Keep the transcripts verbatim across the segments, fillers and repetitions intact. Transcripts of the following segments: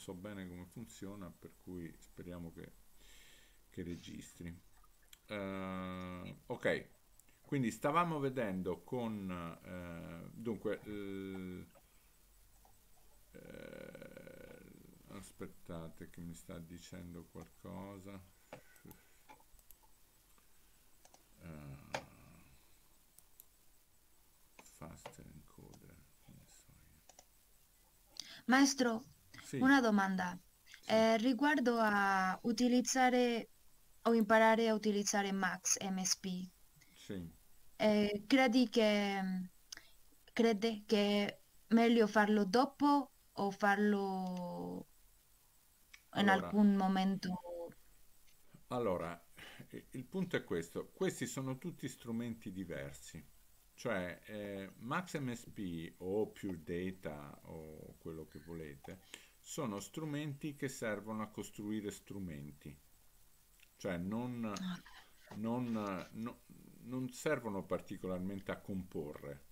so bene come funziona, per cui speriamo che, che registri. Uh, ok, quindi stavamo vedendo con uh, dunque uh, uh, aspettate che mi sta dicendo qualcosa. uh, faster encoder, non so io. Maestro, sì. Una domanda, sì. Eh, riguardo a utilizzare o imparare a utilizzare Max M S P. Sì. Eh, credi che crede che è meglio farlo dopo o farlo in allora, alcun momento? Allora, il punto è questo. Questi sono tutti strumenti diversi. Cioè, eh, Max M S P o Pure Data o quello che volete, sono strumenti che servono a costruire strumenti. Cioè non, non, no, non servono particolarmente a comporre.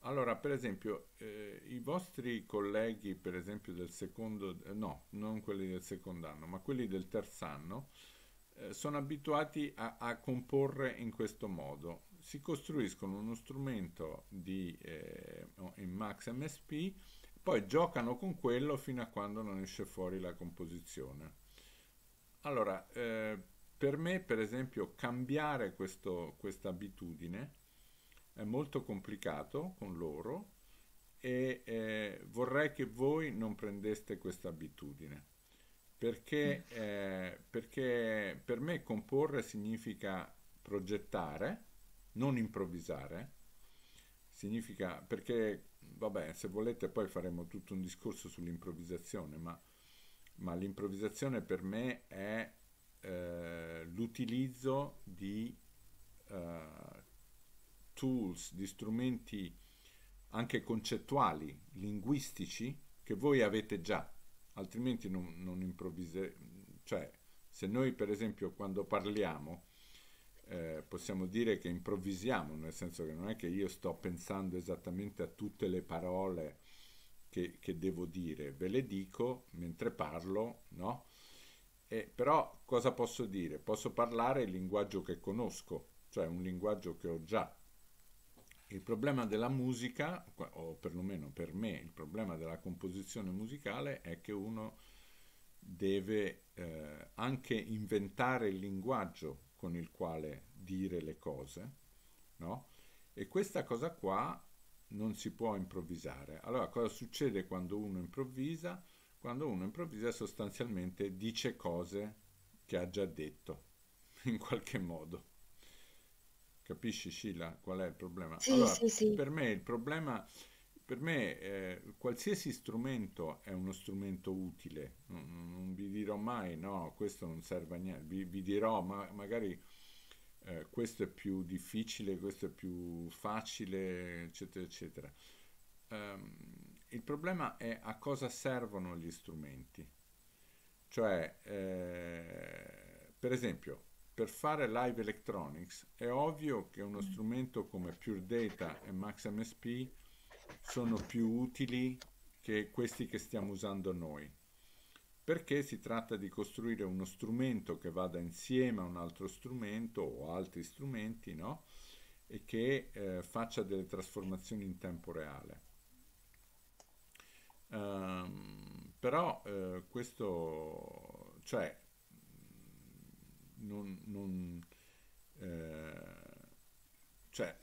Allora, per esempio, eh, i vostri colleghi, per esempio, del secondo, eh, no, non quelli del secondo anno, ma quelli del terzo anno, eh, sono abituati a, a comporre in questo modo. Si costruiscono uno strumento di, eh, in Max M S P, poi giocano con quello fino a quando non esce fuori la composizione. Allora, eh, per me, per esempio, cambiare questa abitudine è molto complicato con loro e eh, vorrei che voi non prendeste questa abitudine, perché, eh, perché per me comporre significa progettare, non improvvisare, significa, perché, vabbè, se volete poi faremo tutto un discorso sull'improvvisazione, ma... ma l'improvvisazione per me è eh, l'utilizzo di eh, tools, di strumenti anche concettuali, linguistici, che voi avete già, altrimenti non, non improvvisate. Cioè, se noi per esempio quando parliamo eh, possiamo dire che improvvisiamo, nel senso che non è che io sto pensando esattamente a tutte le parole Che, che devo dire, ve le dico mentre parlo, no? E, però cosa posso dire? Posso parlare il linguaggio che conosco, cioè un linguaggio che ho già. Il problema della musica, o perlomeno per me, il problema della composizione musicale è che uno deve eh, anche inventare il linguaggio con il quale dire le cose, no? E questa cosa qua non si può improvvisare. Allora, cosa succede quando uno improvvisa? Quando uno improvvisa sostanzialmente dice cose che ha già detto, in qualche modo. Capisci, Sheila, qual è il problema? Sì, allora, sì, sì. Per me il problema, per me eh, qualsiasi strumento è uno strumento utile. Non, non vi dirò mai, no, questo non serve a niente. Vi, vi dirò, ma magari... Eh, questo è più difficile, questo è più facile, eccetera, eccetera. Um, il problema è a cosa servono gli strumenti. Cioè, eh, per esempio, per fare live electronics è ovvio che uno strumento come Pure Data e Max M S P sono più utili che questi che stiamo usando noi, perché si tratta di costruire uno strumento che vada insieme a un altro strumento o altri strumenti, no? E che eh, faccia delle trasformazioni in tempo reale. Um, però eh, questo, cioè, non, non, eh, cioè,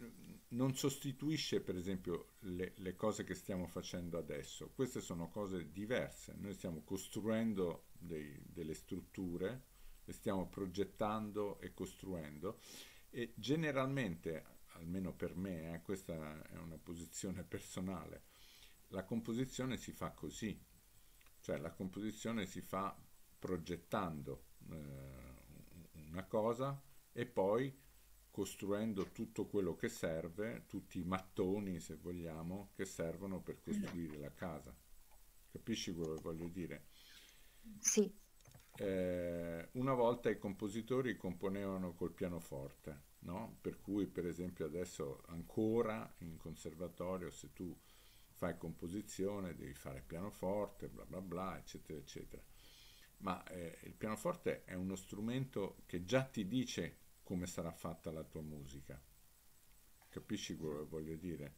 non sostituisce per esempio le, le cose che stiamo facendo adesso. Queste sono cose diverse. Noi stiamo costruendo dei, delle strutture, le stiamo progettando e costruendo, e generalmente, almeno per me, eh, questa è una posizione personale, la composizione si fa così, cioè la composizione si fa progettando eh, una cosa e poi costruendo tutto quello che serve, tutti i mattoni, se vogliamo, che servono per costruire la casa. Capisci quello che voglio dire? Sì. Eh, una volta i compositori componevano col pianoforte, no? Per cui, per esempio, adesso ancora in conservatorio, se tu fai composizione, devi fare pianoforte, bla bla bla, eccetera eccetera. Ma eh, il pianoforte è uno strumento che già ti dice come sarà fatta la tua musica. Capisci quello che voglio dire?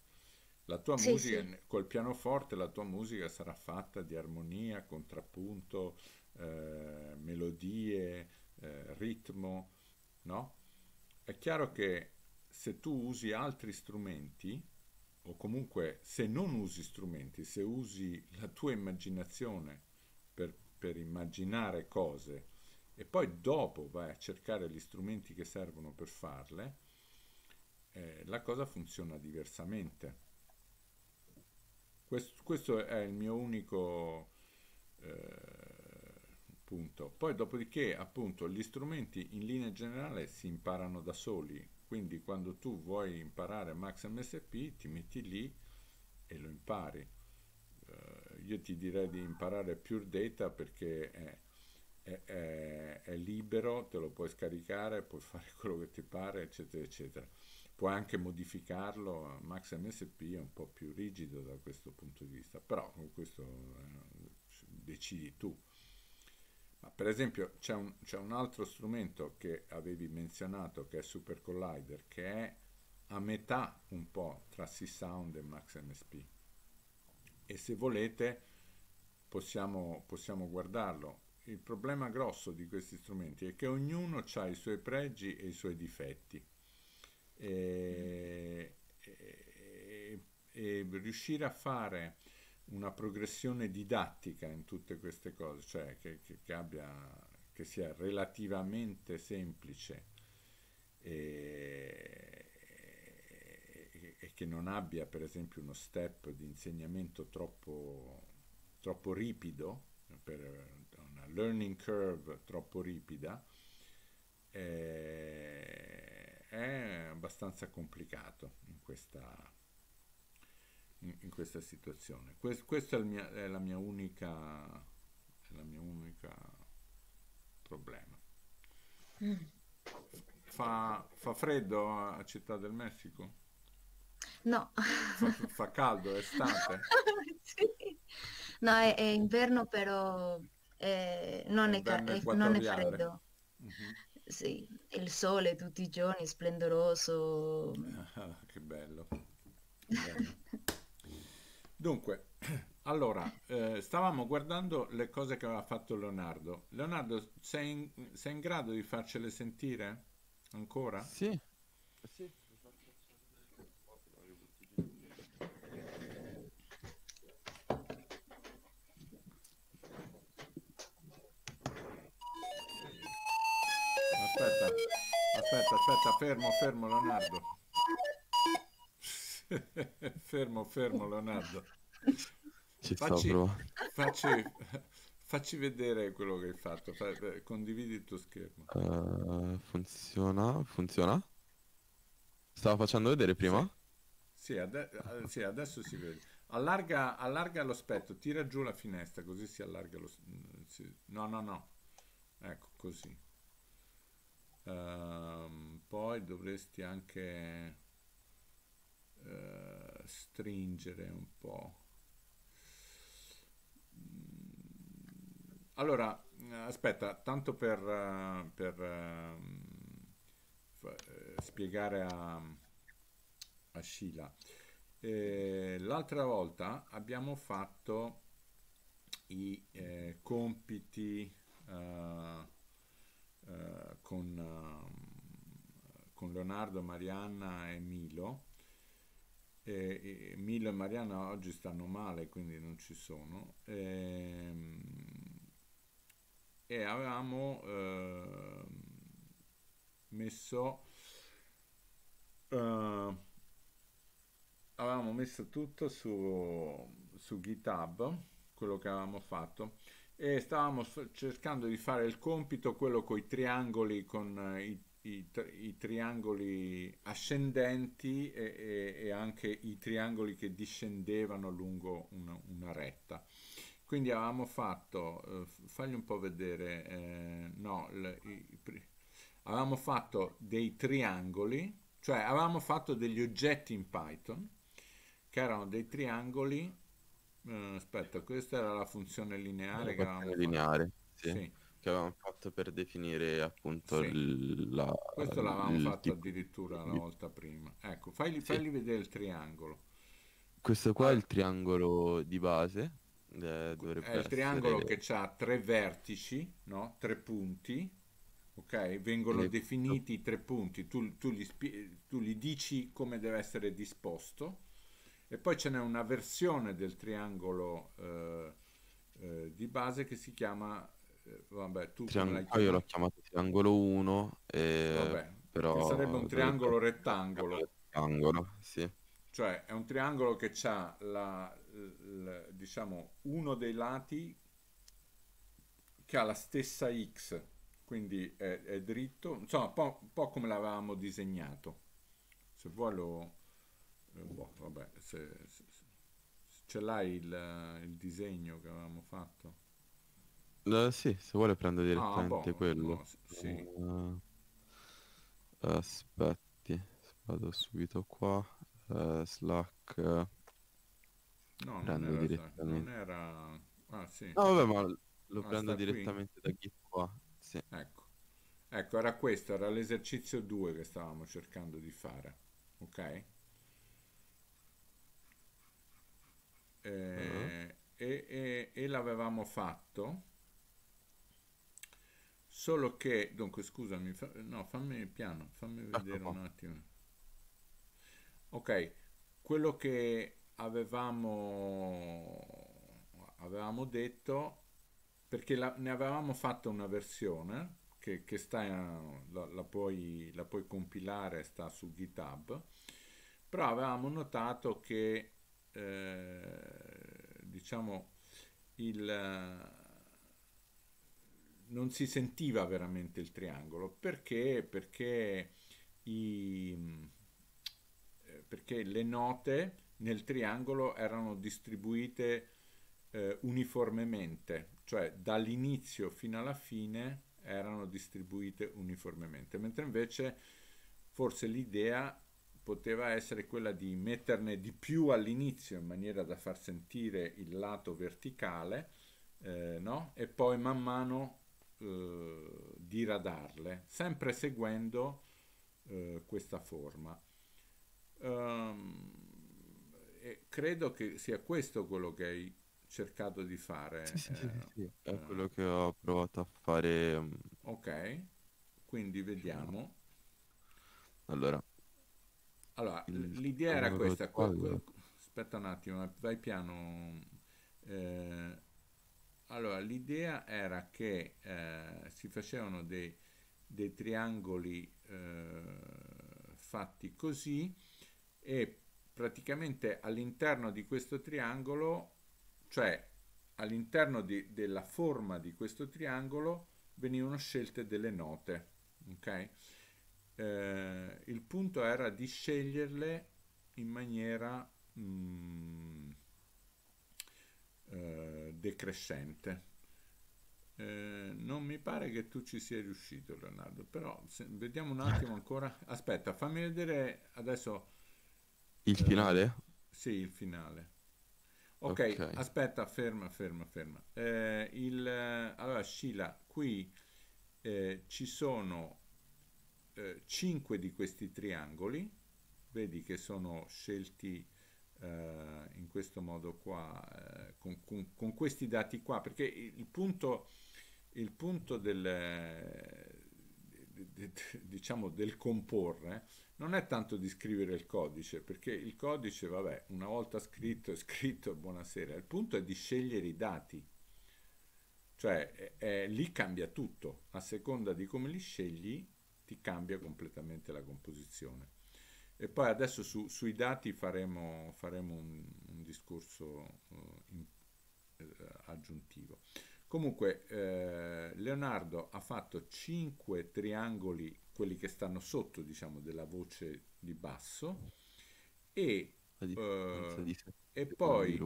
La tua sì, musica, sì. Col pianoforte la tua musica sarà fatta di armonia, contrappunto, eh, melodie, eh, ritmo, no? È chiaro che se tu usi altri strumenti, o comunque se non usi strumenti, se usi la tua immaginazione per, per immaginare cose e poi dopo vai a cercare gli strumenti che servono per farle, eh, la cosa funziona diversamente. Questo, questo è il mio unico eh, punto. Poi dopodiché, appunto, gli strumenti in linea generale si imparano da soli, quindi quando tu vuoi imparare Max M S P ti metti lì e lo impari. Eh, io ti direi di imparare Pure Data perché è, è, è, è libero, te lo puoi scaricare, puoi fare quello che ti pare, eccetera eccetera. Puoi anche modificarlo, Max M S P è un po' più rigido da questo punto di vista, però questo eh, decidi tu. Ma per esempio c'è un, c'è un altro strumento che avevi menzionato, che è Super Collider, che è a metà un po' tra Csound e Max M S P, e se volete possiamo, possiamo guardarlo. Il problema grosso di questi strumenti è che ognuno ha i suoi pregi e i suoi difetti. E, e, e riuscire a fare una progressione didattica in tutte queste cose, cioè che, che, che, abbia, che sia relativamente semplice e, e, e che non abbia per esempio uno step di insegnamento troppo, troppo ripido, per una learning curve troppo ripida, è abbastanza complicato in questa, in, in questa situazione. Quest, questa è, il mia, è la mia unica è la mia unica problema. Mm. fa, fa freddo a Città del Messico? No. Fa, fa caldo, è estate? Sì. No, è, è inverno, però eh, non, è è è, non è freddo. Mm-hmm. Sì, il sole tutti i giorni, splendoroso. Ah, che bello. Che bello. Dunque, allora, eh, stavamo guardando le cose che aveva fatto Leonardo. Leonardo, sei in, sei in grado di farcele sentire ancora? Sì. Sì. Aspetta, aspetta, aspetta, fermo, fermo Leonardo. fermo, fermo Leonardo. Ci facci, facci, facci vedere quello che hai fatto, condividi il tuo schermo. Uh, funziona, funziona? Stavo facendo vedere prima? Sì, sì, ade sì adesso si vede. Allarga, allarga lo specchio, tira giù la finestra così si allarga lo... No, no, no. Ecco, così. Uh, poi dovresti anche uh, stringere un po'. Allora, aspetta, tanto per, uh, per uh, spiegare a, a Sheila, eh, l'altra volta abbiamo fatto i eh, compiti uh, Uh, con, uh, con Leonardo, Marianna e Milo. E, e Milo e Marianna oggi stanno male, quindi non ci sono, e, e avevamo uh, messo uh, avevamo messo tutto su, su GitHub, quello che avevamo fatto, e stavamo cercando di fare il compito, quello con i triangoli, con i, i, i triangoli ascendenti e, e, e anche i triangoli che discendevano lungo una, una retta. Quindi avevamo fatto, eh, fagli un po' vedere, eh, no, l, i, i, avevamo fatto dei triangoli, cioè avevamo fatto degli oggetti in Python che erano dei triangoli. Eh, aspetta, questa era la funzione lineare, la che avevamo lineare, fatto. Sì. Sì. Che avevamo fatto per definire appunto sì. la... Questo l'avevamo fatto tipo... addirittura la volta prima. Ecco, fagli, sì. fagli vedere il triangolo. Questo qua è il triangolo di base. Eh, dovrebbe è il triangolo essere... che ha tre vertici, no? Tre punti. Ok, vengono e... definiti i tre punti, tu, tu, gli tu gli dici come deve essere disposto, e poi ce n'è una versione del triangolo eh, eh, di base che si chiama, eh, vabbè, tu Triang io l'ho chiamato triangolo uno, eh, vabbè, però che sarebbe un triangolo rettangolo, rettangolo sì. Cioè è un triangolo che ha la, la, diciamo, uno dei lati che ha la stessa x. Quindi è, è dritto, insomma, un po', un po' come l'avevamo disegnato. Se vuoi lo... Eh, boh, vabbè, se, se, se ce l'hai il, il disegno che avevamo fatto? Uh, sì, se vuole prendo direttamente ah, boh, quello. No, sì. Uh, aspetti, vado subito qua. Uh, Slack. No, prendo non era direttamente. Slack, non era... Ah, sì. No, vabbè, ma lo ah, prendo direttamente qui. Da Git qua. Sì. Ecco. Ecco, era questo, era l'esercizio due che stavamo cercando di fare, ok? E, uh-huh. e, e, e l'avevamo fatto, solo che, dunque scusami, fa, no, fammi piano, fammi vedere ecco un attimo. Ok, quello che avevamo, avevamo detto... Perché la, ne avevamo fatta una versione che, che sta, la, la, puoi, la puoi compilare, sta su GitHub, però avevamo notato che eh, diciamo il, non si sentiva veramente il triangolo perché, perché, i, perché le note nel triangolo erano distribuite eh, uniformemente. Cioè dall'inizio fino alla fine erano distribuite uniformemente, mentre invece forse l'idea poteva essere quella di metterne di più all'inizio in maniera da far sentire il lato verticale, eh, no? E poi man mano eh, diradarle, sempre seguendo eh, questa forma. Um, e credo che sia questo quello che hai cercato di fare. Sì, sì, eh, sì, sì. È eh. quello che ho provato a fare. Ok, quindi vediamo. Allora, allora l'idea era questa. Qual... Aspetta un attimo, vai piano. Eh, allora, l'idea era che eh, si facevano dei, dei triangoli eh, fatti così, e praticamente all'interno di questo triangolo, cioè all'interno della forma di questo triangolo, venivano scelte delle note, ok? Eh, il punto era di sceglierle in maniera mm, eh, decrescente. Eh, non mi pare che tu ci sia riuscito, Leonardo, però se, vediamo un attimo ancora. Aspetta, fammi vedere adesso... Il eh, finale? Sì, il finale. Okay, ok, aspetta, ferma, ferma, ferma. Eh, il, allora, Sheila, qui eh, ci sono eh, cinque di questi triangoli, vedi che sono scelti eh, in questo modo qua, eh, con, con, con questi dati qua, perché il punto, il punto del, eh, diciamo, del comporre non è tanto di scrivere il codice, perché il codice, vabbè, una volta scritto è scritto, buonasera. Il punto è di scegliere i dati, cioè è, è, lì cambia tutto, a seconda di come li scegli ti cambia completamente la composizione. E poi adesso su, sui dati faremo, faremo un, un discorso uh, in, uh, aggiuntivo. Comunque eh, Leonardo ha fatto cinque triangoli, quelli che stanno sotto, diciamo, della voce di basso, e, eh, di e poi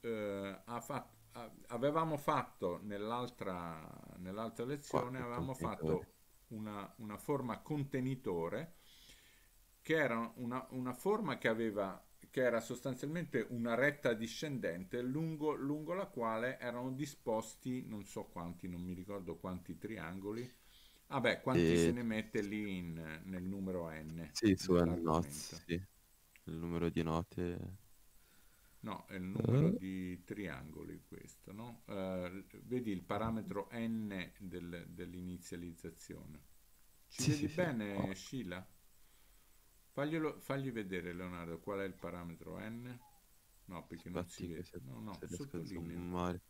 eh, ha fatto, avevamo fatto nell'altra nell'altra lezione quattro avevamo fatto una, una forma contenitore, che era una, una forma che aveva che era sostanzialmente una retta discendente lungo, lungo la quale erano disposti non so quanti, non mi ricordo quanti triangoli. Vabbè, ah quanti e... se ne mette lì in, nel numero n? Sì, su n, sì. Il numero di note. No, è il numero uh. di triangoli questo, no? Uh, vedi il parametro n del, dell'inizializzazione. Ci sì, vedi sì, bene, sì. Sheila? Faglielo, fagli vedere, Leonardo, qual è il parametro n? No, perché aspetta, non si vede. Se, no, no, sottolinea.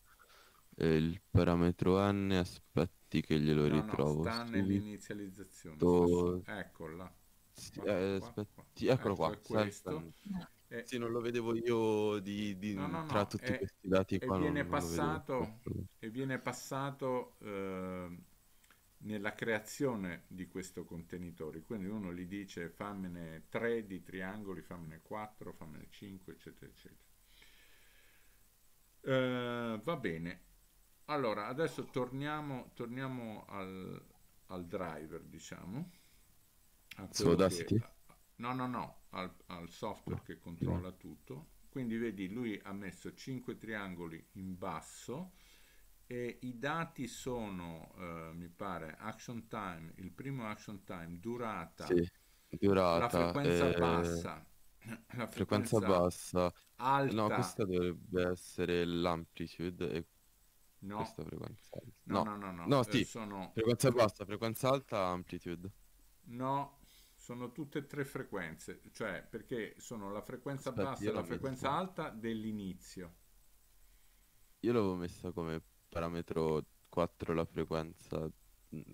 Eh, il parametro n, aspetti che glielo no, ritrovo. No, sta nell'inizializzazione. Do... Eccola. Sì, qua, eh, qua, aspetti, qua. Eccolo qua. Questo. Eh, sì, non lo vedevo io di, di... No, no, no, tra tutti eh, questi dati qua. E viene non, passato, non e viene passato eh, nella creazione di questo contenitore. Quindi uno gli dice fammene tre di triangoli, fammene quattro, fammene cinque, eccetera, eccetera. Eh, va bene. Allora, adesso torniamo, torniamo al, al driver, diciamo. Su Audacity? Che, no, no, no, al, al software che controlla tutto. Quindi vedi, lui ha messo cinque triangoli in basso e i dati sono, eh, mi pare, action time, il primo action time, durata, sì, durata la frequenza eh... bassa. La frequenza, frequenza bassa alta. No, questa dovrebbe essere l'amplitude e no. Questa frequenza alta. No, no, no, no, no, no sì. Sono... frequenza bassa, frequenza alta, amplitude. No, sono tutte e tre frequenze, cioè perché sono la frequenza aspetta, bassa e la frequenza messo... alta dell'inizio. Io l'avevo messa come parametro quattro la frequenza,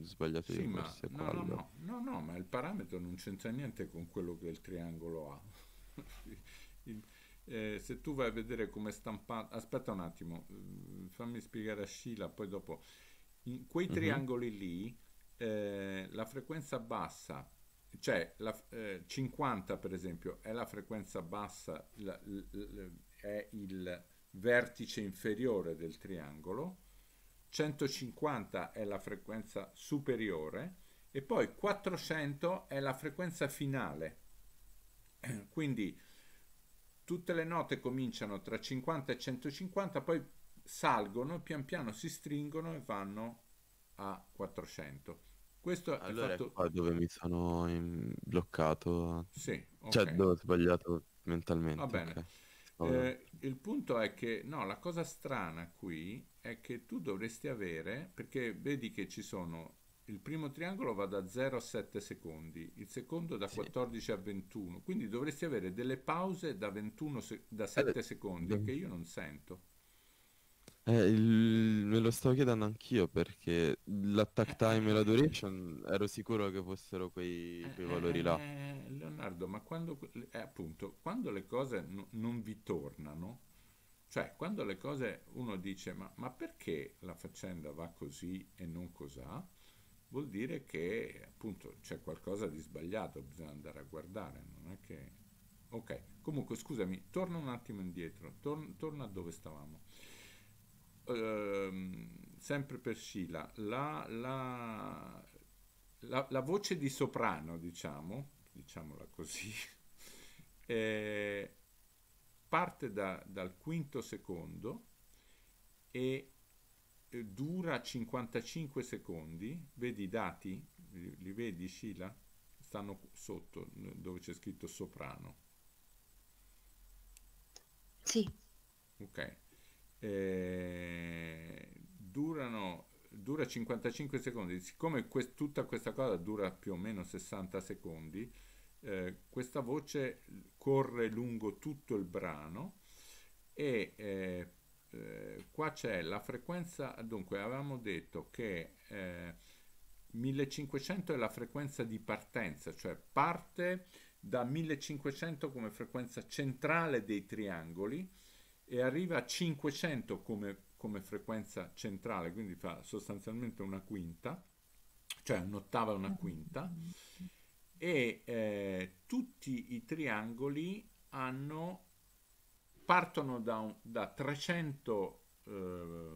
sbagliato sì, ma... no, no, no, no, no, ma il parametro non c'entra niente con quello che il triangolo ha. Il, eh, se tu vai a vedere come è stampato, aspetta un attimo, fammi spiegare a Sheila, poi dopo in quei triangoli mm-hmm. lì eh, la frequenza bassa, cioè la, eh, cinquanta per esempio è la frequenza bassa, la, l, l, è il vertice inferiore del triangolo, centocinquanta è la frequenza superiore e poi quattrocento è la frequenza finale. Quindi tutte le note cominciano tra cinquanta e centocinquanta, poi salgono, pian piano si stringono e vanno a quattrocento. Questo allora è fatto... qua dove mi sono in... bloccato, sì, okay. Cioè dove ho sbagliato mentalmente. Va bene. Okay. Eh, il punto è che, no, la cosa strana qui è che tu dovresti avere, perché vedi che ci sono... il primo triangolo va da zero a sette secondi, il secondo da sì. quattordici a ventuno, quindi dovresti avere delle pause da, ventuno se da sette eh, secondi eh. che io non sento. Eh, il, me lo stavo chiedendo anch'io perché l'attack time eh, e la duration ero sicuro che fossero quei, quei eh, valori là. Eh, Leonardo, ma quando, eh, appunto, quando le cose non vi tornano, cioè quando le cose uno dice ma, ma perché la faccenda va così e non cos'ha? Vuol dire che appunto c'è qualcosa di sbagliato, bisogna andare a guardare, non è che... ok, comunque scusami, torno un attimo indietro, tor torno a dove stavamo. Ehm, sempre per Sheila, la, la, la, la voce di soprano, diciamo, diciamola così, eh, parte da, dal quinto secondo e... dura cinquantacinque secondi. Vedi i dati? Li, li vedi, Sheila? Stanno sotto dove c'è scritto soprano. Sì. Ok. Eh, durano, dura cinquantacinque secondi. Siccome que tutta questa cosa dura più o meno sessanta secondi, eh, questa voce corre lungo tutto il brano e... Eh, Eh, qua c'è la frequenza, dunque avevamo detto che eh, millecinquecento è la frequenza di partenza, cioè parte da millecinquecento come frequenza centrale dei triangoli e arriva a cinquecento come, come frequenza centrale, quindi fa sostanzialmente una quinta, cioè un'ottava e una quinta, e eh, tutti i triangoli hanno... partono da, un, da, trecento, eh,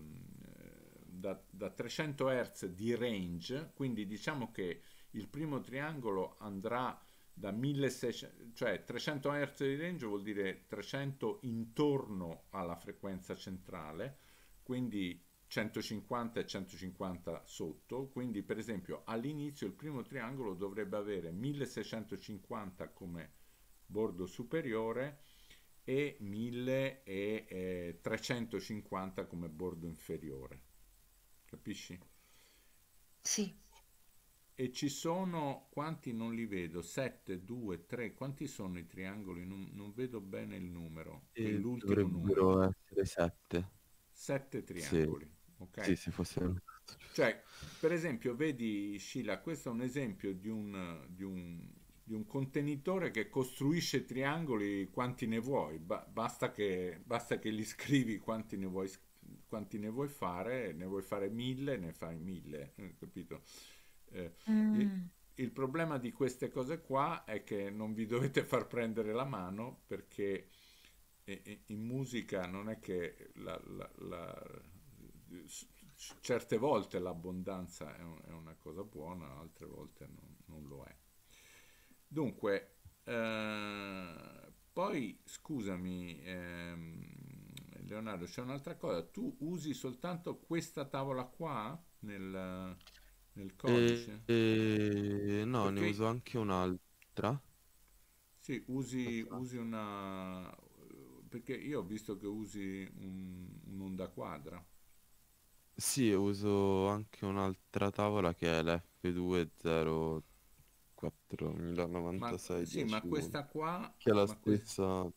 da, da trecento hertz di range, quindi diciamo che il primo triangolo andrà da mille seicento, cioè trecento hertz di range vuol dire trecento intorno alla frequenza centrale, quindi centocinquanta e centocinquanta sotto. Quindi per esempio all'inizio il primo triangolo dovrebbe avere milleseicentocinquanta come bordo superiore e milletrecentocinquanta come bordo inferiore, capisci? Sì. E ci sono, quanti non li vedo, sette, due, tre, quanti sono i triangoli? Non, non vedo bene il numero. E l'ultimo numero essere sette sette triangoli, sì. Ok, sì, se fosse... cioè per esempio vedi Sheila, questo è un esempio di un, di un di un contenitore che costruisce triangoli quanti ne vuoi, ba basta, che, basta che li scrivi quanti ne vuoi, quanti ne vuoi fare, ne vuoi fare mille, ne fai mille, capito? Eh, mm. il, il problema di queste cose qua è che non vi dovete far prendere la mano, perché in musica non è che la, la, la, certe volte l'abbondanza è, un, è una cosa buona, altre volte non, non lo è. Dunque, eh, poi scusami eh, Leonardo, c'è un'altra cosa, tu usi soltanto questa tavola qua nel, nel codice? Eh, eh, no, perché... ne uso anche un'altra. Sì, usi, usi una... perché io ho visto che usi un'onda quadra. Sì, uso anche un'altra tavola che è l'F due zero... quattromilanovantasei. Sì, ma questa qua che è la stessa. Questa...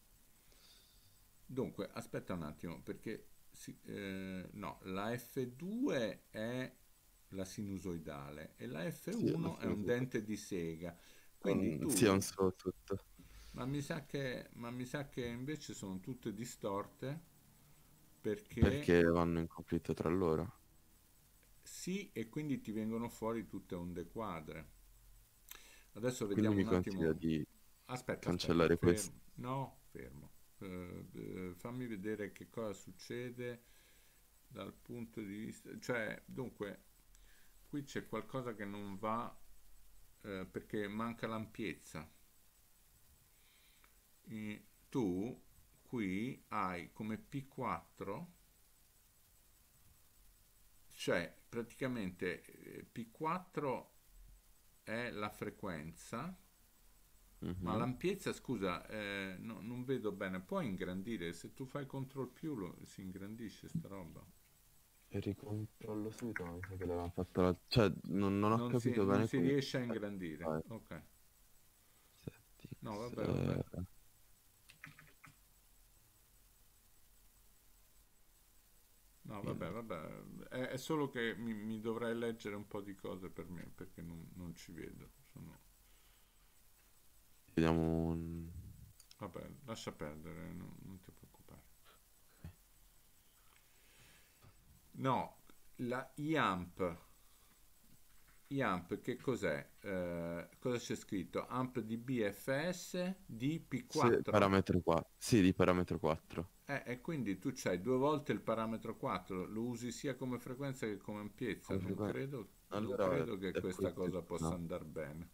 Dunque, aspetta un attimo, perché si, eh, no, la F due è la sinusoidale e la F uno, sì, la è un dente di sega. Quindi um, tu sì, non so tutto. Ma mi sa che ma mi sa che invece sono tutte distorte perché perché vanno in conflitto tra loro. Sì, e quindi ti vengono fuori tutte onde quadre. Adesso vediamo un attimo. Di aspetta, cancellare aspetta, questo. Fermo. No, fermo. Uh, fammi vedere che cosa succede dal punto di vista. Cioè, dunque, qui c'è qualcosa che non va uh, perché manca l'ampiezza. Uh, tu qui hai come P quattro, cioè praticamente P quattro è la frequenza, uh-huh. Ma l'ampiezza, scusa, eh, no, non vedo bene, puoi ingrandire? Se tu fai control più lo, si ingrandisce sta roba. E ricontrollo subito, mi sa che l'avevamo fatto la... cioè non, non ho non capito si, bene non si come... riesce a ingrandire, vai. Ok, settings, no vabbè, vabbè. Eh... No, vabbè, vabbè, è, è solo che mi, mi dovrei leggere un po' di cose per me, perché non, non ci vedo. Sono... Vediamo un... Vabbè, lascia perdere, non, non ti preoccupare. No, la I A M P. I A M P che cos'è? Eh, cosa c'è scritto? A M P di B F S di P quattro. Sì, parametro quattro. Sì, di parametro quattro. Eh, e quindi tu c'hai due volte il parametro quattro, lo usi sia come frequenza che come ampiezza. Non credo, allora, non credo che questa qui, cosa possa no. andare bene.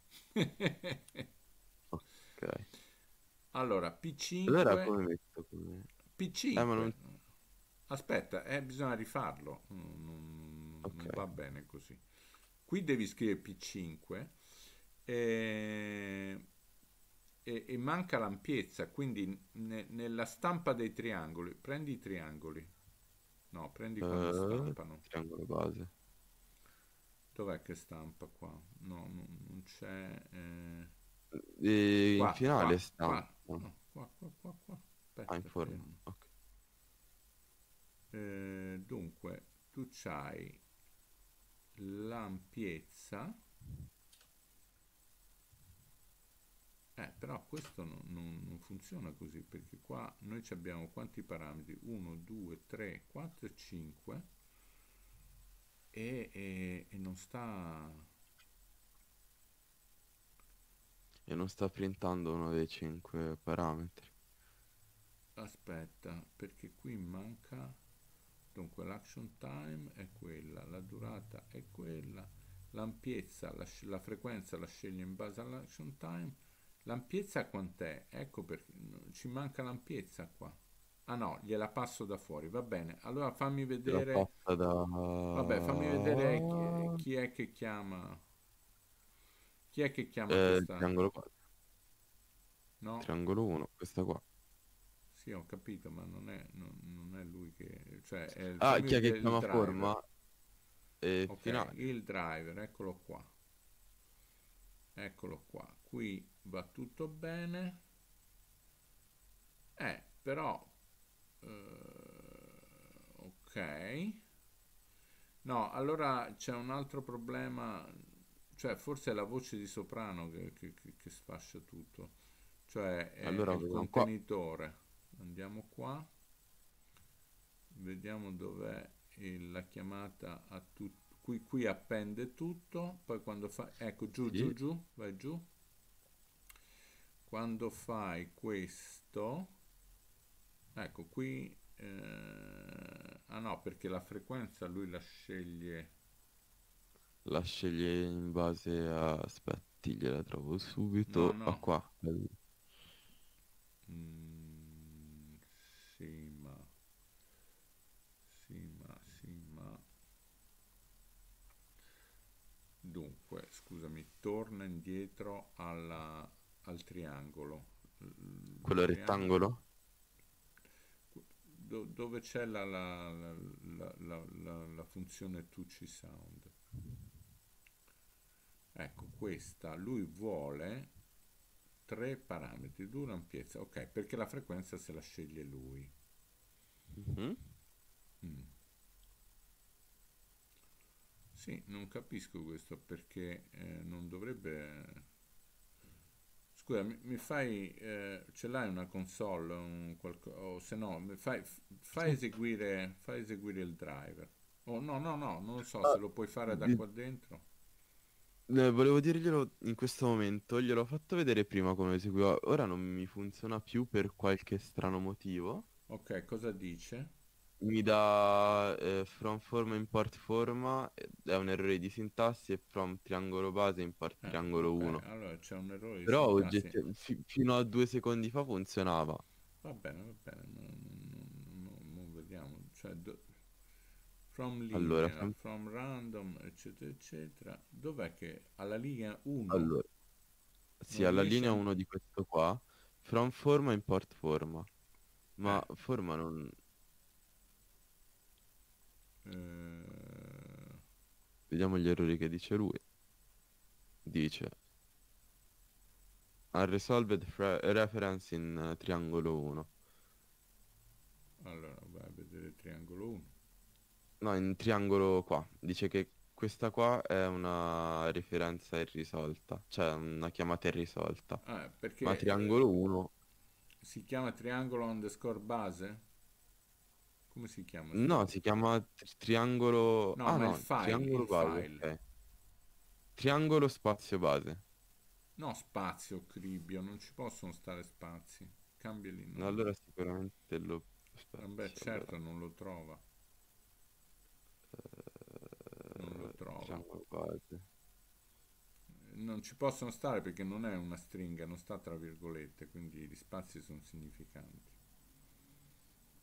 Ok. Allora, P cinque... Allora come metto come... P cinque... Eh, ma non... Aspetta, eh, bisogna rifarlo. Non, non, okay. non va bene così. Qui devi scrivere P cinque e... E, e manca l'ampiezza, quindi ne, nella stampa dei triangoli prendi i triangoli, no, prendi quando eh, stampano triangolo base, dov'è che stampa qua? No, non, non c'è eh... in finale qua, stampa qua, no, qua, qua, qua, qua. Aspetta, ah, in forma. Okay. Eh, dunque tu c'hai l'ampiezza. Eh, però questo non, non, non funziona così, perché qua noi abbiamo quanti parametri? uno, due, tre, quattro e cinque e, e, e non sta... E non sta printando uno dei cinque parametri. Aspetta, perché qui manca... Dunque l'action time è quella, la durata è quella, l'ampiezza, la, la frequenza la sceglie in base all'action time, L'ampiezza quant'è? Ecco perché ci manca l'ampiezza qua. Ah no, gliela passo da fuori, va bene. Allora fammi vedere. Da... Vabbè, fammi vedere chi, chi è che chiama. Chi è che chiama eh, questa? Triangolo qua. No. Triangolo uno, questa qua. Sì, ho capito, ma non è, non, non è lui che. Cioè, è ah, chi è che chiama driver. Forma? E okay, finale. Il driver, eccolo qua. Eccolo qua. Qui va tutto bene. Eh, però. Uh, ok. No, allora c'è un altro problema. Cioè, forse è la voce di soprano che, che, che sfascia tutto. Cioè, è allora, il contenitore. Qua. Andiamo qua. Vediamo dov'è la chiamata a tutto. Qui, qui appende tutto. Poi quando fa... Ecco, giù, sì. giù, giù. Vai giù. Quando fai questo... Ecco, qui... Eh... Ah no, perché la frequenza lui la sceglie... La sceglie in base a... Aspetti, gliela trovo subito. No, no. Ah, qua. Mm, sì, ma... Sì, ma, sì, ma... Dunque, scusami, torna indietro alla... al triangolo. Il Quello triangolo... rettangolo? Do dove c'è la, la, la, la, la, la, la funzione to Csound. Ecco, questa lui vuole tre parametri, durata, ampiezza, ok, perché la frequenza se la sceglie lui. Mm-hmm. Mm. Sì, non capisco questo perché eh, non dovrebbe... Scusa, mi, mi fai, eh, ce l'hai una console un qualco, o se no mi fai, fai, eseguire, fai eseguire il driver. Oh no, no, no, non so ah, se lo puoi fare da qua dentro. Eh, volevo dirglielo in questo momento, gliel'ho fatto vedere prima come eseguiva, ora non mi funziona più per qualche strano motivo. Ok, cosa dice? Mi dà eh, from forma import forma, è un errore di sintassi, e from triangolo base import eh, triangolo uno. Okay. Allora c'è un errore di Però sintassi. Però fino a due secondi fa funzionava. Va bene, va bene, non, non, non vediamo. Cioè, do... from linea, allora, from... from random, eccetera, eccetera. Dov'è che alla linea uno? Allora, sì, alla linea uno di questo qua, from forma import forma. Ma eh. forma non... Vediamo gli errori che dice lui. Dice unresolved reference in uh, triangolo uno. Allora vai a vedere triangolo uno. No, in triangolo qua. Dice che questa qua è una referenza irrisolta. Cioè una chiamata irrisolta. Ah, perché ma triangolo uno si chiama triangolo underscore base? Come si chiama? No, si chiama triangolo... No, ah, ma no, il file, triangolo, il base, file. Okay. Triangolo spazio base. No, spazio, cribio, non ci possono stare spazi. Cambia lì. No, allora sicuramente lo... Spazio, Vabbè, certo, allora. non lo trova. Uh, non lo trova. Triangolo base. Non ci possono stare perché non è una stringa, non sta tra virgolette, quindi gli spazi sono significanti.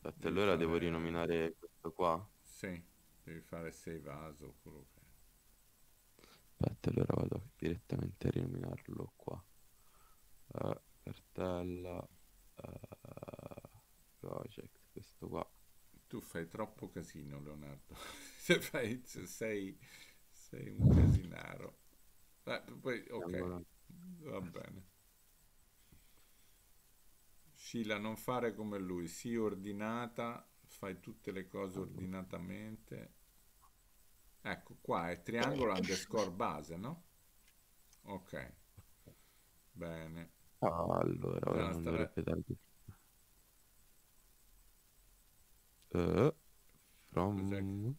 Aspetta, allora fare... devo rinominare questo qua? Sì, devi fare save as o quello che è. Aspetta, allora vado direttamente a rinominarlo qua. Uh, cartella uh, project, questo qua. Tu fai troppo casino, Leonardo. Se fai, se sei, sei un casinaro. Ah, poi, ok, va bene. Sheila, non fare come lui, sii ordinata, fai tutte le cose ordinatamente. Ecco, qua è triangolo underscore base, no? Ok. Bene. Allora, ora non dovrei pedardi. Uh, from...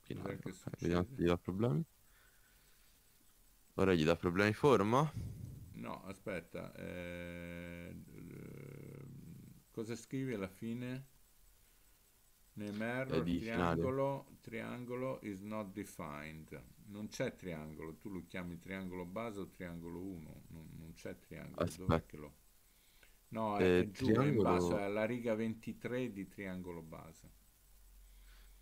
Finale, okay. Vediamo se gli dà problemi. Ora gli dà problemi forma? No, aspetta, eh, cosa scrivi alla fine? Name error, triangolo, triangolo is not defined. Non c'è triangolo, tu lo chiami triangolo base o triangolo uno, non, non c'è triangolo. Dov'è che lo... No, è eh, giù triangolo... in basso, è alla riga ventitré di triangolo base.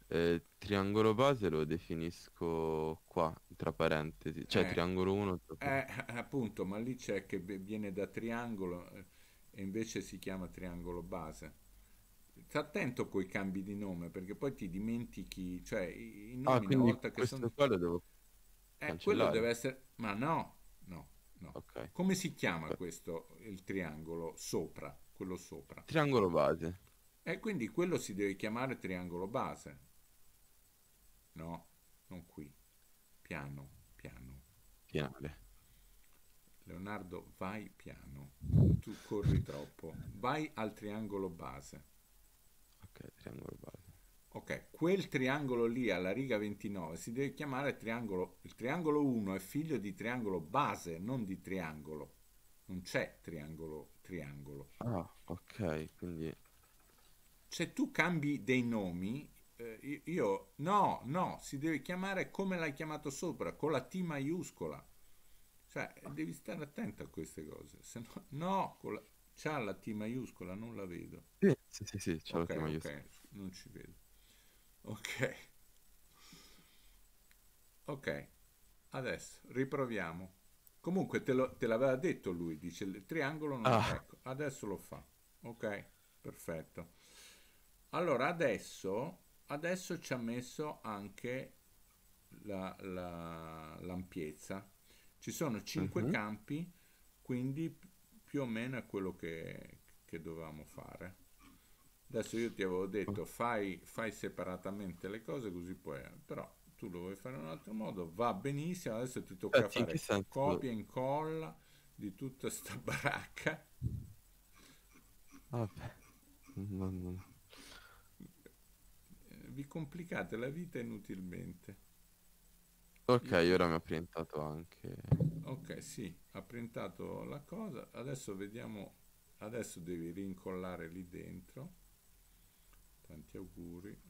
Eh, triangolo base lo definisco qua, tra parentesi, cioè eh, triangolo uno. Eh, appunto, ma lì c'è che viene da triangolo e invece si chiama triangolo base. Sta attento coi cambi di nome, perché poi ti dimentichi, cioè i nomi, ah, una volta che sono... Qua lo devo eh, quello deve essere... Ma no, no, no. Okay. Come si chiama okay. questo, il triangolo sopra, quello sopra? Triangolo base. E eh, quindi quello si deve chiamare triangolo base. No, non qui. Piano, piano. Pianale. Leonardo, vai piano. Tu corri troppo. Vai al triangolo base. Ok, triangolo base. Ok, quel triangolo lì alla riga ventinove si deve chiamare triangolo. Il triangolo uno è figlio di triangolo base, non di triangolo. Non c'è triangolo triangolo. Ah, ok, quindi se tu cambi dei nomi, eh, io no, no, si deve chiamare come l'hai chiamato sopra, con la T maiuscola. Cioè, ah. devi stare attento a queste cose, se no, no, con la... c'ha la T maiuscola, non la vedo. Sì, sì, sì, sì c'ha okay, la T maiuscola. Ok, non ci vedo. Ok. Ok, adesso riproviamo. Comunque te l'aveva detto lui, dice il triangolo non ah. ecco, adesso lo fa. Ok, perfetto. Allora adesso, adesso ci ha messo anche la, la, l'ampiezza. Ci sono cinque uh-huh. campi, quindi più o meno è quello che, che dovevamo fare. Adesso io ti avevo detto fai, fai separatamente le cose così puoi, però tu lo vuoi fare in un altro modo, va benissimo. Adesso ti tocca eh, fare senso. copia e incolla di tutta sta baracca. Vabbè, non, non. Vi complicate la vita inutilmente. Ok, ora mi ha printato anche. Ok, sì, ha printato la cosa. Adesso vediamo. Adesso devi rincollare lì dentro. Tanti auguri.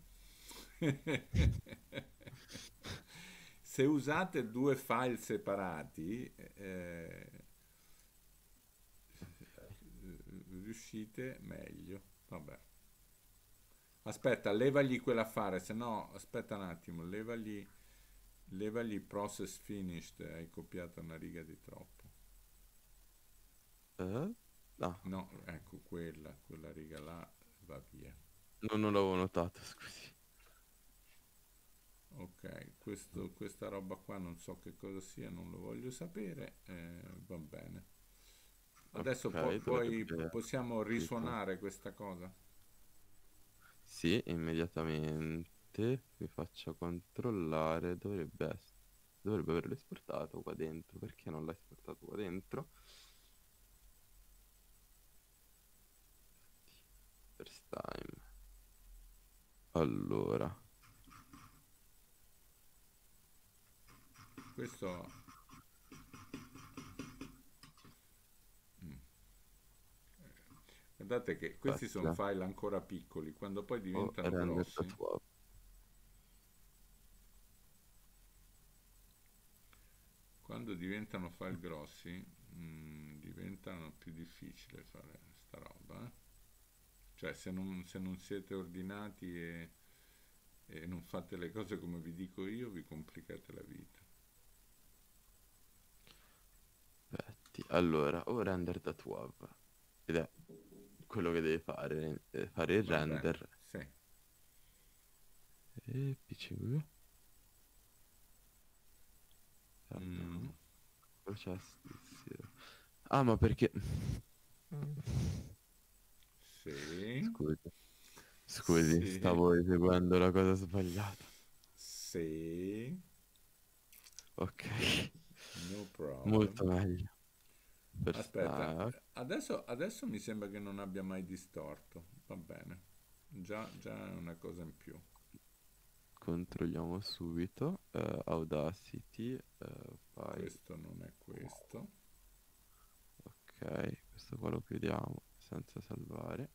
Se usate due file separati, eh, riuscite meglio. Vabbè. Aspetta, levagli quell'affare, se no, aspetta un attimo, levagli, levagli process finished, hai copiato una riga di troppo. Eh? No. No, ecco, quella, quella riga là va via. No, non l'avevo notato, scusi. Ok, questo, questa roba qua non so che cosa sia, non lo voglio sapere, eh, va bene. Adesso okay, po poi possiamo risuonare questa cosa? Sì, immediatamente mi faccio controllare, dovrebbe, dovrebbe averlo esportato qua dentro, perché non l'ha esportato qua dentro? First time. Allora. Questo... Guardate che questi Basta. sono file ancora piccoli, quando poi diventano oh, grossi. Quando diventano file grossi, mh, diventano più difficile fare sta roba. Eh? Cioè se non, se non siete ordinati e, e non fate le cose come vi dico io, vi complicate la vita. Allora, o render da T W A V. Ed è quello che deve fare, deve fare il Va render bene, sì. e pcv mm. ah ma perché mm. sì. scusi scusi sì. stavo eseguendo la cosa sbagliata. Sì, ok, no molto meglio. Aspetta, adesso, adesso mi sembra che non abbia mai distorto, va bene, già, già è una cosa in più. Controlliamo subito, uh, Audacity, uh, poi... questo non è questo. Ok, questo qua lo chiudiamo senza salvare,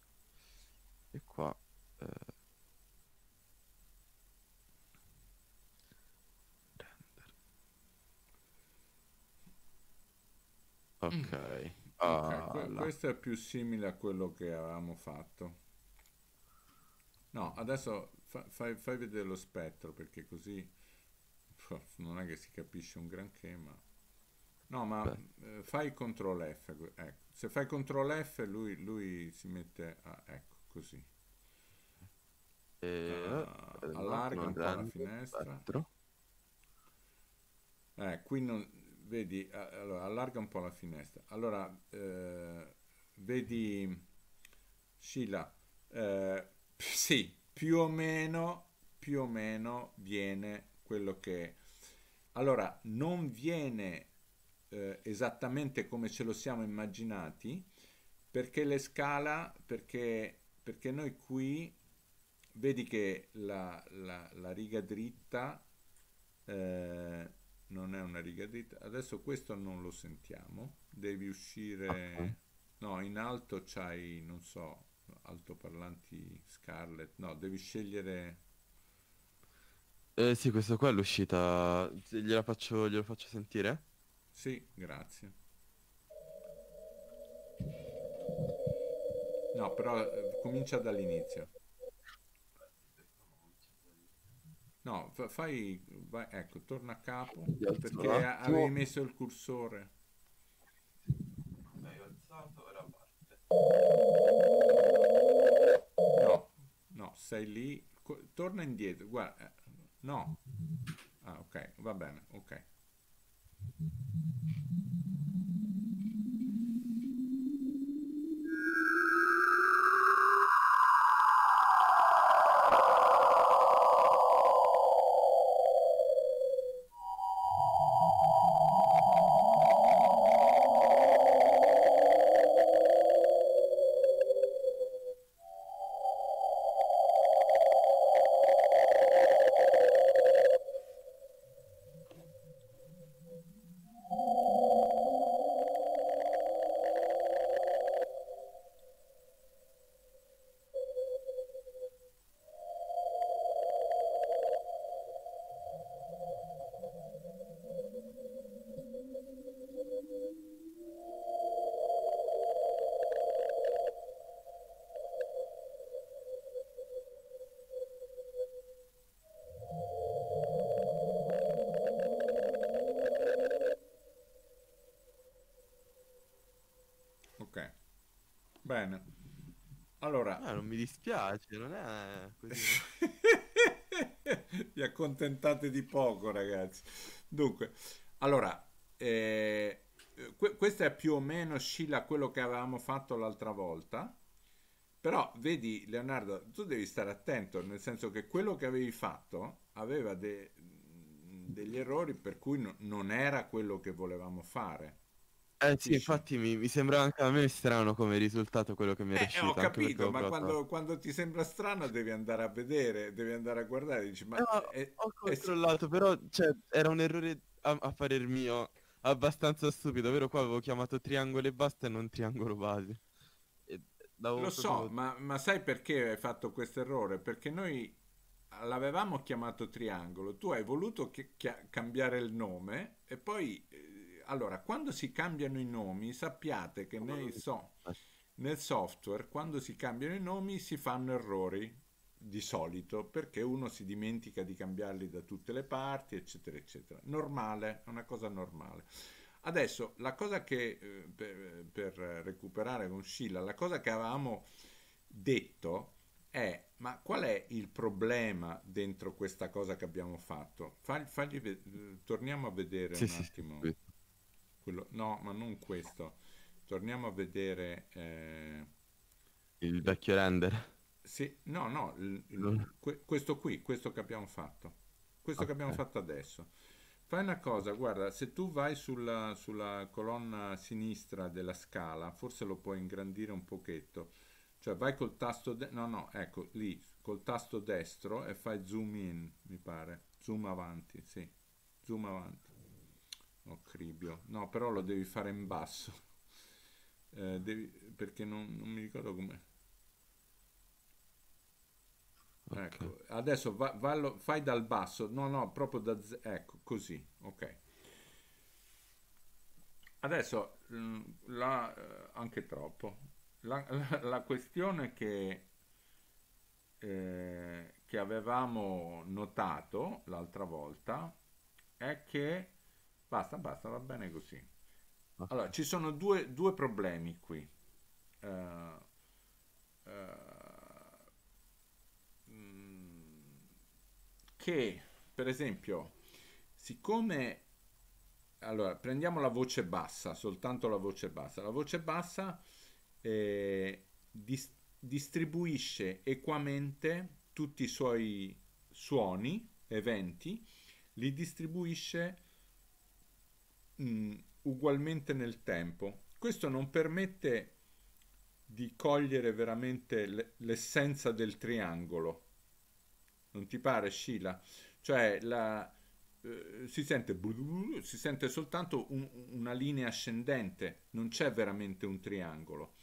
e qua uh, Ok, okay, questo è più simile a quello che avevamo fatto. No, adesso fa, fai, fai vedere lo spettro, perché così non è che si capisce un granché, ma... No, ma eh, fai control F, ecco. Se fai control F lui, lui si mette a... ecco, così. E... Uh, allarga un po' la finestra. Eh, qui non... vedi, allora, allarga un po' la finestra. Allora, eh, vedi, Sheila, eh, sì, più o meno, più o meno viene quello che... Allora, non viene eh, esattamente come ce lo siamo immaginati, perché le scala, perché, perché noi qui, vedi che la, la, la riga dritta... Eh, non è una riga dritta. Adesso questo non lo sentiamo, devi uscire. Okay. No, in alto c'hai, non so, altoparlanti Scarlett, no, devi scegliere. Eh sì, questo qua è l'uscita, gliela faccio, glielo faccio sentire? Sì, grazie. No, però eh, comincia dall'inizio. No, fai, vai, ecco, torna a capo, perché avevi messo il cursore. L'hai alzato, ora parte. No, no, sei lì, torna indietro, guarda, no. Ah, ok, va bene, ok. Bene, allora... Ah, non mi dispiace, non è così. Vi accontentate di poco, ragazzi. Dunque, allora, eh, que questa è più o meno, Sheila, quello che avevamo fatto l'altra volta, però vedi, Leonardo, tu devi stare attento, nel senso che quello che avevi fatto aveva de degli errori, per cui no non era quello che volevamo fare. Eh sì, infatti mi, mi sembra anche a me strano come risultato quello che mi è eh, riuscito. Eh, ho capito, ma ho quando, quando ti sembra strano devi andare a vedere, devi andare a guardare, dici, ma no, è, ho controllato, è... però cioè, era un errore a, a parer mio abbastanza stupido, vero? Qua avevo chiamato triangolo e basta e non triangolo base. E lo so, ma, ma sai perché hai fatto questo errore? Perché noi l'avevamo chiamato triangolo, tu hai voluto che, che, cambiare il nome e poi... Eh, allora, quando si cambiano i nomi, sappiate che nei so, nel software, quando si cambiano i nomi, si fanno errori, di solito, perché uno si dimentica di cambiarli da tutte le parti, eccetera, eccetera. Normale, è una cosa normale. Adesso, la cosa che, eh, per, per recuperare con Sheila, la cosa che avevamo detto è, ma qual è il problema dentro questa cosa che abbiamo fatto? Fagli, fagli, torniamo a vedere sì, un sì, attimo... Sì. No, ma non questo. Torniamo a vedere eh... il vecchio render. Sì, no, no, il, il, que, questo qui, questo che abbiamo fatto. Questo okay. che abbiamo fatto adesso. Fai una cosa, guarda, se tu vai sulla, sulla colonna sinistra della scala, forse lo puoi ingrandire un pochetto. Cioè vai col tasto destro, no, no, ecco, lì, col tasto destro e fai zoom in, mi pare. Zoom avanti, sì. Zoom avanti. Oh, cribio. No, però lo devi fare in basso, eh, devi, perché non, non mi ricordo com'è. Okay. Ecco, adesso va, vallo, fai dal basso, no, no, proprio da, ecco, così, ok. Adesso la, anche troppo. La, la, la questione che, eh, che avevamo notato l'altra volta è che basta, basta, va bene così. Okay. Allora, ci sono due, due problemi qui. Uh, uh, mh, che, per esempio, siccome... Allora, prendiamo la voce bassa, soltanto la voce bassa. La voce bassa eh, dis- distribuisce equamente tutti i suoi suoni, eventi, li distribuisce mh, ugualmente nel tempo. Questo non permette di cogliere veramente l'essenza del triangolo. Non ti pare, Sheila? Cioè, la... Si sente, si sente soltanto un, una linea ascendente, non c'è veramente un triangolo.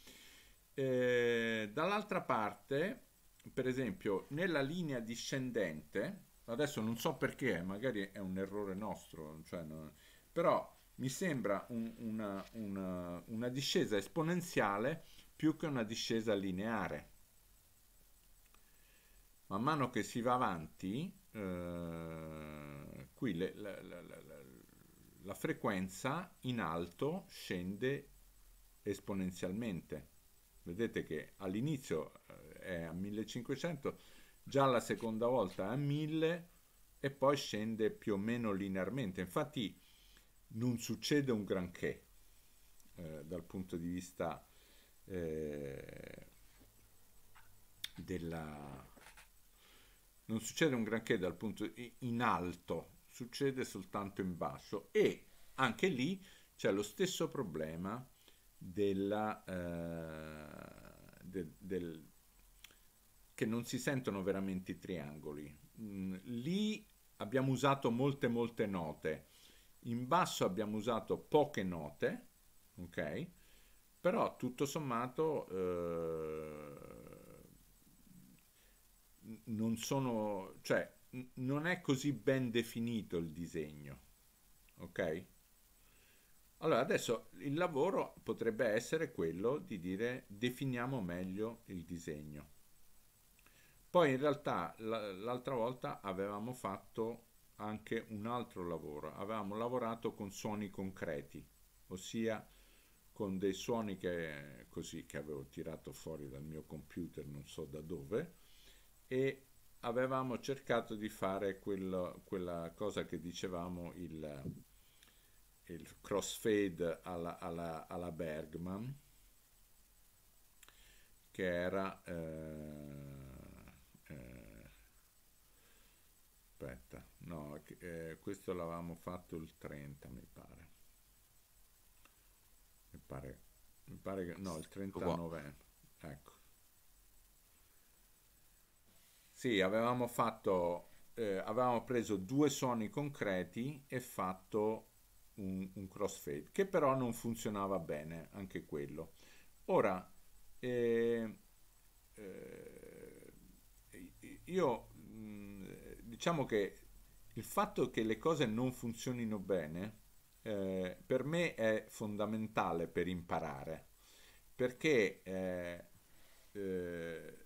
E dall'altra parte, per esempio, nella linea discendente, adesso non so perché, magari è un errore nostro, cioè non, però mi sembra un, una, una, una discesa esponenziale più che una discesa lineare. Man mano che si va avanti, eh, qui le, la, la, la, la, la frequenza in alto scende esponenzialmente. Vedete che all'inizio è a millecinquecento, già la seconda volta è a mille e poi scende più o meno linearmente. Infatti non succede un granché eh, dal punto di vista eh, della... Non succede un granché dal punto in alto, succede soltanto in basso, e anche lì c'è lo stesso problema della, eh, del, del, che non si sentono veramente i triangoli. Mm, lì abbiamo usato molte molte note, in basso abbiamo usato poche note, ok? Però tutto sommato... Eh, non sono, cioè non è così ben definito il disegno, ok? Allora adesso il lavoro potrebbe essere quello di dire definiamo meglio il disegno. Poi in realtà l'altra volta avevamo fatto anche un altro lavoro, avevamo lavorato con suoni concreti, ossia con dei suoni che così che avevo tirato fuori dal mio computer non so da dove, e avevamo cercato di fare quel, quella cosa che dicevamo il, il crossfade alla, alla, alla Bergman, che era eh, eh, aspetta no eh, questo l'avevamo fatto il trenta, mi pare mi pare mi pare che no, il trenta novembre, ecco. Sì, avevamo fatto, eh, avevamo preso due suoni concreti e fatto un, un crossfade, che però non funzionava bene, anche quello. Ora, eh, eh, io mh, diciamo che il fatto che le cose non funzionino bene, eh, per me è fondamentale per imparare, perché... Eh, eh,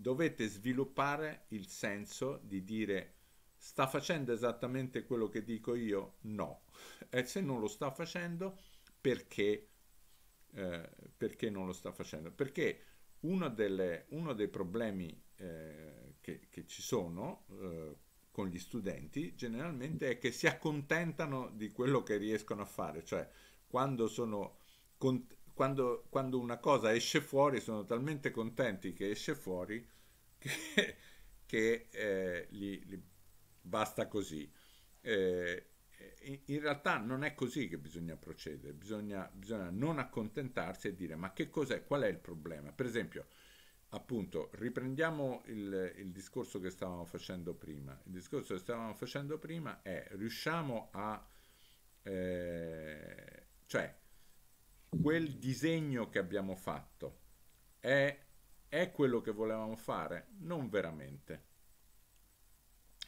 dovete sviluppare il senso di dire sta facendo esattamente quello che dico io? No. E se non lo sta facendo, perché, eh, perché non lo sta facendo? Perché uno, delle, uno dei problemi eh, che, che ci sono eh, con gli studenti generalmente è che si accontentano di quello che riescono a fare, cioè quando sono... Quando, quando una cosa esce fuori sono talmente contenti che esce fuori che, che eh, li, li basta così. Eh, in realtà non è così che bisogna procedere, bisogna, bisogna non accontentarsi e dire ma che cos'è, qual è il problema? Per esempio, appunto, riprendiamo il, il discorso che stavamo facendo prima. Il discorso che stavamo facendo prima è riusciamo a... Eh, cioè, quel disegno che abbiamo fatto è, è quello che volevamo fare? Non veramente.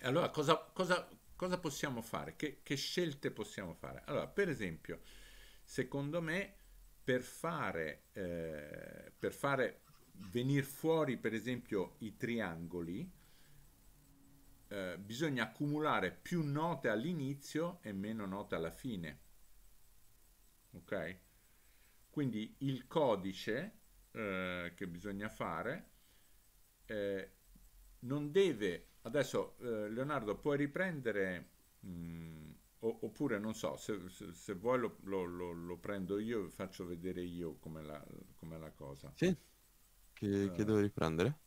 Allora cosa, cosa, cosa possiamo fare? Che, che scelte possiamo fare? Allora, per esempio, secondo me per fare, eh, per fare venire fuori per esempio i triangoli, eh, bisogna accumulare più note all'inizio e meno note alla fine, ok? Quindi il codice eh, che bisogna fare eh, non deve... Adesso eh, Leonardo, puoi riprendere mh, o, oppure non so, se, se, se vuoi lo, lo, lo, lo prendo io e faccio vedere io com'è la, com'è la cosa. Sì, che, uh, che devo riprendere?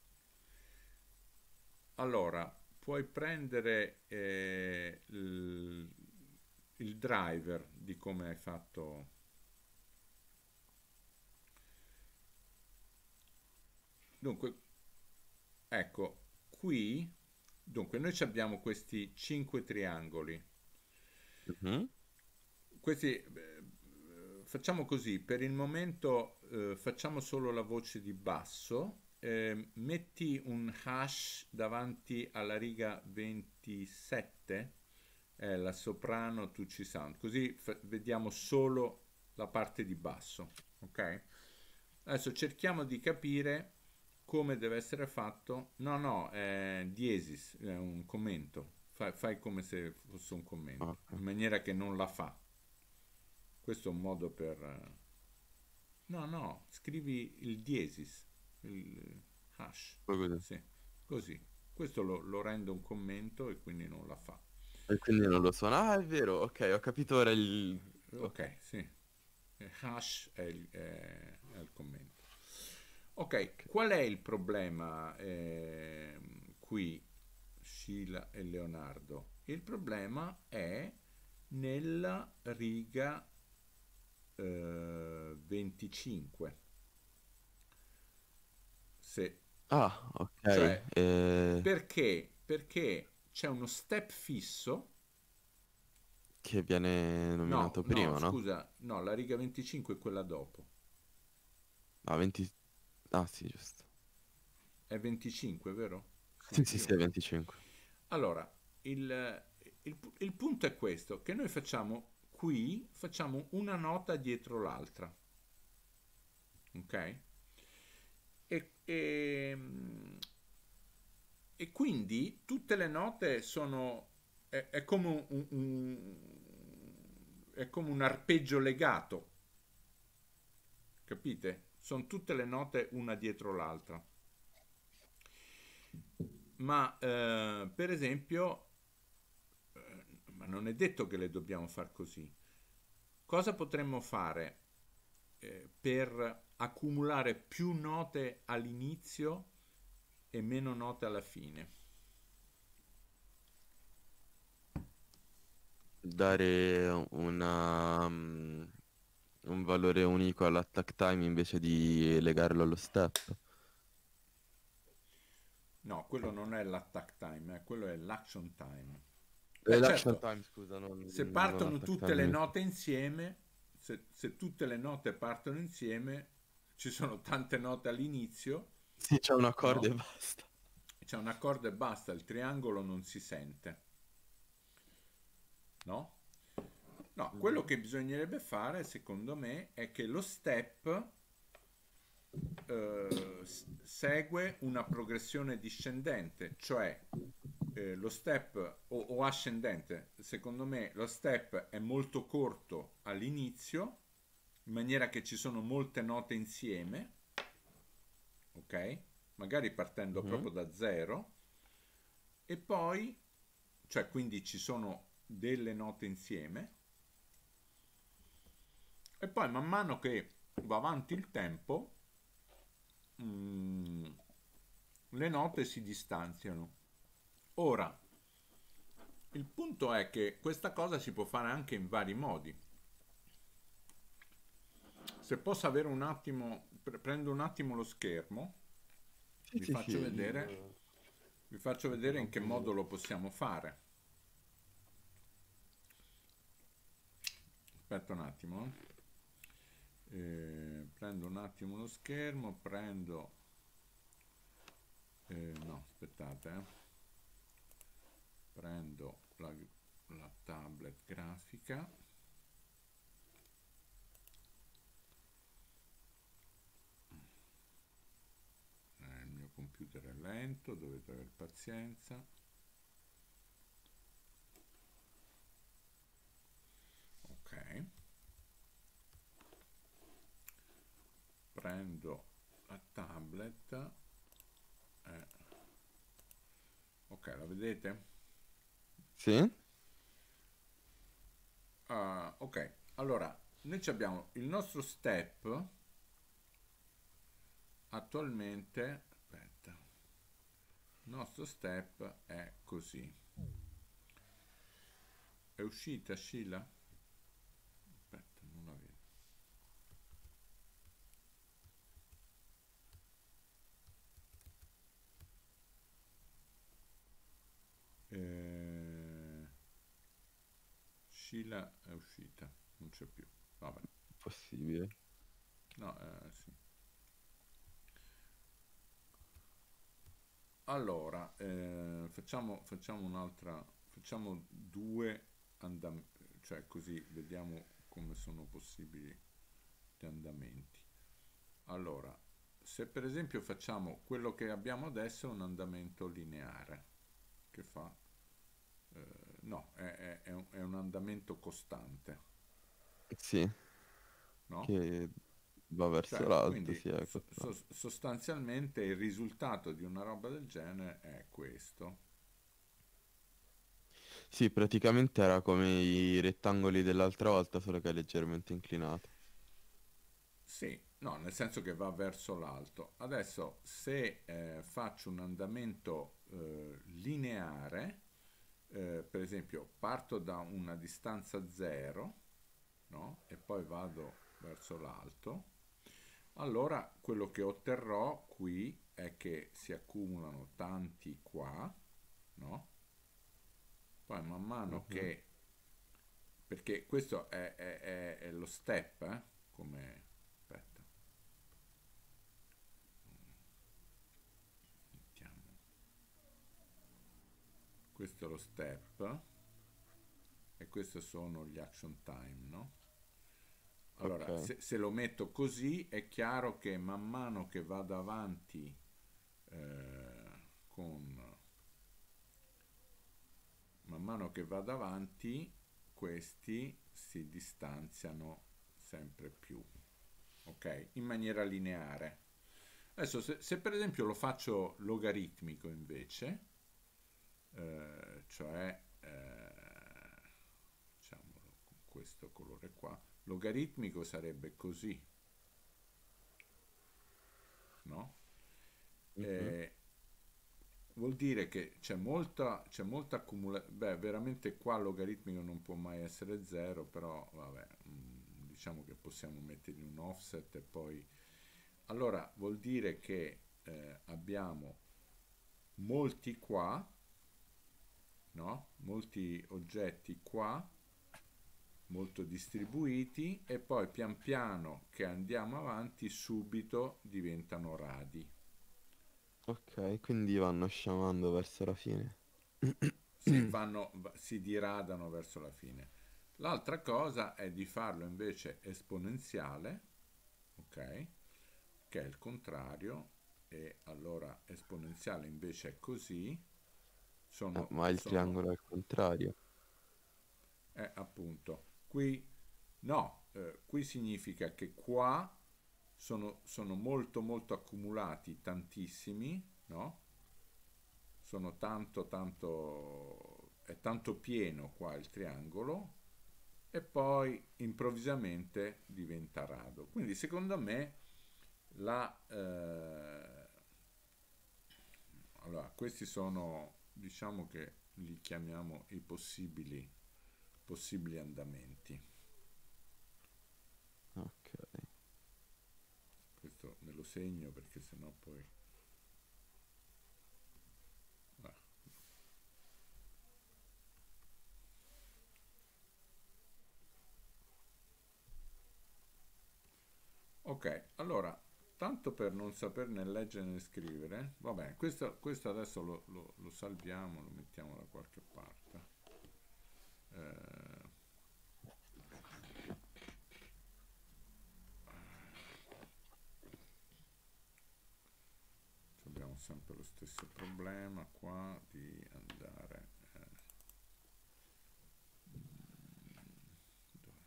Allora, puoi prendere eh, il, il driver di come hai fatto... Dunque, ecco, qui, dunque, noi abbiamo questi cinque triangoli. Uh-huh. Questi, eh, facciamo così, per il momento eh, facciamo solo la voce di basso, eh, metti un hash davanti alla riga ventisette, eh, la soprano to Csound, così vediamo solo la parte di basso, ok? Adesso cerchiamo di capire... come deve essere fatto. No, no, è diesis, è un commento. Fai, fai come se fosse un commento, in maniera che non la fa. Questo è un modo per... No, no, scrivi il diesis, il hash. Così. Sì, così. Questo lo, lo rende un commento e quindi non la fa. E quindi non lo suona. Ah, è vero, ok, ho capito ora il... Ok, sì. Hash è il, è, è il commento. Ok, qual è il problema eh, qui, Sheila e Leonardo? Il problema è nella riga eh, venticinque. Se, ah, ok. Cioè, eh... Perché? Perché c'è uno step fisso che viene nominato no, prima, no? No, scusa, no, la riga venticinque è quella dopo. Ah, venticinque. Ah sì, giusto. È venticinque, vero? Sì, sì, sì, è venticinque. Allora, il, il, il punto è questo, che noi facciamo qui, facciamo una nota dietro l'altra. Ok? E, e, e quindi tutte le note sono... È, è, come un, un, un, è come un arpeggio legato. Capite? Sono tutte le note una dietro l'altra, ma eh, per esempio eh, ma non è detto che le dobbiamo far così. Cosa potremmo fare eh, per accumulare più note all'inizio e meno note alla fine? Dare una... Um... un valore unico all'attack time invece di legarlo allo step? No, quello non è l'attack time, eh, quello è l'action time. Eh, l'action certo, time, scusa. Non, se non partono tutte time. Le note insieme, se, se tutte le note partono insieme, ci sono tante note all'inizio. Sì, c'è un accordo no, e basta. C'è un accordo e basta, il triangolo non si sente. No? No, quello che bisognerebbe fare, secondo me, è che lo step eh, segue una progressione discendente, cioè eh, lo step o, o ascendente. Secondo me lo step è molto corto all'inizio, in maniera che ci sono molte note insieme, ok? Magari partendo mm-hmm. proprio da zero, e poi, cioè quindi ci sono delle note insieme. E poi man mano che va avanti il tempo, mh, le note si distanziano. Ora, il punto è che questa cosa si può fare anche in vari modi. Se posso avere un attimo, pre prendo un attimo lo schermo, vi sì, faccio sì, vedere, io... vi faccio vedere in che modo lo possiamo fare. Aspetta un attimo, eh. Eh, prendo un attimo lo schermo, prendo eh, no aspettate eh. prendo la, la tablet grafica lento, dovete aver pazienza. Ok, prendo la tablet eh. Ok, la vedete? Sì. uh, ok, allora noi abbiamo il nostro step attualmente, aspetta, il nostro step è così. È uscita Sheila? Aspetta, non la vedo. Eh, Sheila è uscita, non c'è più. Vabbè. Possibile? No, eh, sì. Allora, eh, facciamo, facciamo un'altra, facciamo due andamenti, cioè così vediamo come sono possibili gli andamenti. Allora, se per esempio facciamo quello che abbiamo adesso è un andamento lineare, che fa? Eh, no, è, è, è, un, è un andamento costante. Sì, no? Che... va verso cioè, l'alto, sì, ecco. so sostanzialmente il risultato di una roba del genere è questo. Sì, praticamente era come i rettangoli dell'altra volta, solo che è leggermente inclinato. Sì, no, nel senso che va verso l'alto. Adesso se eh, faccio un andamento eh, lineare, eh, per esempio parto da una distanza zero, no? E poi vado verso l'alto, allora quello che otterrò qui è che si accumulano tanti qua, no? Poi man mano uh-huh. che, perché questo è, è, è, è lo step, eh? Come, aspetta, mettiamo, questo è lo step e questi sono gli action time, no? Allora, okay. se, se lo metto così è chiaro che man mano che vado avanti eh, con man mano che vado avanti questi si distanziano sempre più, ok? In maniera lineare. Adesso se, se per esempio lo faccio logaritmico invece, eh, cioè eh, diciamolo con questo colore qua, logaritmico sarebbe così, no? Mm-hmm. eh, vuol dire che c'è molta, c'è molta accumulazione. Beh, veramente qua logaritmico non può mai essere zero, però vabbè, mh, diciamo che possiamo mettergli un offset e poi... Allora, vuol dire che eh, abbiamo molti qua, no? Molti oggetti qua, molto distribuiti, e poi pian piano che andiamo avanti subito diventano radi. Ok, quindi vanno sciamando verso la fine. Sì, vanno, si diradano verso la fine. L'altra cosa è di farlo invece esponenziale, ok, che è il contrario, e allora esponenziale invece è così. Sono, eh, ma il sono... triangolo è il contrario. Eh, appunto. Qui no, eh, qui significa che qua sono, sono molto molto accumulati, tantissimi, no? Sono tanto tanto, è tanto pieno qua il triangolo, e poi improvvisamente diventa rado. Quindi secondo me la eh, allora questi sono, diciamo che li chiamiamo i possibili possibili andamenti. Ok, questo me lo segno perché sennò poi ah. Ok, allora tanto per non saper né leggere né scrivere, va bene, questo, questo adesso lo, lo, lo salviamo, lo mettiamo da qualche parte. Abbiamo sempre lo stesso problema qua di andare eh. Dov'è?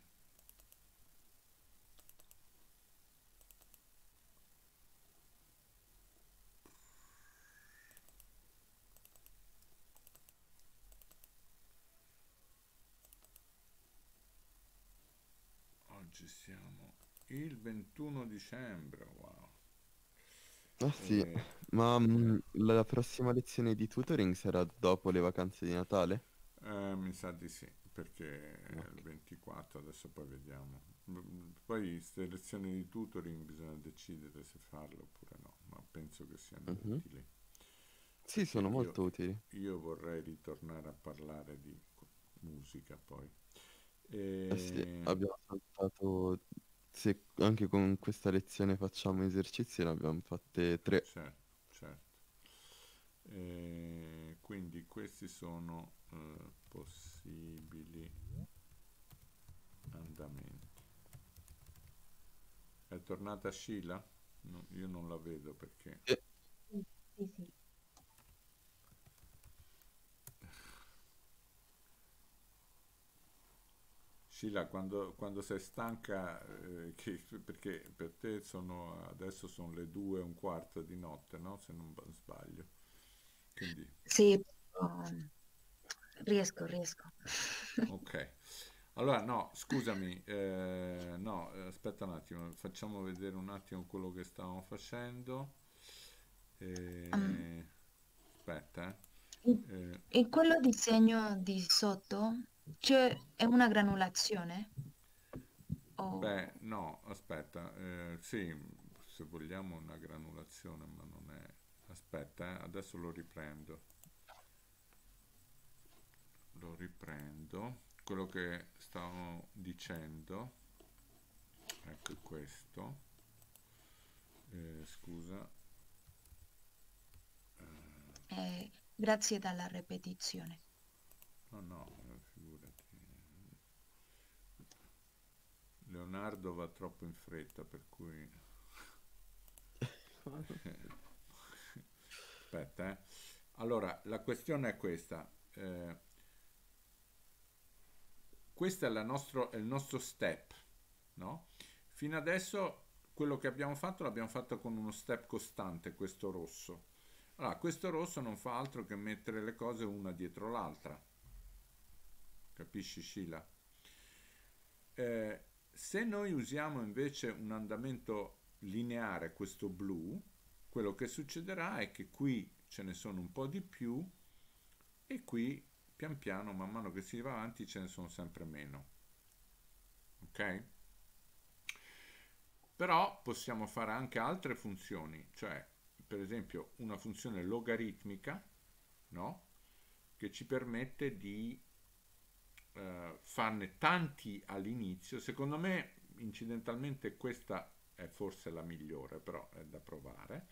Oggi siamo il ventuno dicembre, wow. Ah sì, eh, ma mh, la prossima lezione di tutoring sarà dopo le vacanze di Natale? Eh, mi sa di sì, perché è okay. Il ventiquattro, adesso poi vediamo. Poi queste lezioni di tutoring bisogna decidere se farle oppure no, ma penso che siano uh-huh. utili. Sì, sono io, molto utili. Io vorrei ritornare a parlare di musica poi. E... Eh sì, abbiamo saltato... Se anche con questa lezione facciamo esercizi, ne abbiamo fatte tre. Certo, certo. E quindi questi sono eh, possibili andamenti. È tornata Sheila? No, io non la vedo perché... Eh. Sì, sì, sì. Sheila, quando, quando sei stanca, eh, che, perché per te sono, adesso sono le due e un quarto di notte, no? Se non sbaglio. Quindi... Sì, um, riesco, riesco. Ok. Allora, no, scusami, eh, no, aspetta un attimo, facciamo vedere un attimo quello che stavamo facendo. Eh, um, aspetta. Eh. In, in quello disegno di sotto... Cioè, è una granulazione? Oh. Beh, no, aspetta, eh, sì, se vogliamo una granulazione, ma non è... Aspetta, eh, adesso lo riprendo. Lo riprendo. Quello che stavo dicendo, ecco questo. Eh, scusa. Eh. Eh, grazie dalla ripetizione. No, no, figurati. Leonardo va troppo in fretta, per cui... Aspetta, eh. Allora, la questione è questa. Eh, questo è, la nostro, è il nostro step, no? Fino adesso quello che abbiamo fatto l'abbiamo fatto con uno step costante, questo rosso. Allora, questo rosso non fa altro che mettere le cose una dietro l'altra. Capisci, Sheila? Eh, se noi usiamo invece un andamento lineare, questo blu, quello che succederà è che qui ce ne sono un po' di più e qui pian piano, man mano che si va avanti, ce ne sono sempre meno. Ok? Però possiamo fare anche altre funzioni, cioè per esempio una funzione logaritmica, no? Che ci permette di Uh, farne tanti all'inizio. Secondo me incidentalmente questa è forse la migliore, però è da provare.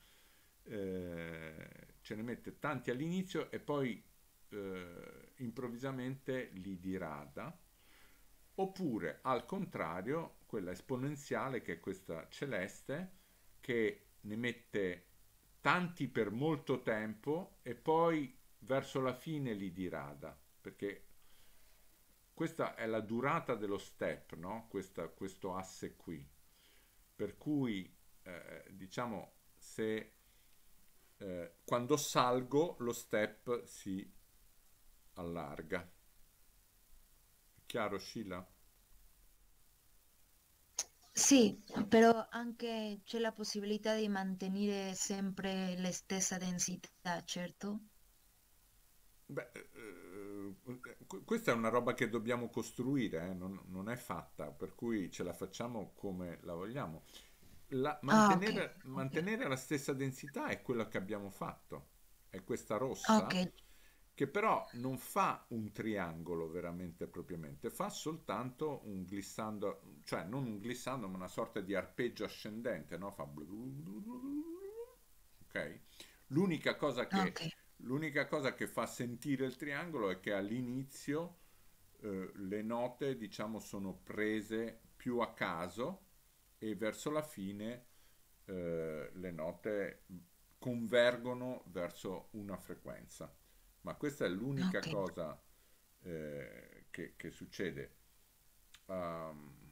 Uh, ce ne mette tanti all'inizio e poi uh, improvvisamente li dirada, oppure al contrario quella esponenziale, che è questa celeste, che ne mette tanti per molto tempo e poi verso la fine li dirada, perché questa è la durata dello step, no? Questa, questo asse qui. Per cui, eh, diciamo, se eh, quando salgo lo step si allarga. È chiaro, Sheila? Sì, però anche c'è la possibilità di mantenere sempre la stessa densità, certo? Beh, eh, questa è una roba che dobbiamo costruire, eh? non, non è fatta, per cui ce la facciamo come la vogliamo. La, mantenere, ah, okay, okay. mantenere la stessa densità è quello che abbiamo fatto, è questa rossa, okay. Che però non fa un triangolo veramente propriamente, fa soltanto un glissando, cioè non un glissando, ma una sorta di arpeggio ascendente, no? Fa blu blu blu blu, ok? L'unica cosa che... Okay. L'unica cosa che fa sentire il triangolo è che all'inizio eh, le note, diciamo, sono prese più a caso e verso la fine eh, le note convergono verso una frequenza, ma questa è l'unica okay. cosa eh, che, che succede. Um,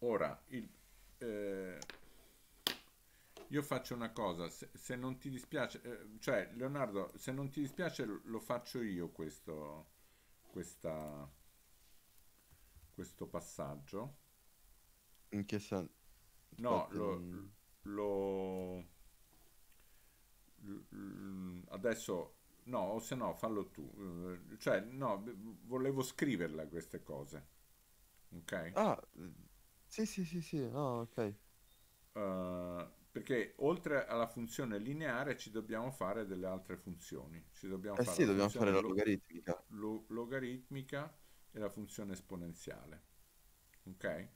ora il, eh, io faccio una cosa, se, se non ti dispiace, eh, cioè Leonardo, se non ti dispiace lo faccio io questo, questa, questo passaggio. In che senso? No, lo, lo, lo adesso no, o se no fallo tu, cioè no, volevo scriverla queste cose, ok? Ah, sì sì sì sì, no, ok. Uh, perché oltre alla funzione lineare ci dobbiamo fare delle altre funzioni, ci dobbiamo eh fare sì, dobbiamo fare la logaritmica. Lo, logaritmica e la funzione esponenziale, ok?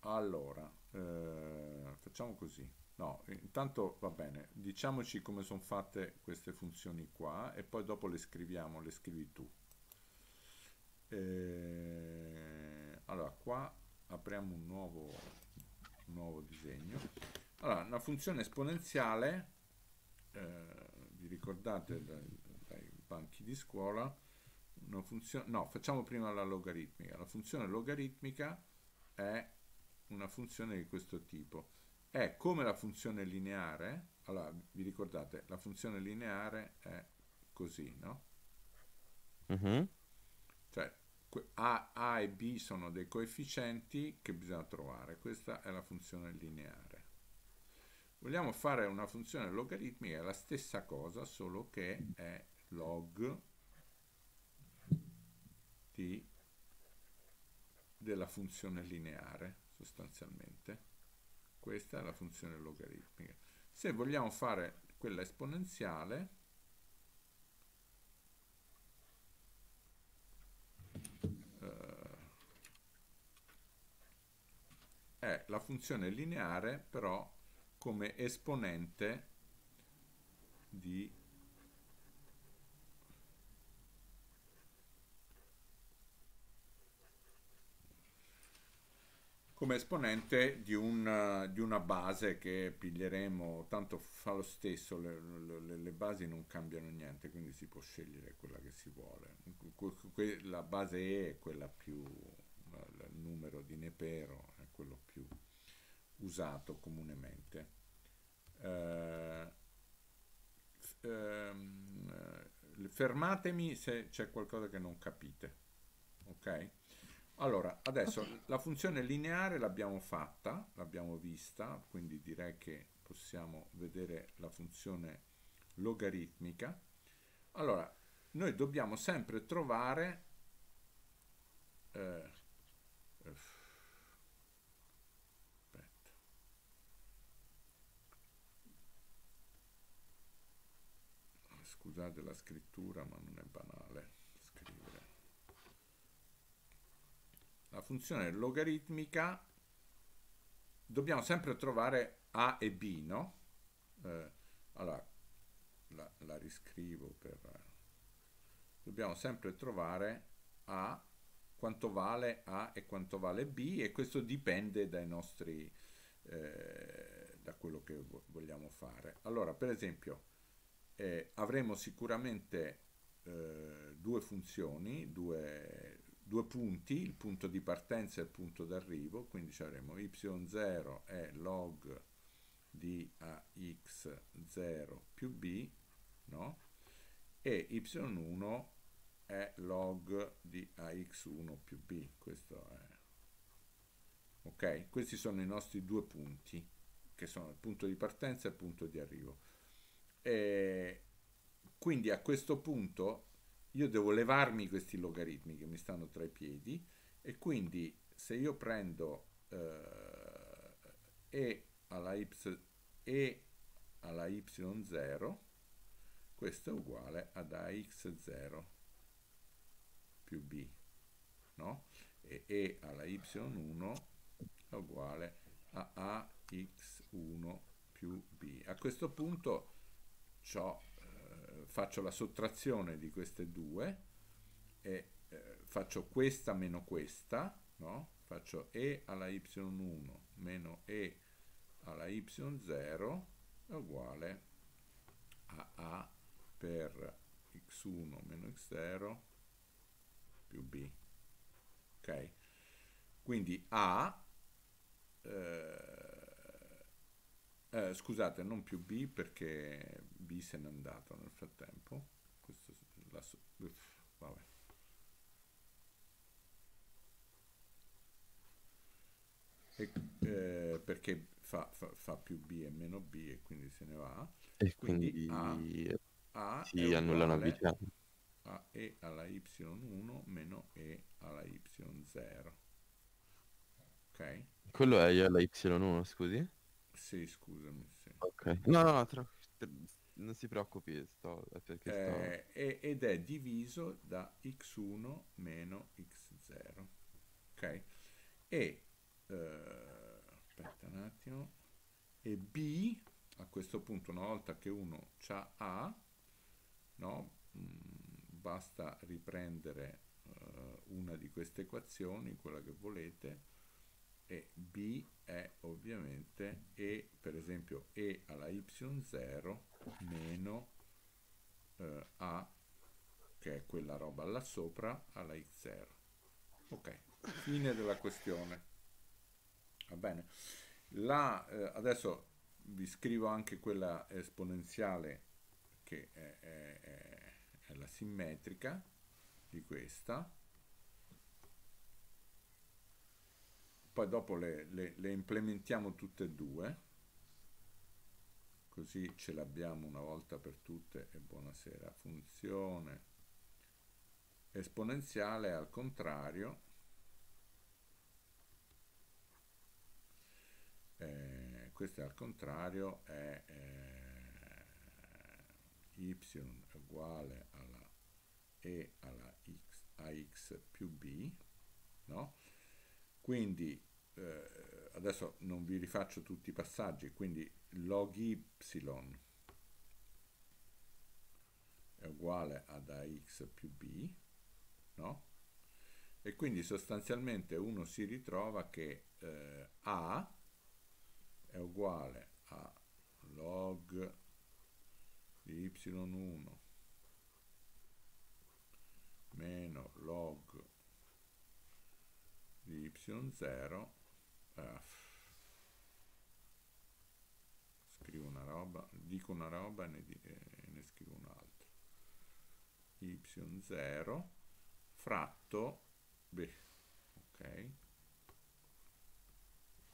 Allora, eh, facciamo così. No, intanto va bene, diciamoci come sono fatte queste funzioni qua e poi dopo le scriviamo, le scrivi tu. Eh, allora, qua apriamo un nuovo, un nuovo disegno. Allora, una funzione esponenziale, eh, vi ricordate dai, dai banchi di scuola, una funzione, no, facciamo prima la logaritmica. La funzione logaritmica è una funzione di questo tipo, è come la funzione lineare. Allora vi ricordate la funzione lineare è così, no? Uh-huh. Cioè a, a e b sono dei coefficienti che bisogna trovare, questa è la funzione lineare. Vogliamo fare una funzione logaritmica, è la stessa cosa solo che è log di della funzione lineare. Sostanzialmente questa è la funzione logaritmica. Se vogliamo fare quella esponenziale, eh, è la funzione lineare però come esponente di come esponente di, un, di una base che piglieremo, tanto fa lo stesso, le, le, le basi non cambiano niente, quindi si può scegliere quella che si vuole. La base E è quella più, il numero di Nepero è quello più usato comunemente. Eh, ehm, fermatemi se c'è qualcosa che non capite, ok? Allora, adesso okay. la funzione lineare l'abbiamo fatta, l'abbiamo vista, quindi direi che possiamo vedere la funzione logaritmica. Allora, noi dobbiamo sempre trovare eh, aspetta. Scusate la scrittura, ma non è banale scrivere. La funzione logaritmica dobbiamo sempre trovare a e b, no? Eh, allora la, la riscrivo per dobbiamo sempre trovare a, quanto vale a e quanto vale b, e questo dipende dai nostri eh, da quello che vogliamo fare. Allora per esempio eh, avremo sicuramente eh, due funzioni, due due punti, il punto di partenza e il punto d'arrivo, quindi avremo y zero è log di ax zero più b, no? E y uno è log di ax uno più b, questo è ok, questi sono i nostri due punti che sono il punto di partenza e il punto di arrivo, e quindi a questo punto io devo levarmi questi logaritmi che mi stanno tra i piedi, e quindi se io prendo eh, e, alla y, e alla y zero, questo è uguale ad ax zero più b, no? E e alla y uno è uguale a ax uno più b. A questo punto ciò faccio la sottrazione di queste due e eh, faccio questa meno questa, no? faccio e alla y uno meno e alla y zero è uguale a a per x uno meno x zero più b. Ok, quindi a eh, eh, scusate, non più b, perché b se n'è andato nel frattempo. Questo la, uff, vabbè. E, eh, perché fa, fa, fa più b e meno b e quindi se ne va, e quindi, quindi a, a si annulla una vicenda a e alla y uno meno e alla y zero. Ok, quello è e alla y uno, scusi? Sì, scusami, sì. Ok, no no, no non si preoccupi, sto, è perché eh, sto... è, ed è diviso da x uno meno x zero. Ok, e Uh, aspetta un attimo, e b a questo punto, una volta che uno c'ha a, no, mh, basta riprendere uh, una di queste equazioni, quella che volete, e b è ovviamente e, per esempio e alla y zero meno uh, a, che è quella roba là sopra, alla x zero. Ok, fine della questione. Va bene, la, eh, adesso vi scrivo anche quella esponenziale che è, è, è, è la simmetrica di questa, poi dopo le, le, le implementiamo tutte e due, così ce l'abbiamo una volta per tutte. E buonasera, funzione esponenziale al contrario. Eh, questo è al contrario, è eh, y è uguale alla e alla x, a x più b, no? Quindi eh, adesso non vi rifaccio tutti i passaggi, quindi log y è uguale ad ax più b, no? E quindi sostanzialmente uno si ritrova che eh, a è uguale a log di y uno meno log di y zero. Eh, scrivo una roba, dico una roba e ne, e ne scrivo un'altra. y zero fratto b. Ok,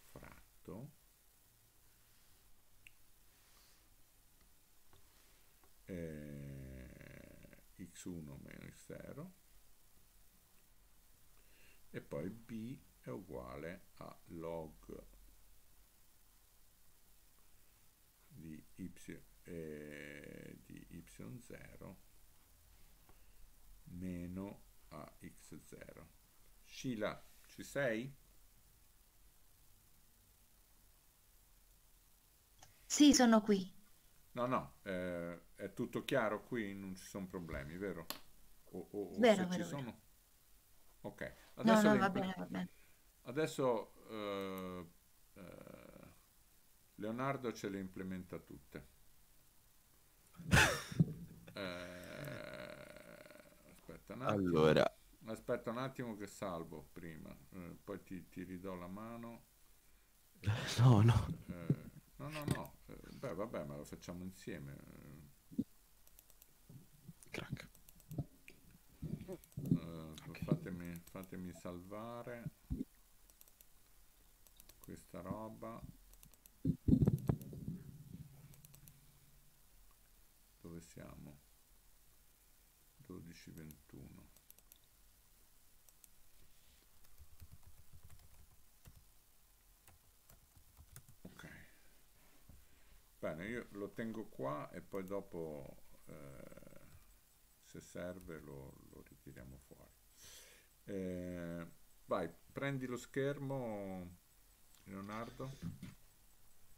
fratto x uno meno x zero, e poi b è uguale a log di y, eh, di y zero meno a x zero. Sheila, ci sei? Sì, sono qui. No, no, eh, è tutto chiaro qui, non ci sono problemi, vero? O, o, o vero, se vero, ci sono... vero. Ok, adesso... No, no, va bene, va bene. Adesso eh, eh, Leonardo ce le implementa tutte. Eh, aspetta un attimo. Allora. Aspetta un attimo che salvo prima, eh, poi ti, ti ridò la mano. No, no. Eh, no, no, no. Beh, vabbè, ma lo facciamo insieme. Crack. Uh, okay. fatemi, fatemi salvare questa roba. Dove siamo? dodici ventuno. Ok. Bene, io lo tengo qua e poi dopo, eh, se serve, lo, lo ritiriamo fuori. Eh, vai, prendi lo schermo, Leonardo.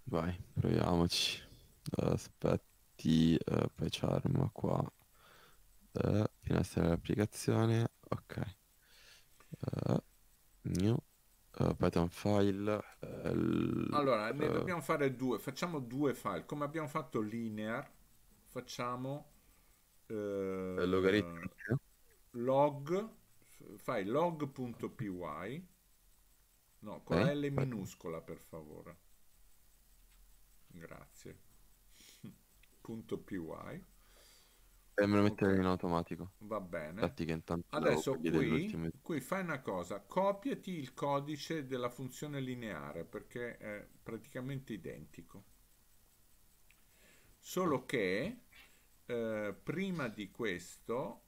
Vai, proviamoci. Aspetti, eh, PyCharm qua. Eh, finestra dell'applicazione, ok. Eh, new, Python file. Eh, l... Allora, ne dobbiamo fare due. Facciamo due file. Come abbiamo fatto linear, facciamo eh, logaritmo. Eh, log, fai log.py. No, con eh? L minuscola, per favore. Grazie. Punto .py. E me lo mettere in automatico. Va bene. Adesso qui, qui fai una cosa, copiati il codice della funzione lineare, perché è praticamente identico. Solo che eh, prima di questo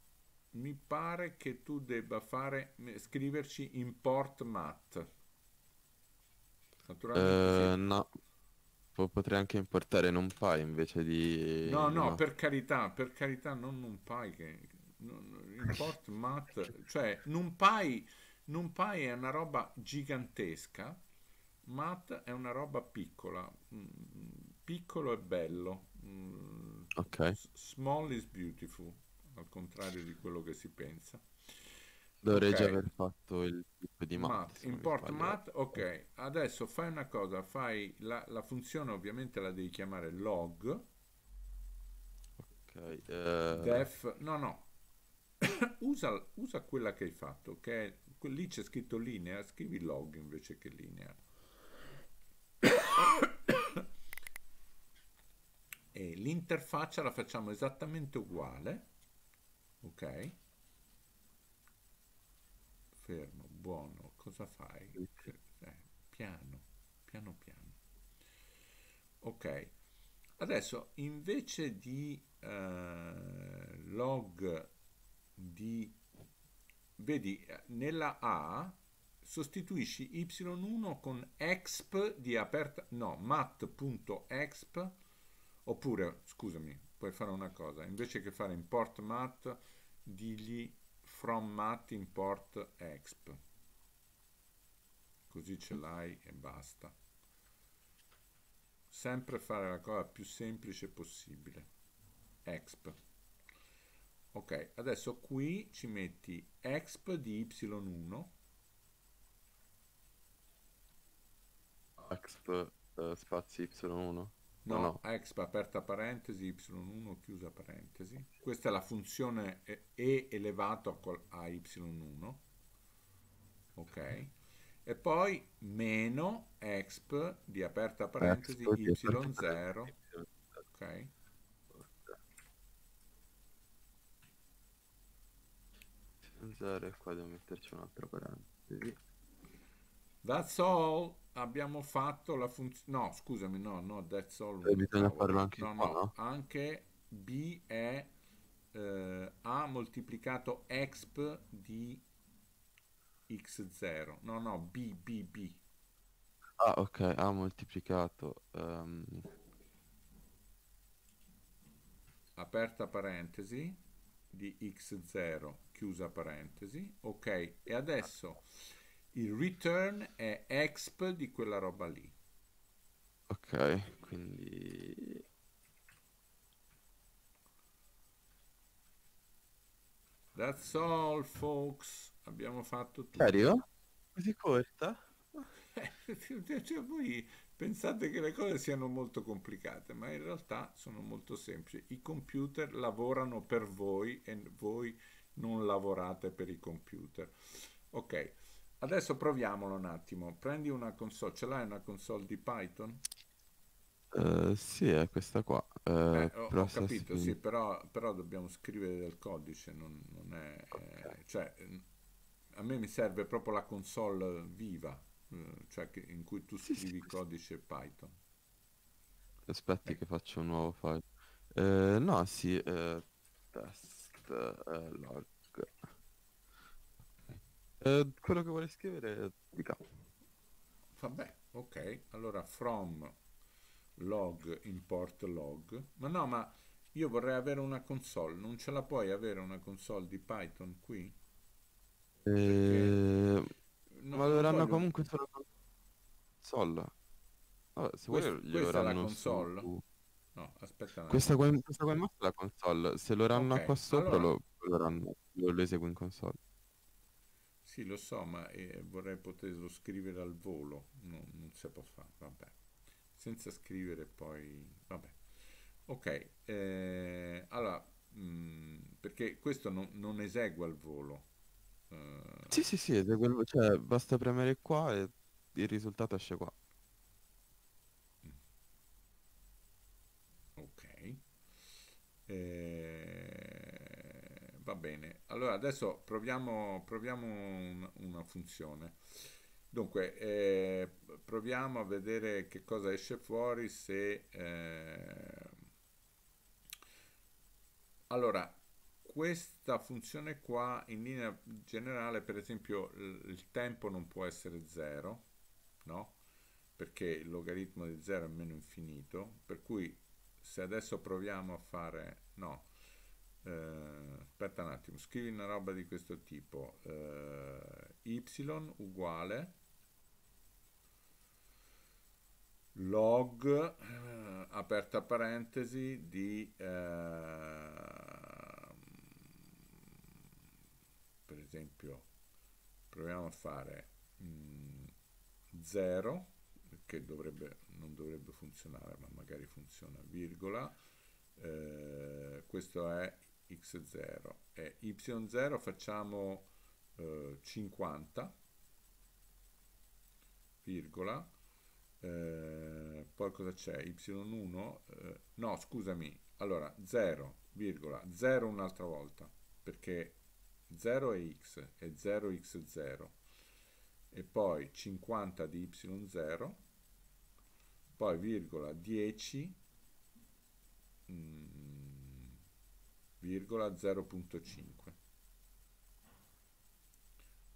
mi pare che tu debba fare, scriverci import mat. Naturalmente. Eh, no. Potrei anche importare NumPy invece di... No, no, no, per carità, per carità, non NumPy, che... import mat, cioè NumPy, NumPy è una roba gigantesca, mat è una roba piccola, piccolo e bello, ok, small is beautiful, al contrario di quello che si pensa. Dovrei okay. già aver fatto il tipo di mat, mat import mat, ok. Adesso fai una cosa, fai la, la funzione, ovviamente la devi chiamare log, ok, uh... def, no no usa, usa quella che hai fatto, che è, lì c'è scritto linea, scrivi log invece che linea e l'interfaccia la facciamo esattamente uguale, ok. Fermo, buono, cosa fai? Eh, piano, piano piano. Ok, adesso invece di eh, log di... Vedi, nella A sostituisci y uno con exp di aperta... No, mat.exp, oppure, scusami, puoi fare una cosa, invece che fare import mat, digli... from mat import exp, così ce l'hai e basta. Sempre fare la cosa più semplice possibile, exp. Ok, adesso qui ci metti exp di y uno, exp uh, spazi y uno. No, no, exp aperta parentesi, y uno chiusa parentesi. Questa è la funzione e elevato a y uno. Ok. E poi meno exp di aperta parentesi, y zero. Ok. y zero e qua devo metterci un'altra parentesi. That's all. Abbiamo fatto la funzione, no scusami, no no that's all, bisogna farlo anche no, qua, no. no anche b è eh, a moltiplicato exp di x zero, no no b b b ah ok, a moltiplicato um... aperta parentesi di x zero chiusa parentesi, ok. E adesso il return è exp di quella roba lì. Ok, quindi... That's all, folks. Abbiamo fatto tutto. Serio? Così corta? Cioè, voi pensate che le cose siano molto complicate, ma in realtà sono molto semplici. I computer lavorano per voi e voi non lavorate per i computer. Ok. Adesso proviamolo un attimo. Prendi una console. Ce l'hai una console di Python? Uh, sì, è questa qua. Uh, eh, ho, ho capito, in... sì, però, però dobbiamo scrivere del codice. Non, non è, okay. eh, cioè, a me mi serve proprio la console viva, cioè che, in cui tu scrivi sì, sì, codice Python. Aspetti eh. che faccio un nuovo file. Eh, no, sì, eh, test eh, log. Eh, quello che vuole scrivere dica. Vabbè, ok, allora from log import log, ma no, ma io vorrei avere una console, non ce la puoi avere una console di Python qui? Eh, no, ma dovranno voglio... comunque solo console. Vabbè, se Quest, vuoi questa è la console su... no aspetta questa qua, questa qua è la console, se lo ranno okay. qua sopra allora... lo, lo, ranno, lo, lo eseguo in console. Sì, lo so, ma eh, vorrei poterlo scrivere al volo, no, non si può fare, vabbè, senza scrivere poi, vabbè. Ok, eh, allora, mh, perché questo non, non esegue al volo. Eh, sì, sì, sì, esegue al volo, cioè basta premere qua e il risultato esce qua. Ok. Eh, va bene, allora adesso proviamo, proviamo un, una funzione. Dunque eh, proviamo a vedere che cosa esce fuori se eh... allora questa funzione qua in linea generale, per esempio il tempo non può essere zero, no? Perché il logaritmo di zero è meno infinito, per cui se adesso proviamo a fare, no, eh, aspetta un attimo, scrivi una roba di questo tipo, eh, y uguale log, eh, aperta parentesi, di, eh, per esempio, proviamo a fare zero, che dovrebbe, non dovrebbe funzionare, ma magari funziona, virgola, eh, questo è x zero, e y zero facciamo eh, cinquanta, virgola, eh, poi cosa c'è, y uno, eh, no scusami, allora zero, virgola, zero un'altra volta, perché zero è x, e zero x zero, e poi cinquanta di y zero, poi virgola dieci, mm, virgola zero punto cinque.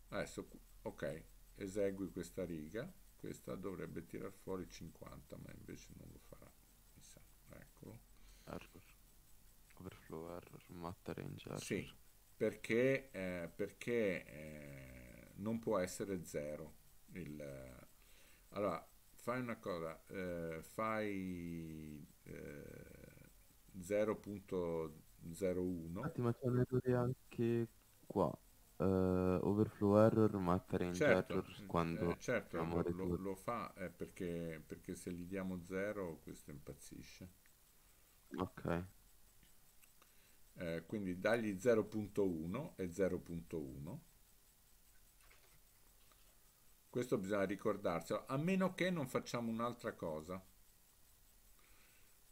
Adesso, ok, esegui questa riga, questa dovrebbe tirar fuori cinquanta, ma invece non lo farà, mi sa, eccolo. Error, overflow error, matta range error. Sì, perché, eh, perché eh, non può essere zero. Il, allora, fai una cosa, eh, fai eh, zero punto zero uno. Ma c'è un errore anche qua, uh, overflow error, matta range, certo, error, quando eh, certo, lo, lo fa, eh, perché, perché se gli diamo zero questo impazzisce. Ok. Eh, quindi dagli zero punto uno e zero punto uno. Questo bisogna ricordarselo, a meno che non facciamo un'altra cosa.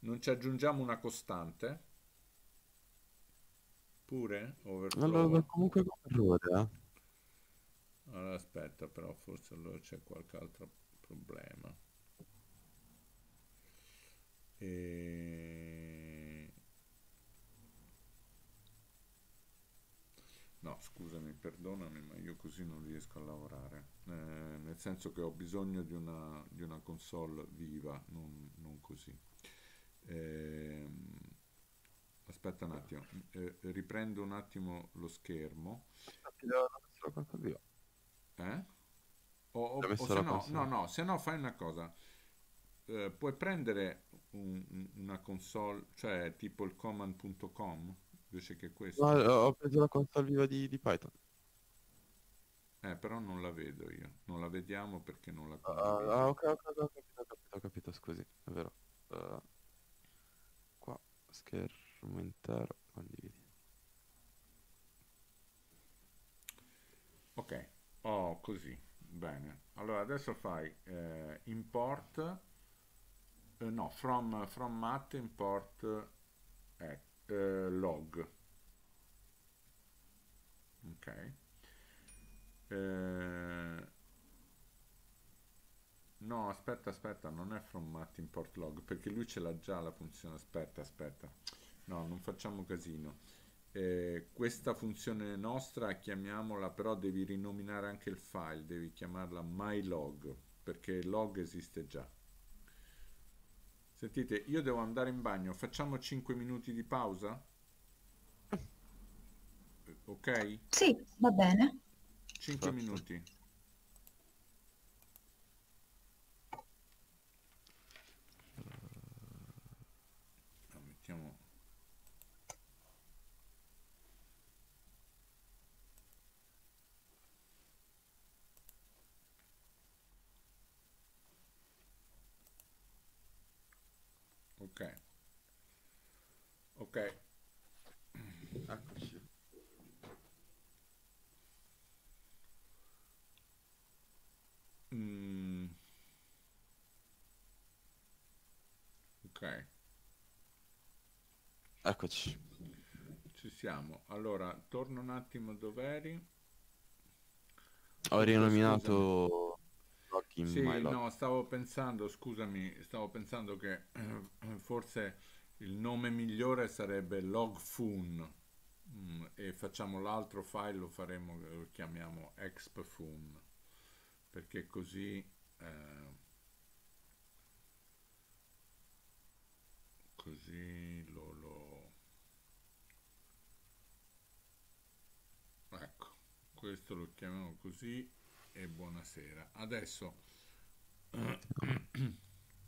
Non ci aggiungiamo una costante? Pure? Overflow. Allora, comunque errore. Allora, aspetta, però forse allora c'è qualche altro problema. E... No, scusami, perdonami, ma io così non riesco a lavorare, eh, nel senso che ho bisogno di una, di una console viva, non, non così. Eh, aspetta un attimo, eh, riprendo un attimo lo schermo. Eh? O, o, o se no, no, no, se no fai una cosa, eh, puoi prendere un, una console, cioè tipo il command punto com, invece che questo. No, ho preso la console viva di, di Python. Eh, però non la vedo io. Non la vediamo perché non la condivido. Ah, ok, ok, ho capito, ho capito, ho capito, scusi, è vero. Uh, qua, schermo intero, condividi. Ok, oh, così, bene. Allora, adesso fai eh, import, eh, no, from, from mat import, ecco. Eh, log, ok, eh, no aspetta aspetta, non è from mat import log perché lui ce l'ha già la funzione, aspetta aspetta, no, non facciamo casino, eh, questa funzione nostra chiamiamola, però devi rinominare anche il file, devi chiamarla my log perché log esiste già. Sentite, io devo andare in bagno, facciamo cinque minuti di pausa? Ok? Sì, va bene. cinque minuti. La mettiamo... Ok. Ok. Eccoci. Mm. Ok. Eccoci. Ci siamo. Allora, torno un attimo dov'eri. Ho rinominato... Sì, no, stavo pensando, scusami, stavo pensando che eh, forse il nome migliore sarebbe logfun mm, e facciamo l'altro file, lo faremo, lo chiamiamo expfun, perché così eh, così lo, lo ecco, questo lo chiamiamo così. E buonasera. Adesso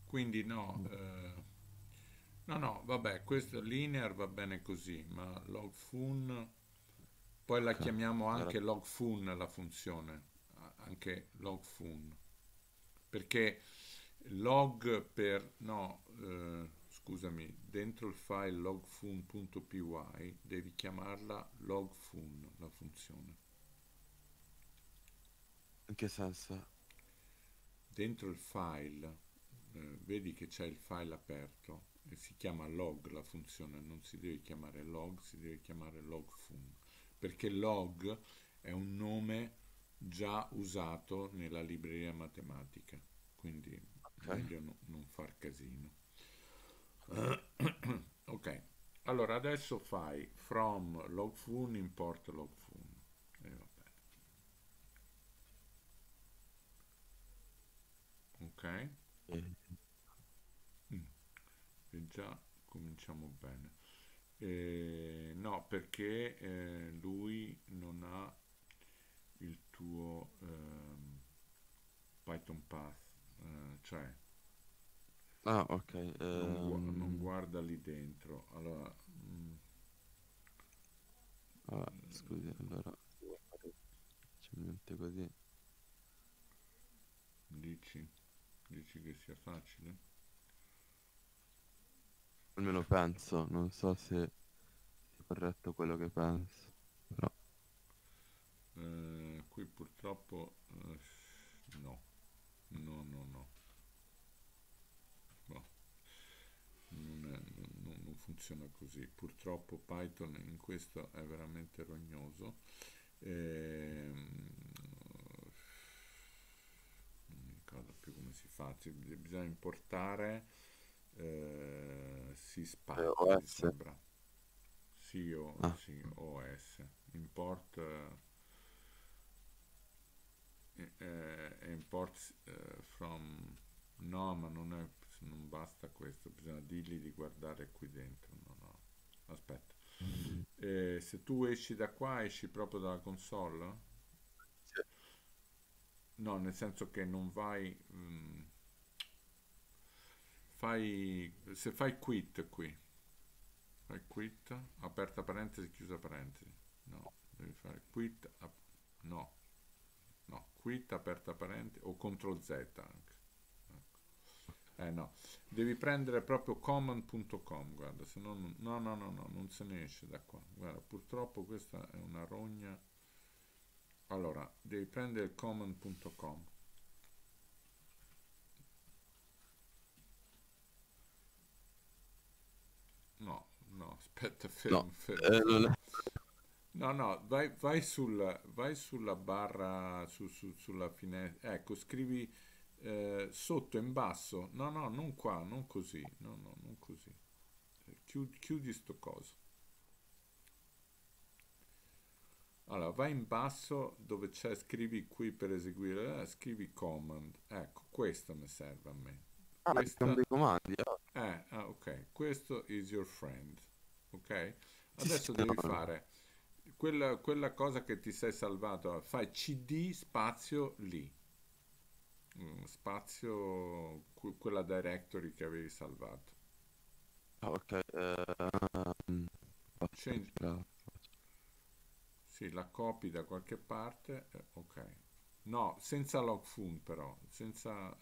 quindi no, eh, no, no, vabbè, questo linear va bene così, ma logfun poi la okay. chiamiamo anche logfun la funzione, anche logfun, perché log per no, eh, scusami, dentro il file logfun.py devi chiamarla logfun la funzione. In che senso? Dentro il file, eh, vedi che c'è il file aperto e si chiama log la funzione, non si deve chiamare log, si deve chiamare logfun, perché log è un nome già usato nella libreria matematica, quindi okay. meglio no, non far casino. Ok, allora adesso fai from logfun import logfun. Eh, Ok, mm. e già cominciamo bene. Eh, no, perché eh, lui non ha il tuo ehm, Python path, eh, cioè ah, okay. non, gu um... non guarda lì dentro. Allora, mm, ah, scusi, allora c'è niente così. Dici? Dici che sia facile? Almeno penso, non so se è corretto quello che penso, però eh, qui purtroppo eh, no, no, no, no, no. Non, è, non, non funziona così, purtroppo Python in questo è veramente rognoso. Ehm, più come si fa, bisogna importare eh, si spara mi sembra sì o ah. sì, os import eh, eh, import eh, from no ma non è non basta questo, bisogna dirgli di guardare qui dentro. No no aspetta mm-hmm. eh, se tu esci da qua esci proprio dalla console. No, nel senso che non vai, mh, fai, se fai quit qui, fai quit, aperta parentesi, chiusa parentesi, no, devi fare quit, ap, no, no, quit, aperta parentesi, o control Z anche, ecco. Eh no, devi prendere proprio command punto com, guarda, se no, no, no, no, no, non se ne esce da qua, guarda, purtroppo questa è una rogna. Allora, devi prendere il command punto com. No, no, aspetta, fermo, no. fermo. No, no, vai, vai, sul, vai sulla barra, su, su, sulla finestra. Ecco, scrivi eh, sotto, in basso. No, no, non qua, non così. No, no, non così. Chiudi, chiudi sto coso. Allora, vai in basso dove c'è, scrivi qui per eseguire, eh, scrivi command, ecco, questo mi serve a me. Ah, questa... dei comandi. Eh, ah, ok, questo is your friend, ok? Adesso devi fare quella, quella cosa che ti sei salvato, fai cd spazio lì, spazio quella directory che avevi salvato. Ah, ok. Uh, Change. La copi da qualche parte, eh, ok, no, senza logfun però, senza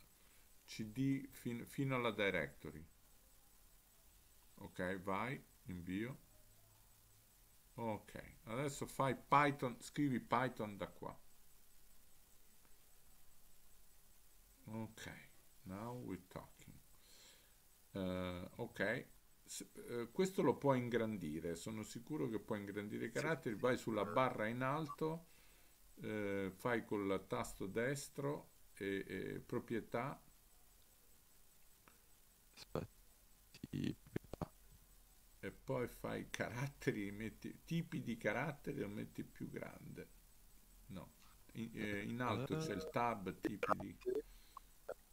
cd fin, fino alla directory, ok, vai, invio, ok, adesso fai Python, scrivi Python da qua, ok, now we're talking, uh, ok, S uh, questo lo puoi ingrandire, sono sicuro che puoi ingrandire i caratteri, vai sulla barra in alto, uh, fai col tasto destro e, e proprietà, e poi fai caratteri, metti tipi di caratteri, lo metti più grande, no, in, eh, in alto c'è il tab tipi di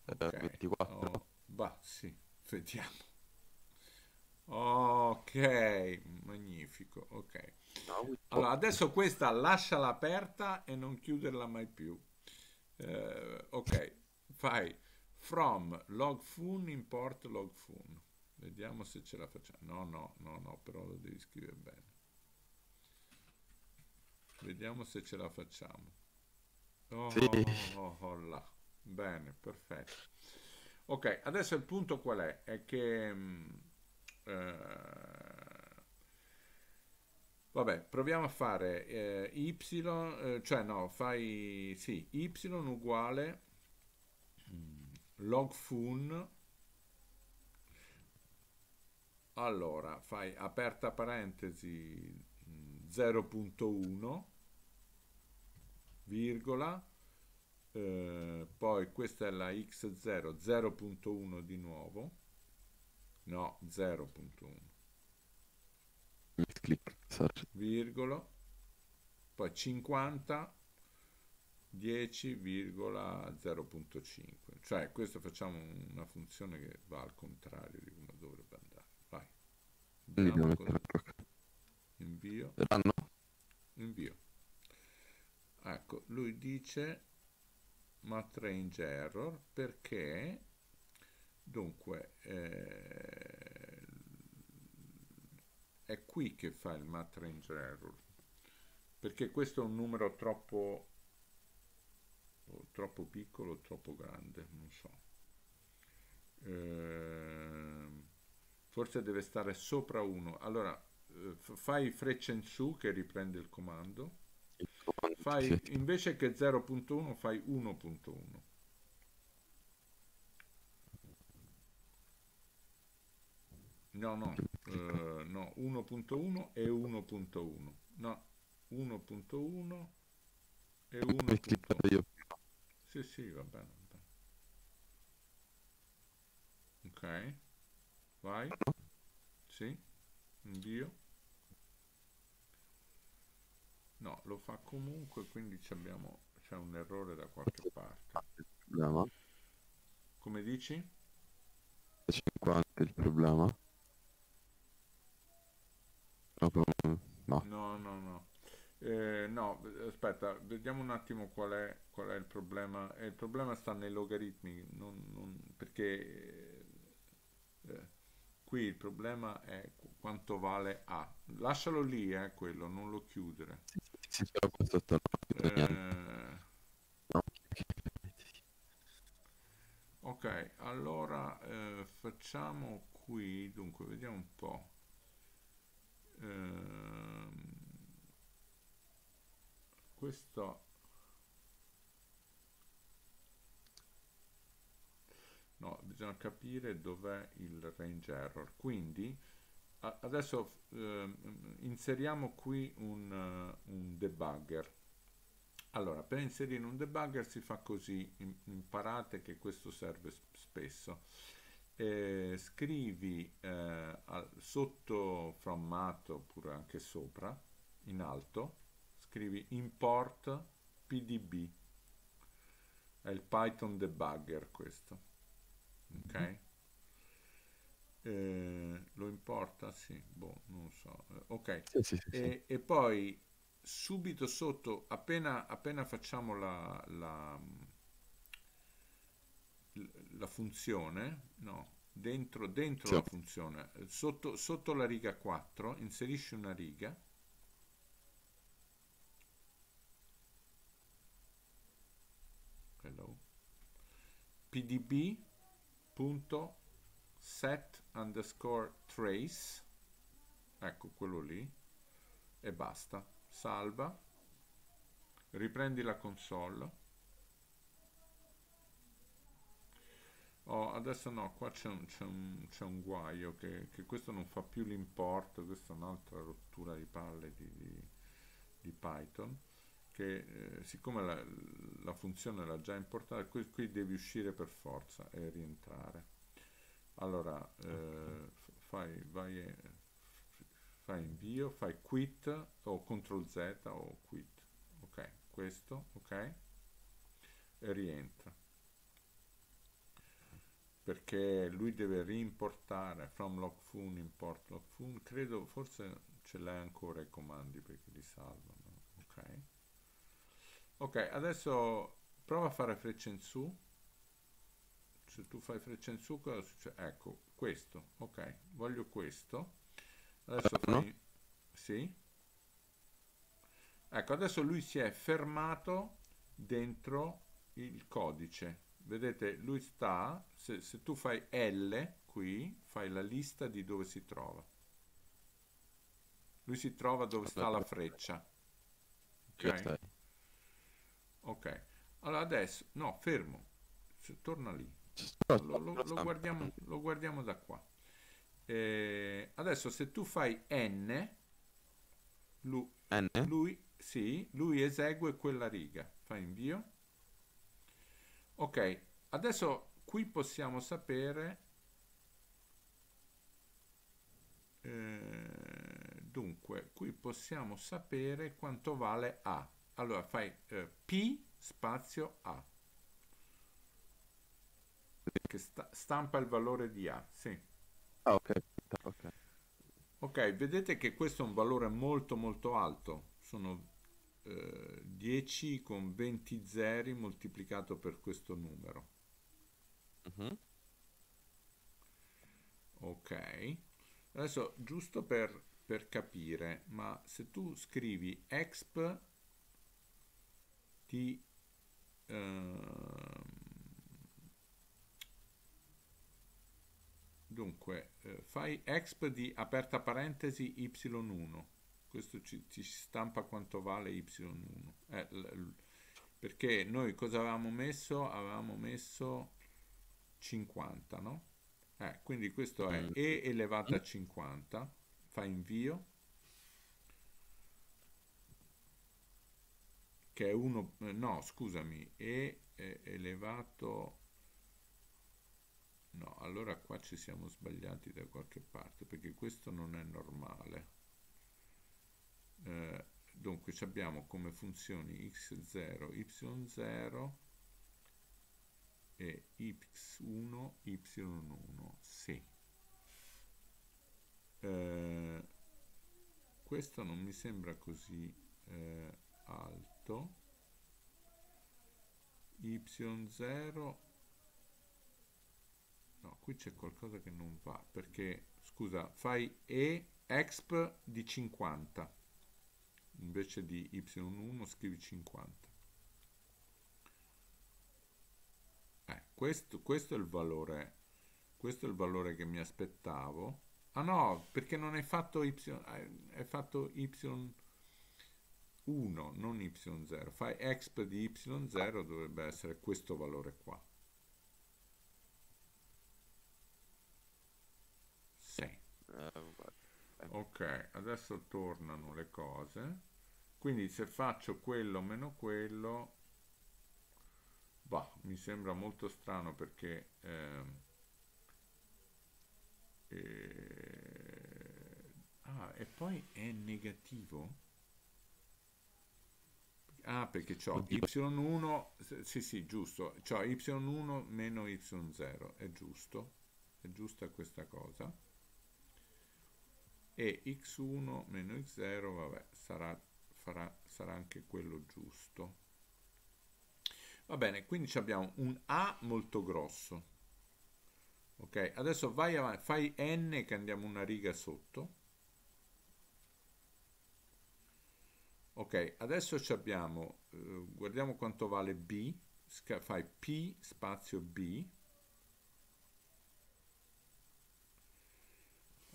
okay. ventiquattro. Oh, bah, sì, vediamo, ok, magnifico, ok, allora adesso questa lasciala aperta e non chiuderla mai più, eh, ok, fai from logfun import logfun, vediamo se ce la facciamo, no no no no, però lo devi scrivere bene, vediamo se ce la facciamo, oh, sì. oh, oh, oh là. Bene, perfetto, ok, adesso il punto qual è? È che mh, eh, vabbè, proviamo a fare eh, y, eh, cioè no, fai sì, y uguale logfun. Allora, fai aperta parentesi zero punto uno, virgola, eh, poi questa è la x zero, zero punto uno di nuovo, no, zero punto uno, virgola, poi cinquanta, dieci virgola zero punto cinque, cioè questo facciamo una funzione che va al contrario di come dovrebbe andare. Invio, invio, ecco, lui dice mat range error perché dunque eh, è qui che fa il mat range error, perché questo è un numero troppo oh, troppo piccolo, troppo grande, non so, eh, forse deve stare sopra uno. Allora fai freccia in su che riprende il comando, fai invece che zero punto uno fai uno punto uno, no no eh, no, uno punto uno e uno punto uno, no, uno punto uno e uno punto uno, sì sì, va bene, va bene. Ok, vai, sì, invio, no, lo fa comunque, quindi abbiamo, c'è un errore da qualche parte, il problema, come dici? cinquanta il problema, no no no no, eh, no, aspetta, vediamo un attimo qual è, qual è il problema, eh, il problema sta nei logaritmi, non, non, perché eh, qui il problema è quanto vale A. Lascialo lì, eh, quello, non lo chiudere. Sì, sì, sotto, no, eh... no. Ok, allora eh, facciamo qui, dunque, vediamo un po'. Ehm... Questo... No, bisogna capire dov'è il range error, quindi adesso eh, inseriamo qui un, un debugger. Allora, per inserire un debugger si fa così, imparate che questo serve spesso, eh, scrivi eh, sotto formato oppure anche sopra in alto, scrivi import pdb, è il Python debugger questo. Ok, eh, lo importa? Sì, boh, non so. Ok, sì, sì, sì, e, sì. E poi subito sotto, appena, appena facciamo la, la, la funzione, no, dentro, dentro sì. la funzione, sotto, sotto la riga quattro, inserisci una riga. Hello. P D B punto set underscore trace, ecco quello lì, e basta. Salva, riprendi la console. Oh, adesso no, qua c'è un, un, un guaio che, che questo non fa più l'import, questa è un'altra rottura di palle di, di, di Python, che eh, siccome la, la funzione l'ha già importata, qui, qui devi uscire per forza e rientrare. Allora eh, fai, vai e, fai invio, fai quit o control Z o quit, ok, questo, ok, e rientra, perché lui deve reimportare from logfun, import logfun, credo, forse ce l'hai ancora i comandi perché li salvano, ok. Ok, adesso prova a fare freccia in su. Se tu fai freccia in su cosa succede? Ecco, questo, ok, voglio questo. Adesso no. Fai... sì? Ecco, adesso lui si è fermato dentro il codice. Vedete, lui sta, se, se tu fai L qui, fai la lista di dove si trova. Lui si trova dove sta la freccia. Ok? Ok. Allora adesso, no, fermo. Torna lì. Lo, lo, lo, guardiamo, lo guardiamo da qua. E adesso se tu fai N, lui, lui, sì, lui esegue quella riga. Fai invio. Ok, adesso qui possiamo sapere, eh, dunque, qui possiamo sapere quanto vale A. Allora fai eh, P spazio A, che sta, stampa il valore di A, sì. Ah, ok. Ok, ok, vedete che questo è un valore molto molto alto, sono dieci con venti zeri moltiplicato per questo numero. Uh-huh. Ok, adesso giusto per, per capire, ma se tu scrivi exp di eh, dunque eh, fai exp di aperta parentesi y uno, questo ci, ci stampa quanto vale y uno, eh, perché noi cosa avevamo messo? Avevamo messo cinquanta, no? Eh, quindi questo è e elevata a cinquanta, fa invio, che è uno, no scusami, e elevato, no, allora qua ci siamo sbagliati da qualche parte, perché questo non è normale. Uh, dunque abbiamo come funzioni x zero, y zero e x uno, y uno, sì. Uh, questo non mi sembra così uh, alto, y zero, no, qui c'è qualcosa che non va, perché scusa, fai e exp di cinquanta, invece di y uno scrivi cinquanta. Eh, questo, questo è il valore, questo è il valore che mi aspettavo. Ah no, perché non hai fatto y, hai fatto y uno, non y zero. Fai exp di y zero, dovrebbe essere questo valore qua. Sì. Ok, adesso tornano le cose, quindi se faccio quello meno quello, bah, mi sembra molto strano, perché eh, eh, ah, e poi è negativo? Ah, perché c'ho y uno, sì sì, giusto, c'ho y uno meno y zero, è giusto, è giusta questa cosa, e x uno meno x zero, vabbè, sarà, farà, sarà anche quello giusto. Va bene, quindi abbiamo un A molto grosso. Ok, adesso vai avanti, fai N che andiamo una riga sotto. Ok, adesso abbiamo, eh, guardiamo quanto vale B, fai P spazio B,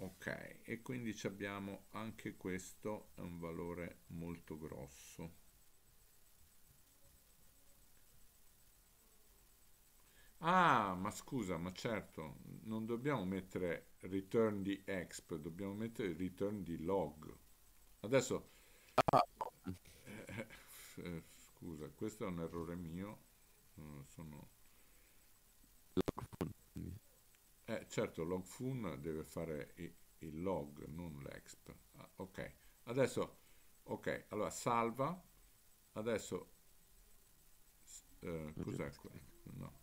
ok, e quindi abbiamo anche questo, è un valore molto grosso. Ah, ma scusa, ma certo, non dobbiamo mettere return di exp, dobbiamo mettere return di log. Adesso, ah. eh, eh, scusa, questo è un errore mio, sono... Eh, certo, logfun deve fare il log, non l'exp. Ah, ok, adesso, ok, allora salva, adesso, eh, cos'è qua? No.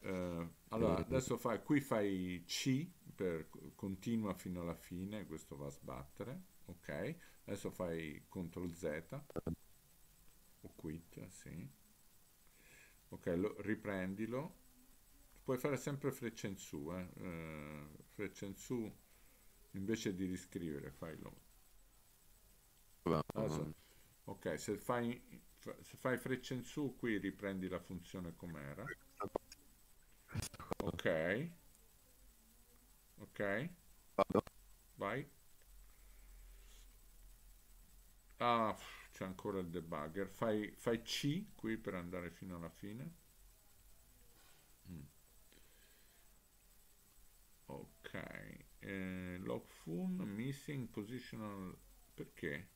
Uh, allora adesso fai, qui fai C per continua fino alla fine, questo va a sbattere, ok, adesso fai control Z o quit, sì, ok, lo, riprendilo, puoi fare sempre freccia in su, eh. uh, freccia in su invece di riscrivere, fai lo adesso, ok, se fai se fai freccia in su qui riprendi la funzione com'era, ok, ok, vai. Ah, c'è ancora il debugger, fai, fai C qui per andare fino alla fine, mm. ok, eh, logfun missing positional, perché?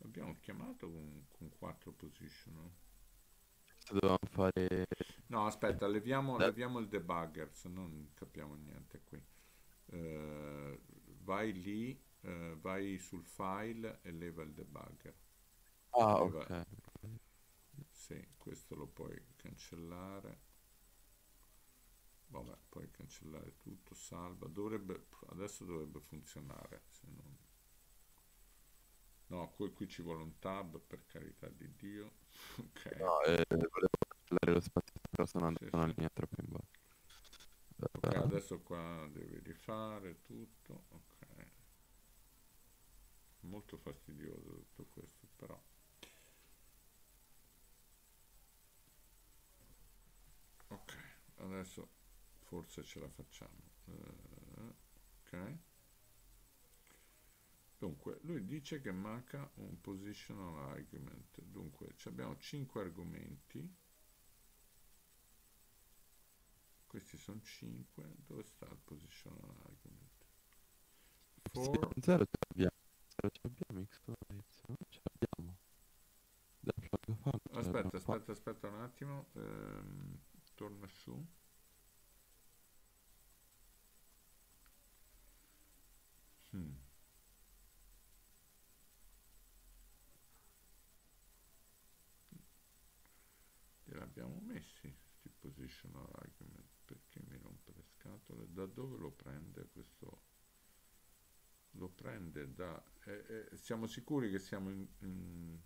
Abbiamo chiamato con, con quattro position. Dovevamo fare... No, aspetta, leviamo, leviamo il debugger, se no non capiamo niente qui. Uh, vai lì, uh, vai sul file e leva il debugger. Ah, leva... ok. Sì, questo lo puoi cancellare. Vabbè, puoi cancellare tutto, salva. Dovrebbe... Adesso dovrebbe funzionare, se non... No, qui, qui ci vuole un tab, per carità di Dio. Ok. No, eh, volevo parlare lo spazio, però sono andato una linea troppo in basso. Ok, adesso qua devi rifare tutto. Ok. Molto fastidioso tutto questo, però. Ok, adesso forse ce la facciamo. Uh, ok. Dunque, lui dice che manca un positional argument, dunque abbiamo cinque argomenti, questi sono cinque, dove sta il positional argument? For... zero ce l'abbiamo, zero ce l'abbiamo, x, non ce l'abbiamo. Aspetta, aspetta, aspetta un attimo, ehm, torna su. Hmm. L'abbiamo messi di positional argument, perché mi rompe le scatole, da dove lo prende questo? Lo prende da eh, eh, siamo sicuri che siamo in, in,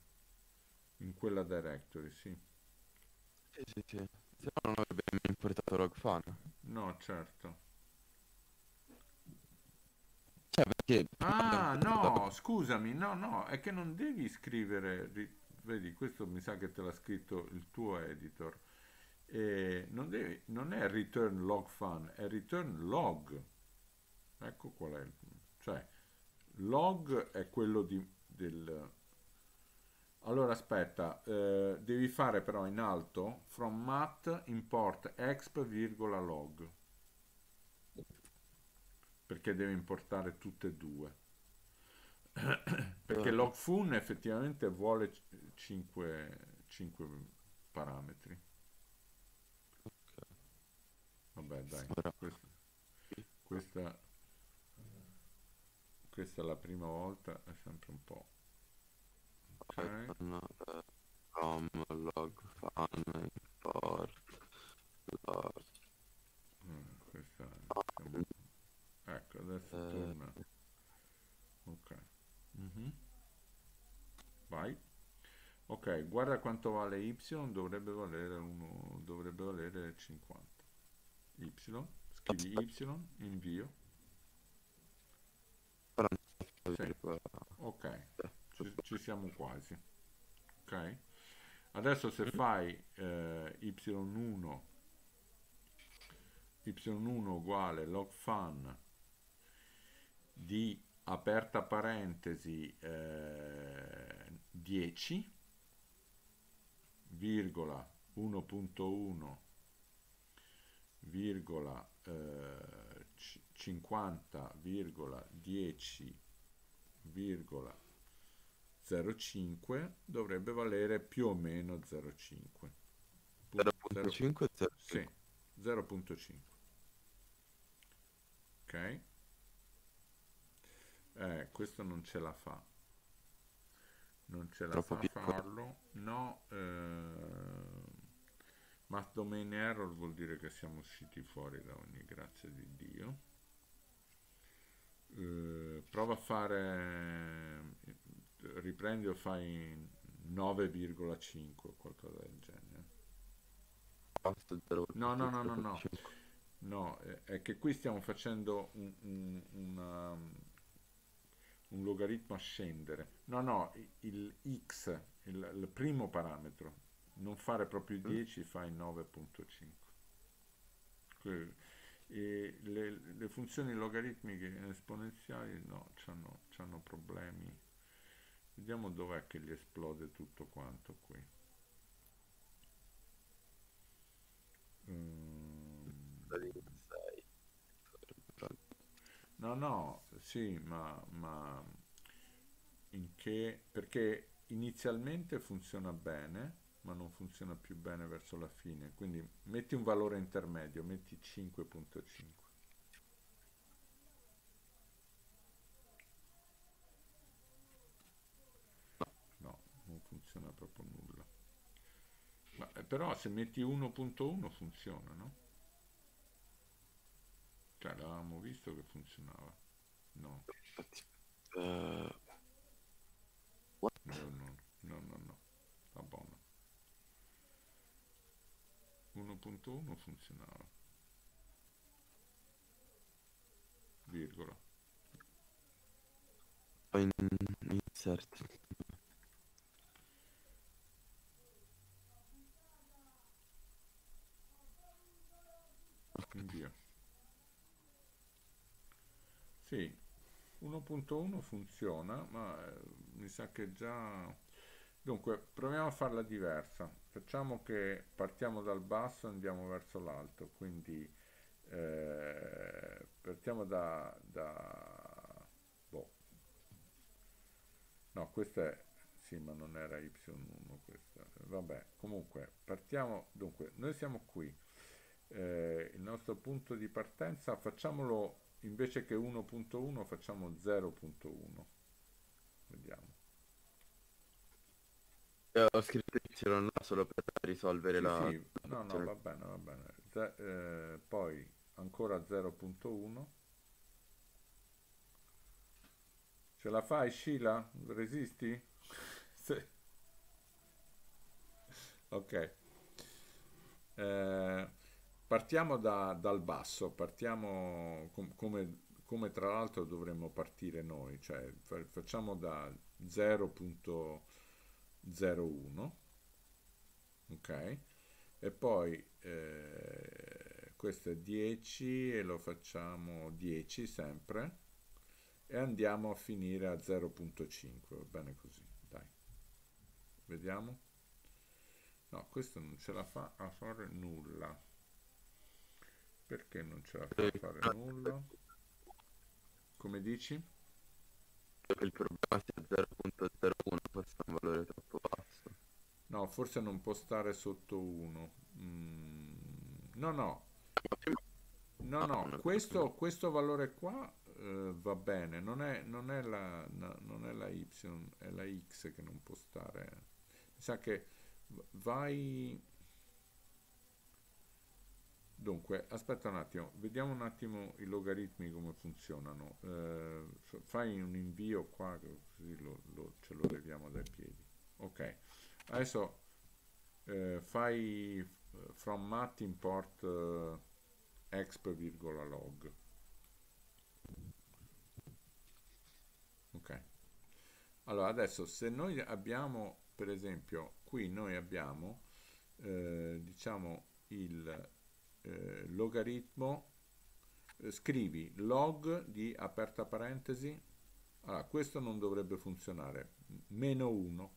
in quella directory, sì sì sì, sì. Se no non avrebbe importato logfun. No, certo, cioè perché ah no da... scusami, no no è che non devi scrivere ri... Vedi, questo mi sa che te l'ha scritto il tuo editor. E non, devi, non è return log fun, è return log. Ecco qual è il punto. Cioè, log è quello di, del... Allora, aspetta, eh, devi fare però in alto, from mat import exp virgola log. Perché deve importare tutte e due. Perché logfun effettivamente vuole cinque parametri. Okay. Vabbè dai, questa, questa, questa è la prima volta, è sempre un po'. Ok, from logfun import log. Questa è... Ecco, adesso torna. Ok. Mm-hmm. Vai. Ok, guarda quanto vale y, dovrebbe valere uno, dovrebbe valere cinquanta. Y, scrivi y, invio. Sì. Ok, ci, ci siamo quasi. Ok. Adesso se fai eh, y uno y uno uguale logfun di aperta parentesi eh, dieci virgola uno punto uno virgola cinquanta virgola dieci virgola zero cinque dovrebbe valere più o meno zero virgola cinque. zero punto cinque? Sì, zero punto cinque. Ok. Eh, questo non ce la fa. Non ce la Troppo fa piccolo. farlo. No. Eh, Math domain error vuol dire che siamo usciti fuori da ogni grazia di Dio. Eh, prova a fare... riprendi o fai nove virgola cinque o qualcosa del genere. No, no, no, no, no. No, è che qui stiamo facendo un, un, una, un logaritmo a scendere. No, no, il x, il, il primo parametro. Non fare proprio dieci, fai nove punto cinque. E le, le funzioni logaritmiche esponenziali no, c'hanno, c'hanno problemi. Vediamo dov'è che gli esplode tutto quanto qui. Mm. No, no, sì, ma, ma in che? Perché inizialmente funziona bene, ma non funziona più bene verso la fine, quindi metti un valore intermedio, metti cinque punto cinque. No, non funziona proprio nulla. Ma, però se metti uno punto uno funziona, no? Cioè l'avevamo visto che funzionava. No. No, no, no, no, no. Va buono. uno punto uno funzionava, virgola, poi insert, invia. Sì, uno punto uno funziona, ma eh, mi sa che già... Dunque, proviamo a farla diversa. Facciamo che partiamo dal basso e andiamo verso l'alto, quindi eh, partiamo da... da boh. No, questa è... sì, ma non era y uno questa. Vabbè, comunque, partiamo... Dunque, noi siamo qui. Eh, il nostro punto di partenza, facciamolo invece che uno punto uno, facciamo zero punto uno. Vediamo. Ho scritto Y solo per risolvere sì, la... Sì. No, no, va bene, va bene. Z eh, poi ancora zero punto uno. Ce la fai, Sheila? Resisti? Sì. Ok. Eh, partiamo da, dal basso, partiamo com come, come tra l'altro dovremmo partire noi, cioè fa facciamo da zero punto zero uno, ok, e poi eh, questo è dieci e lo facciamo dieci sempre e andiamo a finire a zero punto cinque, va bene così, dai, vediamo. No, questo non ce la fa a fare nulla. Perché non ce la fa a fare nulla? Come dici? Il problema sia zero punto zero uno, questo è un valore troppo basso. No, forse non può stare sotto uno. Mm, no, no. No, no, questo, questo valore qua eh, va bene, non è, non, è la, no, non è la y, è la x che non può stare. Mi sa che vai... Dunque, aspetta un attimo, vediamo un attimo i logaritmi come funzionano. Eh, fai un invio qua, così lo, lo, ce lo leviamo dai piedi. Ok, adesso eh, fai from mat import eh, exp virgola log. Ok, allora adesso se noi abbiamo, per esempio, qui noi abbiamo, eh, diciamo, il... Eh, logaritmo eh, scrivi log di aperta parentesi, allora questo non dovrebbe funzionare, meno uno,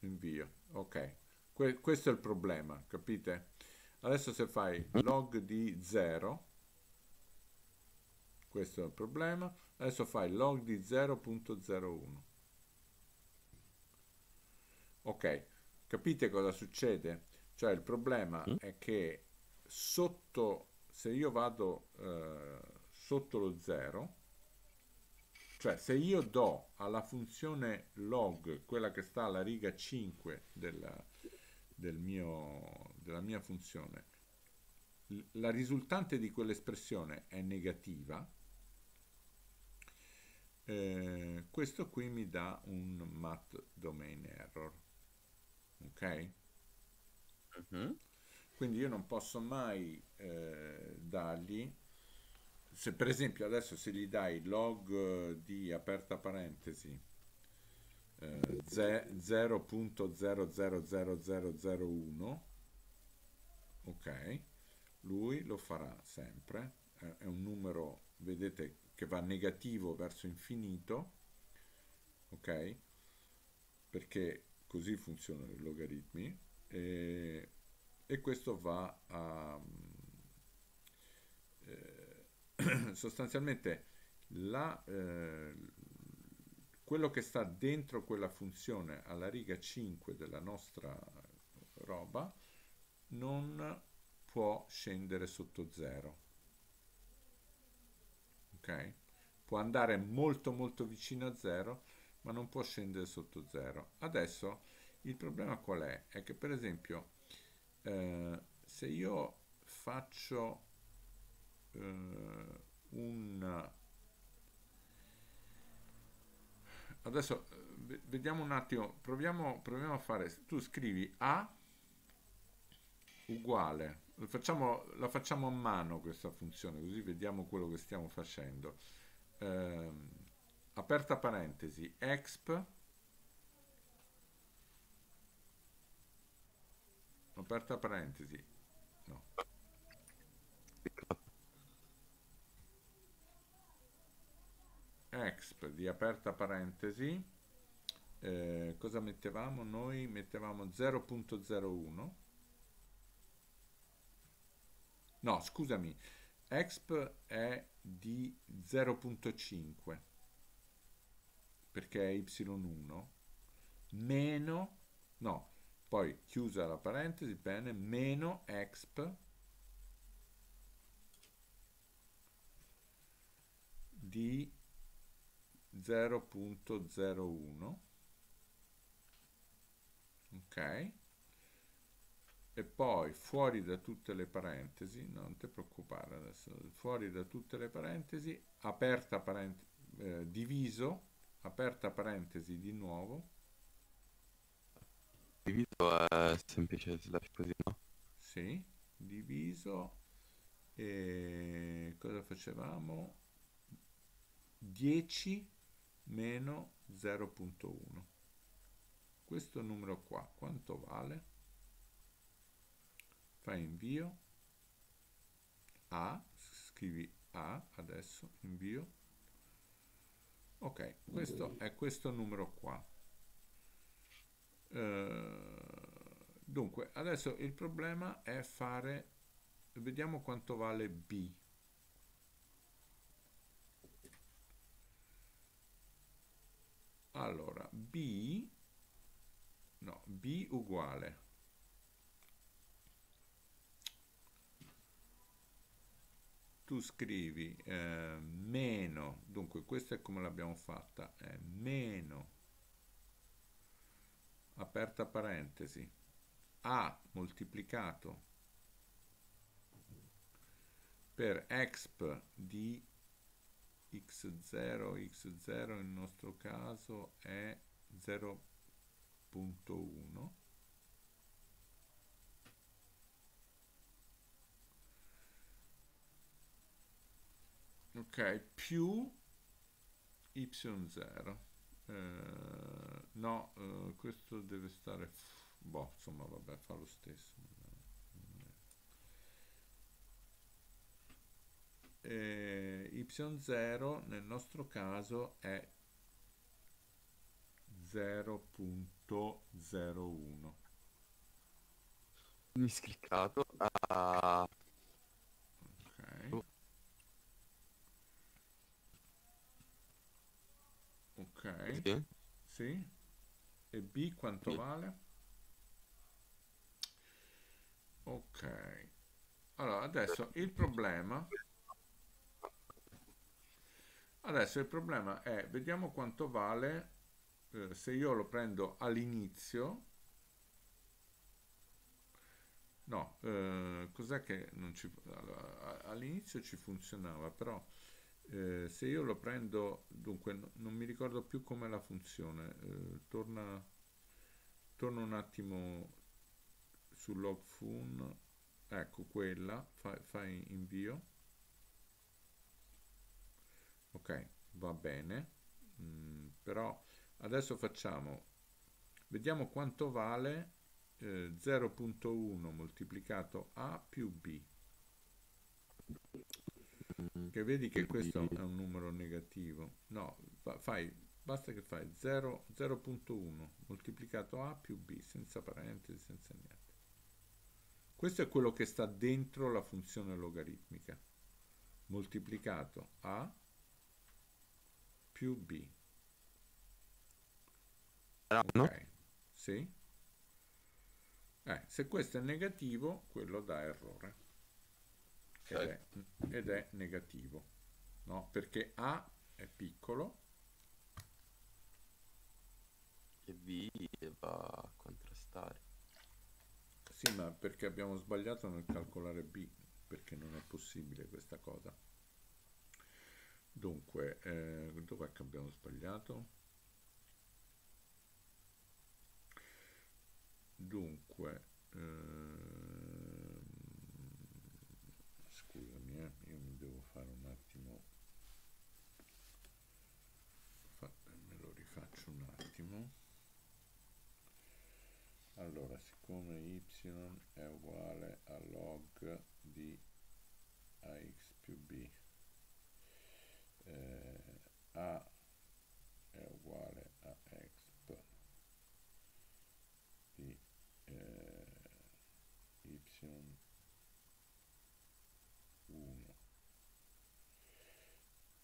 invio, ok, que questo è il problema, capite? Adesso se fai log di zero, questo è il problema, adesso fai log di zero punto zero uno. Ok, capite cosa succede? Cioè il problema è che sotto, se io vado eh, sotto lo zero, cioè se io do alla funzione log, quella che sta alla riga cinque della, del mio, della mia funzione, la risultante di quell'espressione è negativa, eh, questo qui mi dà un math domain error, ok? Uh-huh. Quindi io non posso mai eh, dargli, se per esempio adesso se gli dai log di aperta parentesi eh, zero punto zero zero zero zero zero uno, ok, lui lo farà sempre, è un numero, vedete, che va negativo verso infinito, ok, perché così funzionano i logaritmi, e, e questo va a eh, sostanzialmente la, eh, quello che sta dentro quella funzione alla riga cinque della nostra roba non può scendere sotto zero, ok? Può andare molto molto vicino a zero, ma non può scendere sotto zero. Adesso il problema qual è? È che per esempio eh, se io faccio eh, un... Adesso vediamo un attimo, proviamo, proviamo a fare... Tu scrivi A uguale, facciamo, la facciamo a mano questa funzione, così vediamo quello che stiamo facendo, eh, aperta parentesi exp, aperta parentesi no exp di aperta parentesi, eh, cosa mettevamo? Noi mettevamo zero punto zero uno. No, scusami, exp è di zero punto cinque, perché è y uno, meno, no, poi chiusa la parentesi, bene, meno exp di zero punto zero uno, ok? E poi fuori da tutte le parentesi, non ti preoccupare adesso, fuori da tutte le parentesi, aperta parentesi, eh, diviso, aperta parentesi di nuovo. Diviso è semplice slash così, no? Sì, diviso, e cosa facevamo? dieci meno zero punto uno. Questo numero qua, quanto vale? Fai invio, A, scrivi A adesso, invio, ok, questo è questo numero qua. Eh, dunque, adesso il problema è fare, vediamo quanto vale B. Allora, B, no, B uguale. Tu scrivi eh, meno, dunque questo è come l'abbiamo fatta, è meno, aperta parentesi, A moltiplicato per exp di x zero, x zero nel nostro caso è zero punto uno, ok, più y zero, eh, no, eh, questo deve stare, boh, insomma vabbè, fa lo stesso, eh, y zero nel nostro caso è zero punto zero uno. Mi scliccato a... ok, ok, sì, sì. E B quanto sì. vale? Ok, allora adesso il problema adesso il problema è, vediamo quanto vale eh, se io lo prendo all'inizio. No, eh, cos'è che non ci, allora, all'inizio ci funzionava, però eh, se io lo prendo, dunque no, non mi ricordo più com'è la funzione, eh, torna torna un attimo su logfun, ecco quella, fai, fai invio, ok, va bene. Mm, però adesso facciamo, vediamo quanto vale eh, zero punto uno moltiplicato a più b, che vedi che questo è un numero negativo, no, fai, basta che fai zero punto uno moltiplicato a più b, senza parentesi, senza niente. Questo è quello che sta dentro la funzione logaritmica, moltiplicato a più b. Ok, sì. Eh, se questo è negativo, quello dà errore, ed è, ed è negativo, no? Perché a è piccolo e b va a contrastare. Sì, ma perché abbiamo sbagliato nel calcolare b, perché non è possibile questa cosa. Dunque, eh, dov'è che abbiamo sbagliato? Dunque, eh, scusami, eh, io mi devo fare un attimo, me lo rifaccio un attimo. Allora, siccome y è uguale a log di ax più b, eh, a è uguale a exp di eh, y uno.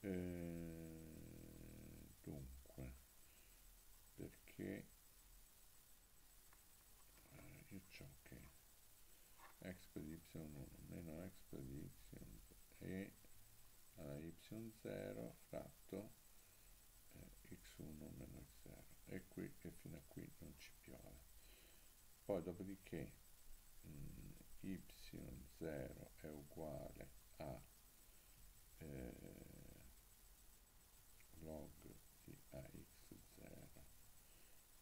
Eh, dunque, perché io c'ho che exp di y uno meno exp di y e alla y zero fratto eh, x uno meno x zero, e qui, e fino a qui non ci piove. Poi dopodiché mh, y zero è uguale a eh, log di ax zero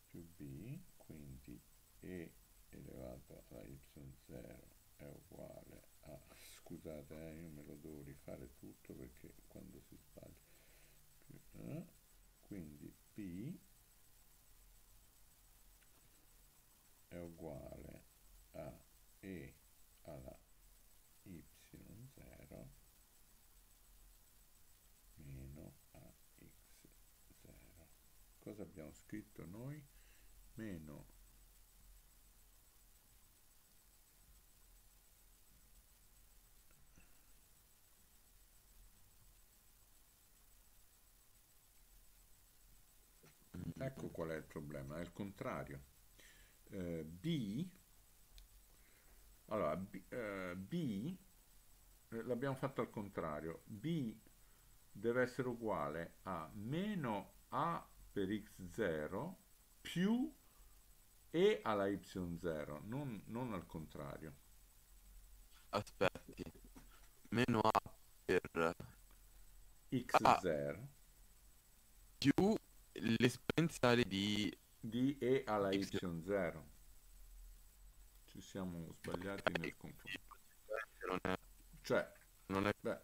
più b, quindi e elevato a y zero è uguale a, scusate, eh, io me lo devo rifare tutto perché quando si sbaglia più, eh? Quindi p è uguale a e alla y zero meno a x zero. Cosa abbiamo scritto noi? Meno Ecco qual è il problema, è il contrario. Eh, B, allora B, eh, B eh, l'abbiamo fatto al contrario. B deve essere uguale a meno A per x zero più E alla y zero, non, non al contrario. Aspetti, meno A per x zero A più l'esponenziale di di e alla y zero. Ci siamo sbagliati nel confronto, cioè non è, beh,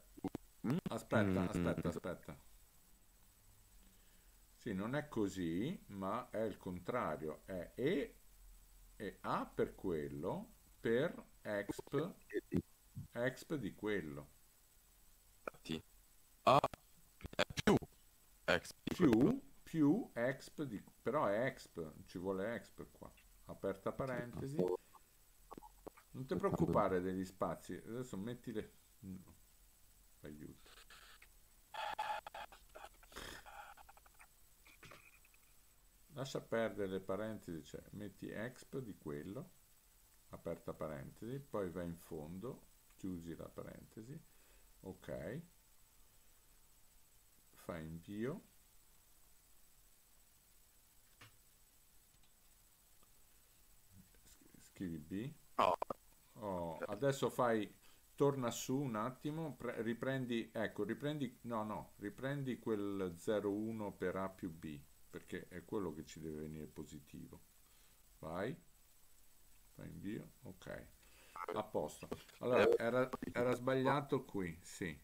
aspetta aspetta aspetta sì, non è così, ma è il contrario, è e e a per quello per exp exp di quello. Sì, a più exp. Più, più exp, di, però è exp, ci vuole exp qua, aperta parentesi. Non ti preoccupare degli spazi, adesso metti le... Aiuto. Lascia perdere le parentesi, cioè metti exp di quello, aperta parentesi, poi vai in fondo, chiusi la parentesi, ok, fai invio, scrivi B, oh, adesso fai, torna su un attimo, pre, riprendi, ecco, riprendi, no, no, riprendi quel zero uno per A più B, perché è quello che ci deve venire positivo. Vai, fai invio, ok, a posto. Allora era, era sbagliato qui, sì,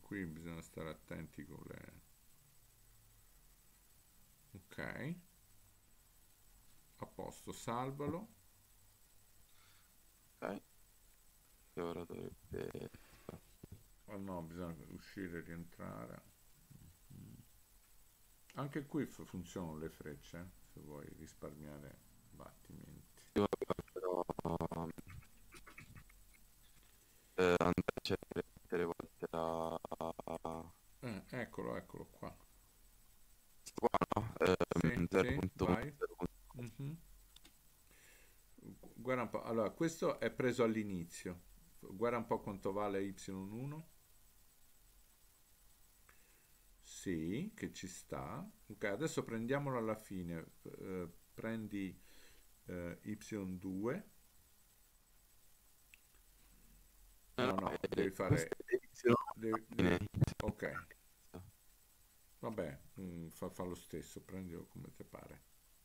qui bisogna stare attenti con le, ok, a posto, salvalo, ok, e ora dovrebbe... Oh no, bisogna uscire e rientrare. Anche qui funzionano le frecce, eh? Se vuoi risparmiare battimenti. Io però eh, andarci a mettere volte la... Eh, eccolo, eccolo qua. Qua no? Eh, sì, sì, mm-hmm. Guarda un po', allora questo è preso all'inizio. Guarda un po' quanto vale y uno. Sì, che ci sta. Ok, adesso prendiamolo alla fine. Eh, prendi eh, y due. No, no, devi fare... Devi, devi, ok. Vabbè, mh, fa, fa lo stesso, prendilo come te pare.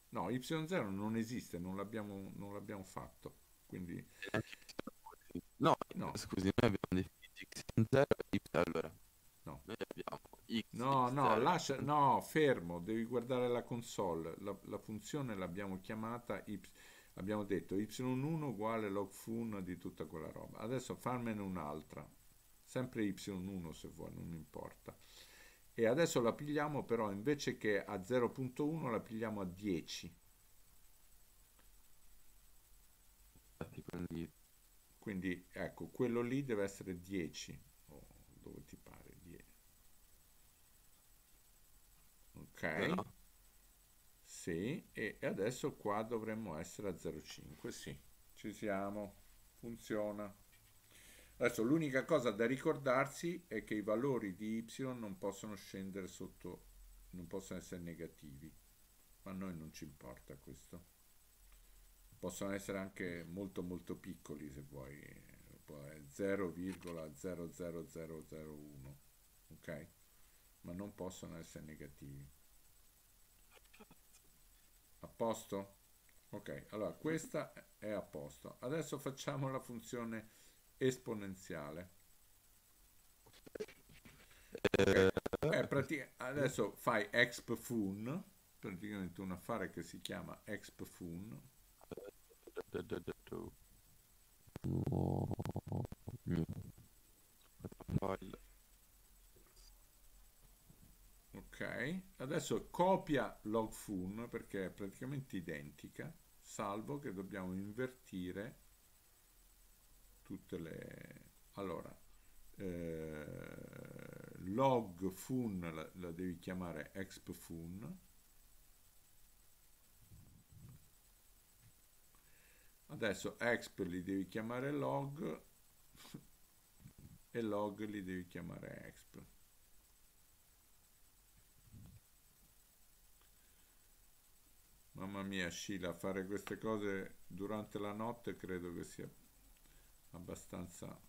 No, y zero non esiste, non l'abbiamo fatto. Quindi... No, no, scusi, noi abbiamo definito x zero e y, allora. No, noi abbiamo x, no, no, lascia, no, fermo, devi guardare la console, la, la funzione l'abbiamo chiamata, y, abbiamo detto y uno uguale logfun di tutta quella roba. Adesso farmene un'altra, sempre y uno se vuoi, non importa. E adesso la pigliamo però, invece che a zero punto uno la pigliamo a dieci. Quindi... Quindi ecco, quello lì deve essere dieci, oh, dove ti pare dieci. Ok, no. Sì, e adesso qua dovremmo essere a zero virgola cinque, sì, ci siamo, funziona. Adesso l'unica cosa da ricordarsi è che i valori di y non possono scendere sotto, non possono essere negativi, ma a noi non ci importa questo. Possono essere anche molto molto piccoli se vuoi, zero virgola zero zero zero zero uno, ok? Ma non possono essere negativi. A posto? Ok, allora questa è a posto. Adesso facciamo la funzione esponenziale. Okay. Eh, pratica adesso fai expfun, praticamente un affare che si chiama expfun. Ok, adesso copia logfun perché è praticamente identica, salvo che dobbiamo invertire tutte le... Allora, eh, logfun la, la devi chiamare expfun. Adesso exp li devi chiamare log e log li devi chiamare exp. Mamma mia Sheila, fare queste cose durante la notte credo che sia abbastanza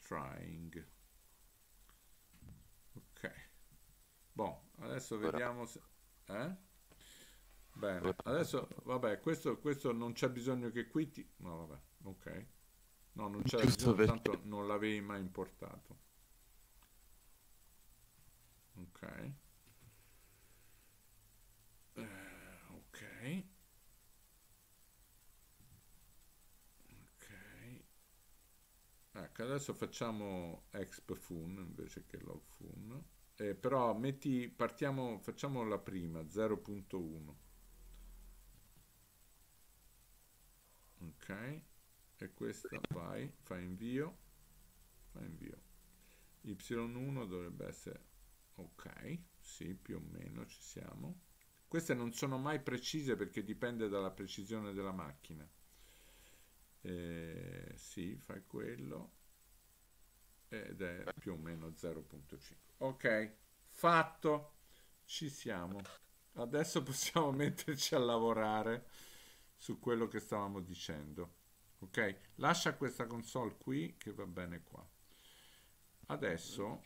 trying. Ok. Bon, adesso vediamo se... Eh? Bene, adesso, vabbè, questo, questo non c'è bisogno che qui ti... No, vabbè, ok. No, non c'è bisogno, tanto non l'avevi mai importato. Ok. Eh, ok. Ok. stack. Adesso facciamo expfun invece che logfun, eh, però metti, partiamo, facciamo la prima zero punto uno, ok, e questa vai, fai invio, fai invio, y uno dovrebbe essere ok, sì, più o meno ci siamo. Queste non sono mai precise perché dipende dalla precisione della macchina. Eh, sì, fai quello ed è più o meno zero punto cinque. Ok, fatto, ci siamo. Adesso possiamo metterci a lavorare su quello che stavamo dicendo. Ok, lascia questa console qui che va bene qua. Adesso,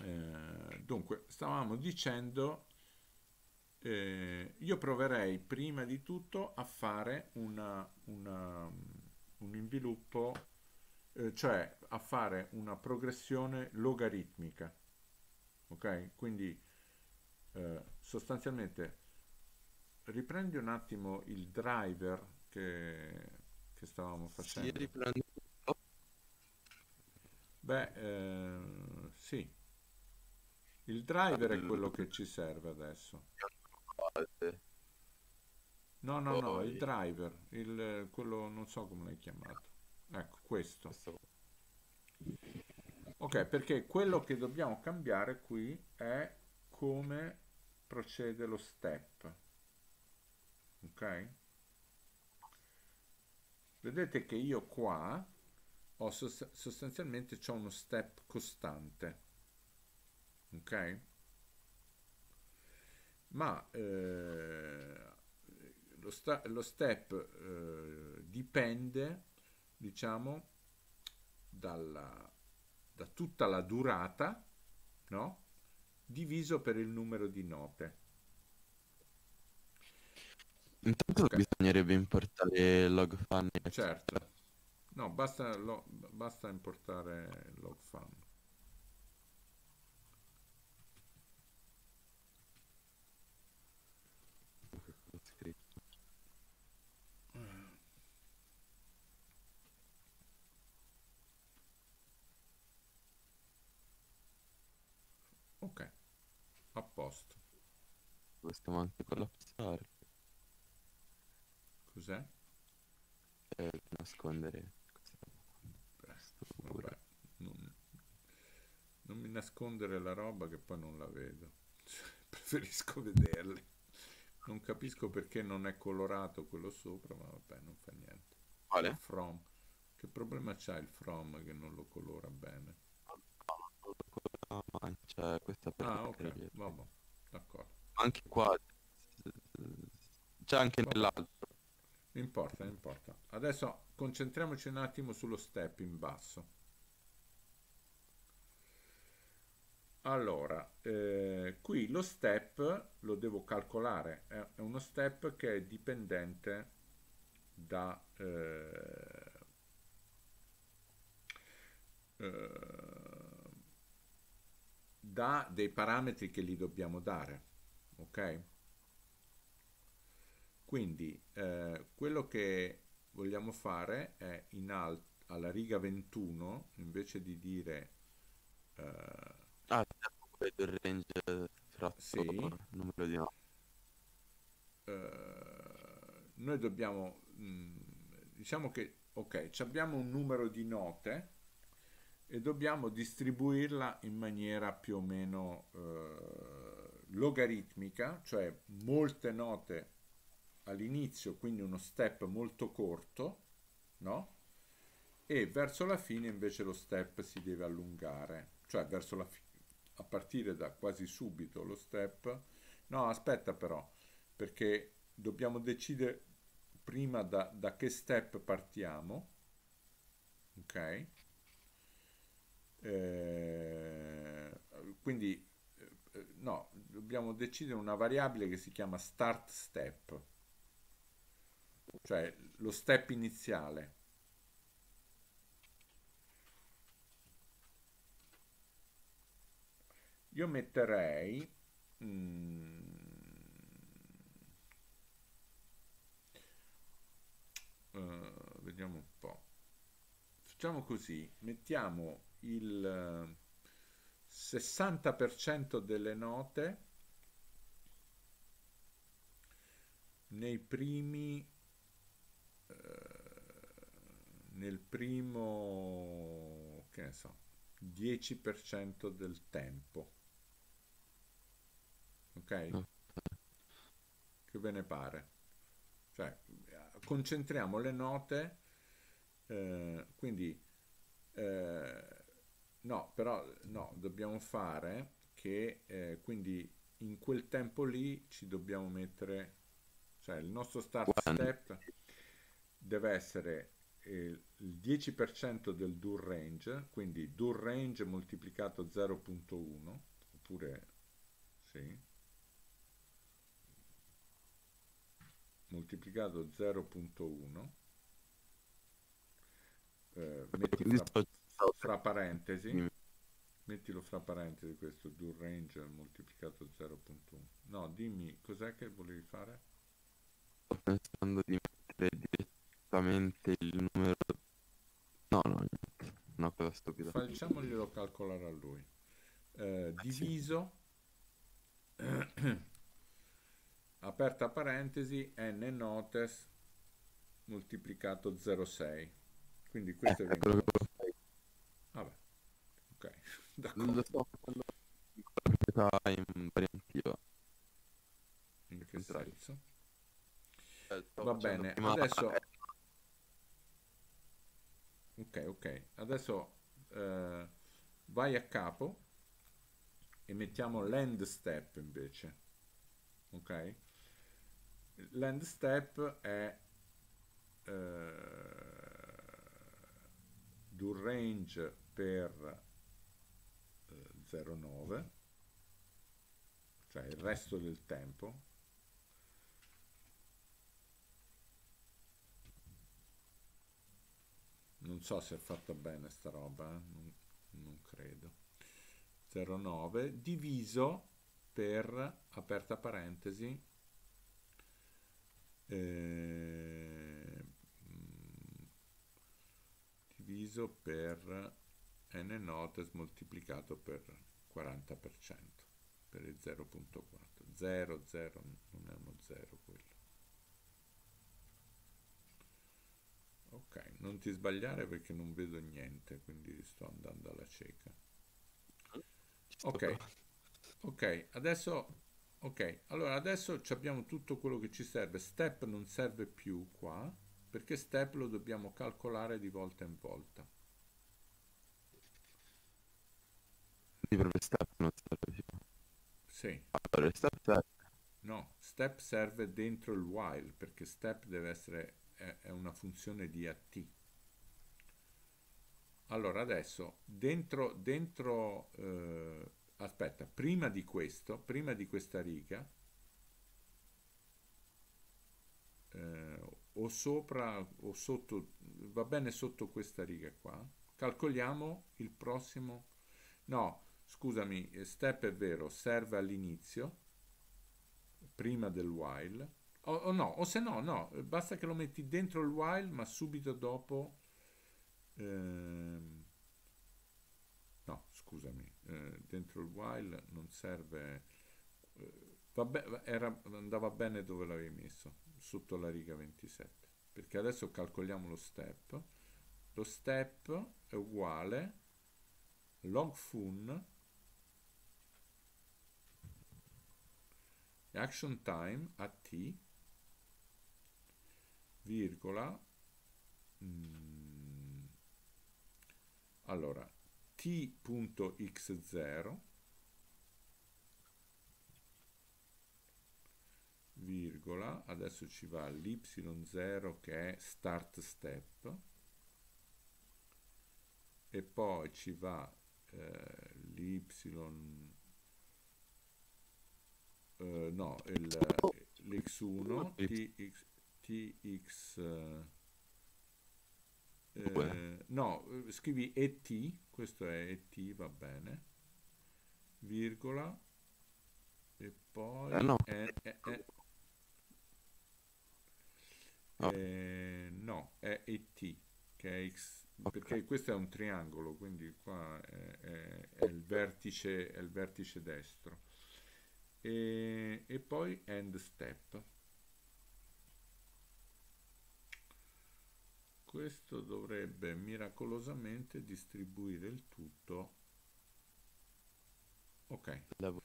eh, dunque, stavamo dicendo... Eh, io proverei prima di tutto a fare una, una, un inviluppo, eh, cioè a fare una progressione logaritmica, ok? Quindi eh, sostanzialmente riprendi un attimo il driver che, che stavamo facendo. Sì, beh, eh, sì, il driver è quello che ci serve adesso. No, no, no, il driver, il, quello non so come l'hai chiamato. Ecco, questo. Ok, perché quello che dobbiamo cambiare qui è come procede lo step. Ok? Vedete che io qua ho sost- sostanzialmente c'ho uno step costante. Ok? Ma eh, lo, sta, lo step eh, dipende, diciamo, dalla, da tutta la durata, no? Diviso per il numero di note. Intanto okay, bisognerebbe importare logfun. Certo. No, basta, lo, basta importare logfun. Ok, a posto. Questo manca collapsare. Cos'è? Eh, nascondere. Vabbè, non, non mi nascondere la roba che poi non la vedo. Preferisco vederle. Non capisco perché non è colorato quello sopra, ma vabbè, non fa niente. Vale. Il from. Che problema c'ha il from che non lo colora bene? C'è questa per ah, ok, vabbè, d'accordo. Anche qua c'è anche nell'altro. Non importa, non importa. Adesso concentriamoci un attimo sullo step in basso. Allora, eh, qui lo step lo devo calcolare. È uno step che è dipendente da... Eh, eh, da dei parametri che gli dobbiamo dare, ok? Quindi eh, quello che vogliamo fare è in alto alla riga ventuno, invece di dire eh, ah, il range fra sì, numero di no. Eh, noi dobbiamo mh, diciamo che ok, abbiamo un numero di note e dobbiamo distribuirla in maniera più o meno eh, logaritmica, cioè molte note all'inizio, quindi uno step molto corto, no? E verso la fine invece lo step si deve allungare, cioè verso la fine, a partire da quasi subito lo step. No, aspetta però, perché dobbiamo decidere prima da, da che step partiamo, ok? Eh, quindi eh, no, dobbiamo decidere una variabile che si chiama start step, cioè lo step iniziale. Io metterei mm, eh, vediamo un po'. facciamo così, mettiamo il sessanta per cento delle note nei primi eh, nel primo, che ne so, dieci per cento del tempo, ok? Che ve ne pare? Cioè concentriamo le note, eh, quindi eh, no, però no, dobbiamo fare che eh, quindi in quel tempo lì ci dobbiamo mettere, cioè il nostro start step deve essere il dieci per cento del do range, quindi do range moltiplicato zero punto uno, oppure sì, moltiplicato zero punto uno, eh, metti fra, fra parentesi, mettilo fra parentesi questo do range moltiplicato zero punto uno. No, dimmi cos'è che volevi fare? Sto pensando di mettere direttamente il numero. No, no, una cosa stupida. Facciamoglielo calcolare a lui. Eh, diviso, aperta parentesi, n notes moltiplicato zero virgola sei. Quindi questo eh, è quello che fai. Vabbè, ok. D'accordo. Lo sto facendo in qualità in variantiva. In che senso? Va bene, adesso ok, ok, adesso eh, vai a capo e mettiamo l'end step invece, ok? L'end step è eh, do range per eh, zero virgola nove, cioè il resto del tempo. Non so se è fatta bene sta roba, eh? non, non credo. zero virgola nove diviso per, aperta parentesi, eh, diviso per n notes moltiplicato per quaranta per cento, per il zero virgola quattro. zero, zero, non è uno zero quello. Ok, non ti sbagliare perché non vedo niente, quindi sto andando alla cieca. Ok, ok, adesso, ok, allora adesso abbiamo tutto quello che ci serve. Step non serve più qua, perché step lo dobbiamo calcolare di volta in volta. Quindi per step non serve più. Sì. Allora, step serve. No, step serve dentro il while, perché step deve essere... è una funzione di at. Allora adesso dentro dentro eh, aspetta, prima di questo, prima di questa riga eh, o sopra o sotto, va bene, sotto questa riga qua calcoliamo il prossimo. No, scusami, step è vero, serve all'inizio prima del while. O, o no, o se no, no, basta che lo metti dentro il while, ma subito dopo, ehm, no, scusami, eh, dentro il while non serve, eh, vabbè, era, andava bene dove l'avevi messo, sotto la riga ventisette, perché adesso calcoliamo lo step. Lo step è uguale log fun action time at virgola, mm, allora t.x zero virgola, adesso ci va l'y zero che è start step e poi ci va eh, l'y, eh, no, l'ex uno tx, tx eh, no, scrivi et, questo è et, va bene, virgola e poi eh, no. È, è, è, no. È, no, è et che è x, perché questo è un triangolo, quindi qua è, è, è, il, vertice, è il vertice destro, e, e poi end step. Questo dovrebbe miracolosamente distribuire il tutto. Ok. All,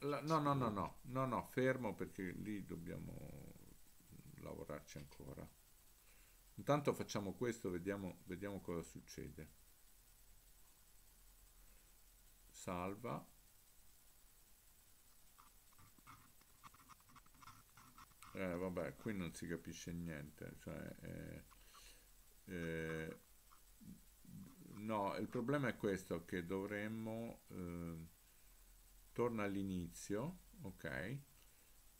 la, no, no, no, no, no, no, fermo, perché lì dobbiamo lavorarci ancora. Intanto facciamo questo, vediamo, vediamo cosa succede. Salva. Eh, vabbè, qui non si capisce niente, cioè... Eh, Eh, no, il problema è questo, che dovremmo eh, torna all'inizio, ok,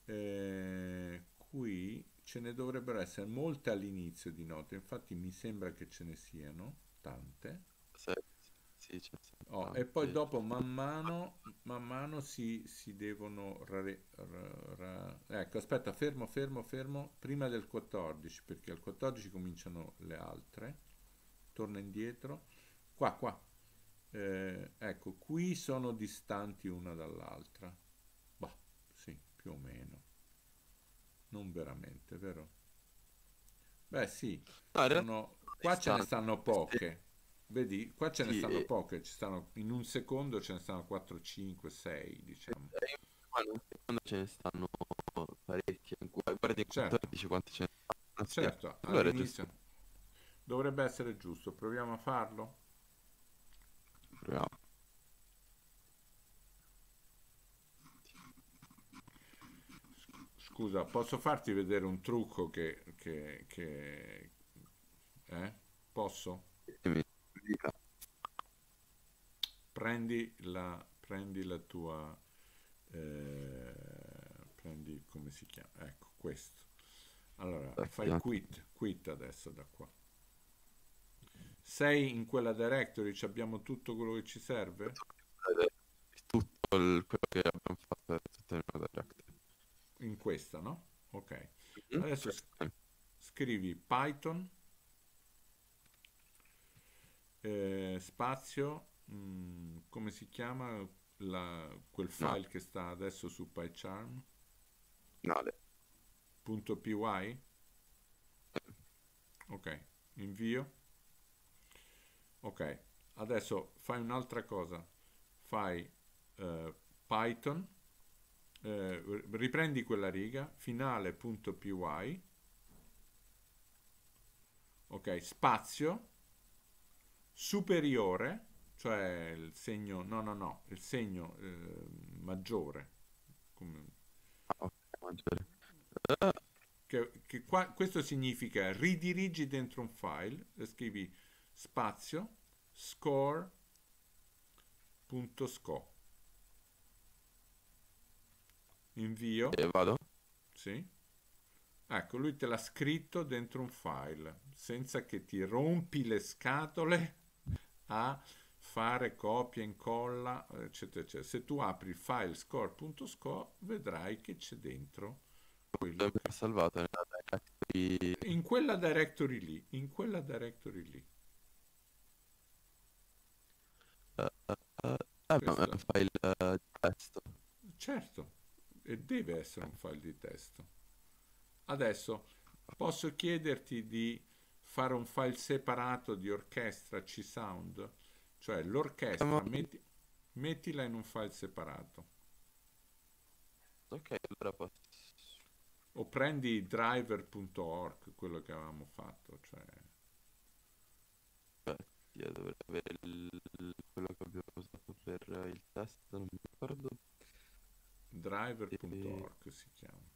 eh, qui ce ne dovrebbero essere molte all'inizio di note, infatti mi sembra che ce ne siano tante, sì, sì, oh, e poi dopo man mano man mano si, si devono rare, rare, ecco, aspetta, fermo fermo fermo prima del quattordici, perché al quattordici cominciano le altre. Torna indietro qua qua eh, ecco, qui sono distanti una dall'altra, bah, sì, più o meno, non veramente, vero? Beh sì, sono, qua ce ne stanno poche. Vedi, qua ce ne sì, stanno e... poche, ci stanno, in un secondo ce ne stanno quattro, cinque, sei, diciamo. Ma in un secondo ce ne stanno parecchie, guarda, certo. quattordici quanti ce ne stanno. Certo, allora all'inizio dovrebbe essere giusto, proviamo a farlo? Proviamo. Scusa, posso farti vedere un trucco che... che, che... Eh? Posso? Sì. Prendi la, prendi la tua eh, prendi, come si chiama, ecco questo, allora fai quit, quit adesso da qua. Sei in quella directory, abbiamo tutto quello che ci serve, tutto il, quello che abbiamo fatto in, in questa, no? Ok, adesso scrivi Python Eh, spazio, mh, come si chiama la, quel file no. che sta adesso su PyCharm? Nale. Punto .py? Ok, invio. Ok, adesso fai un'altra cosa, fai eh, Python, eh, riprendi quella riga, finale.py, ok, spazio, superiore, cioè il segno, no no no, il segno eh, maggiore, come... ah, maggiore. Che, che qua, questo significa ridirigi dentro un file, scrivi spazio score.sco, invio e vado? Sì, ecco, lui te l'ha scritto dentro un file senza che ti rompi le scatole a fare copia, incolla, eccetera, eccetera. Se tu apri il file score.sco vedrai che c'è dentro quello che... salvato nella directory... in quella directory lì, in quella directory lì. Uh, uh, uh, Questo... un file uh, di testo. Certo, e deve essere un file di testo. Adesso posso chiederti di fare un file separato di orchestra Csound, cioè l'orchestra metti, mettila in un file separato. Ok, allora posso. O prendi driver punto org, quello che avevamo fatto, cioè io dovrei avere il, quello che abbiamo usato per il test, non mi ricordo. driver punto org e... si chiama.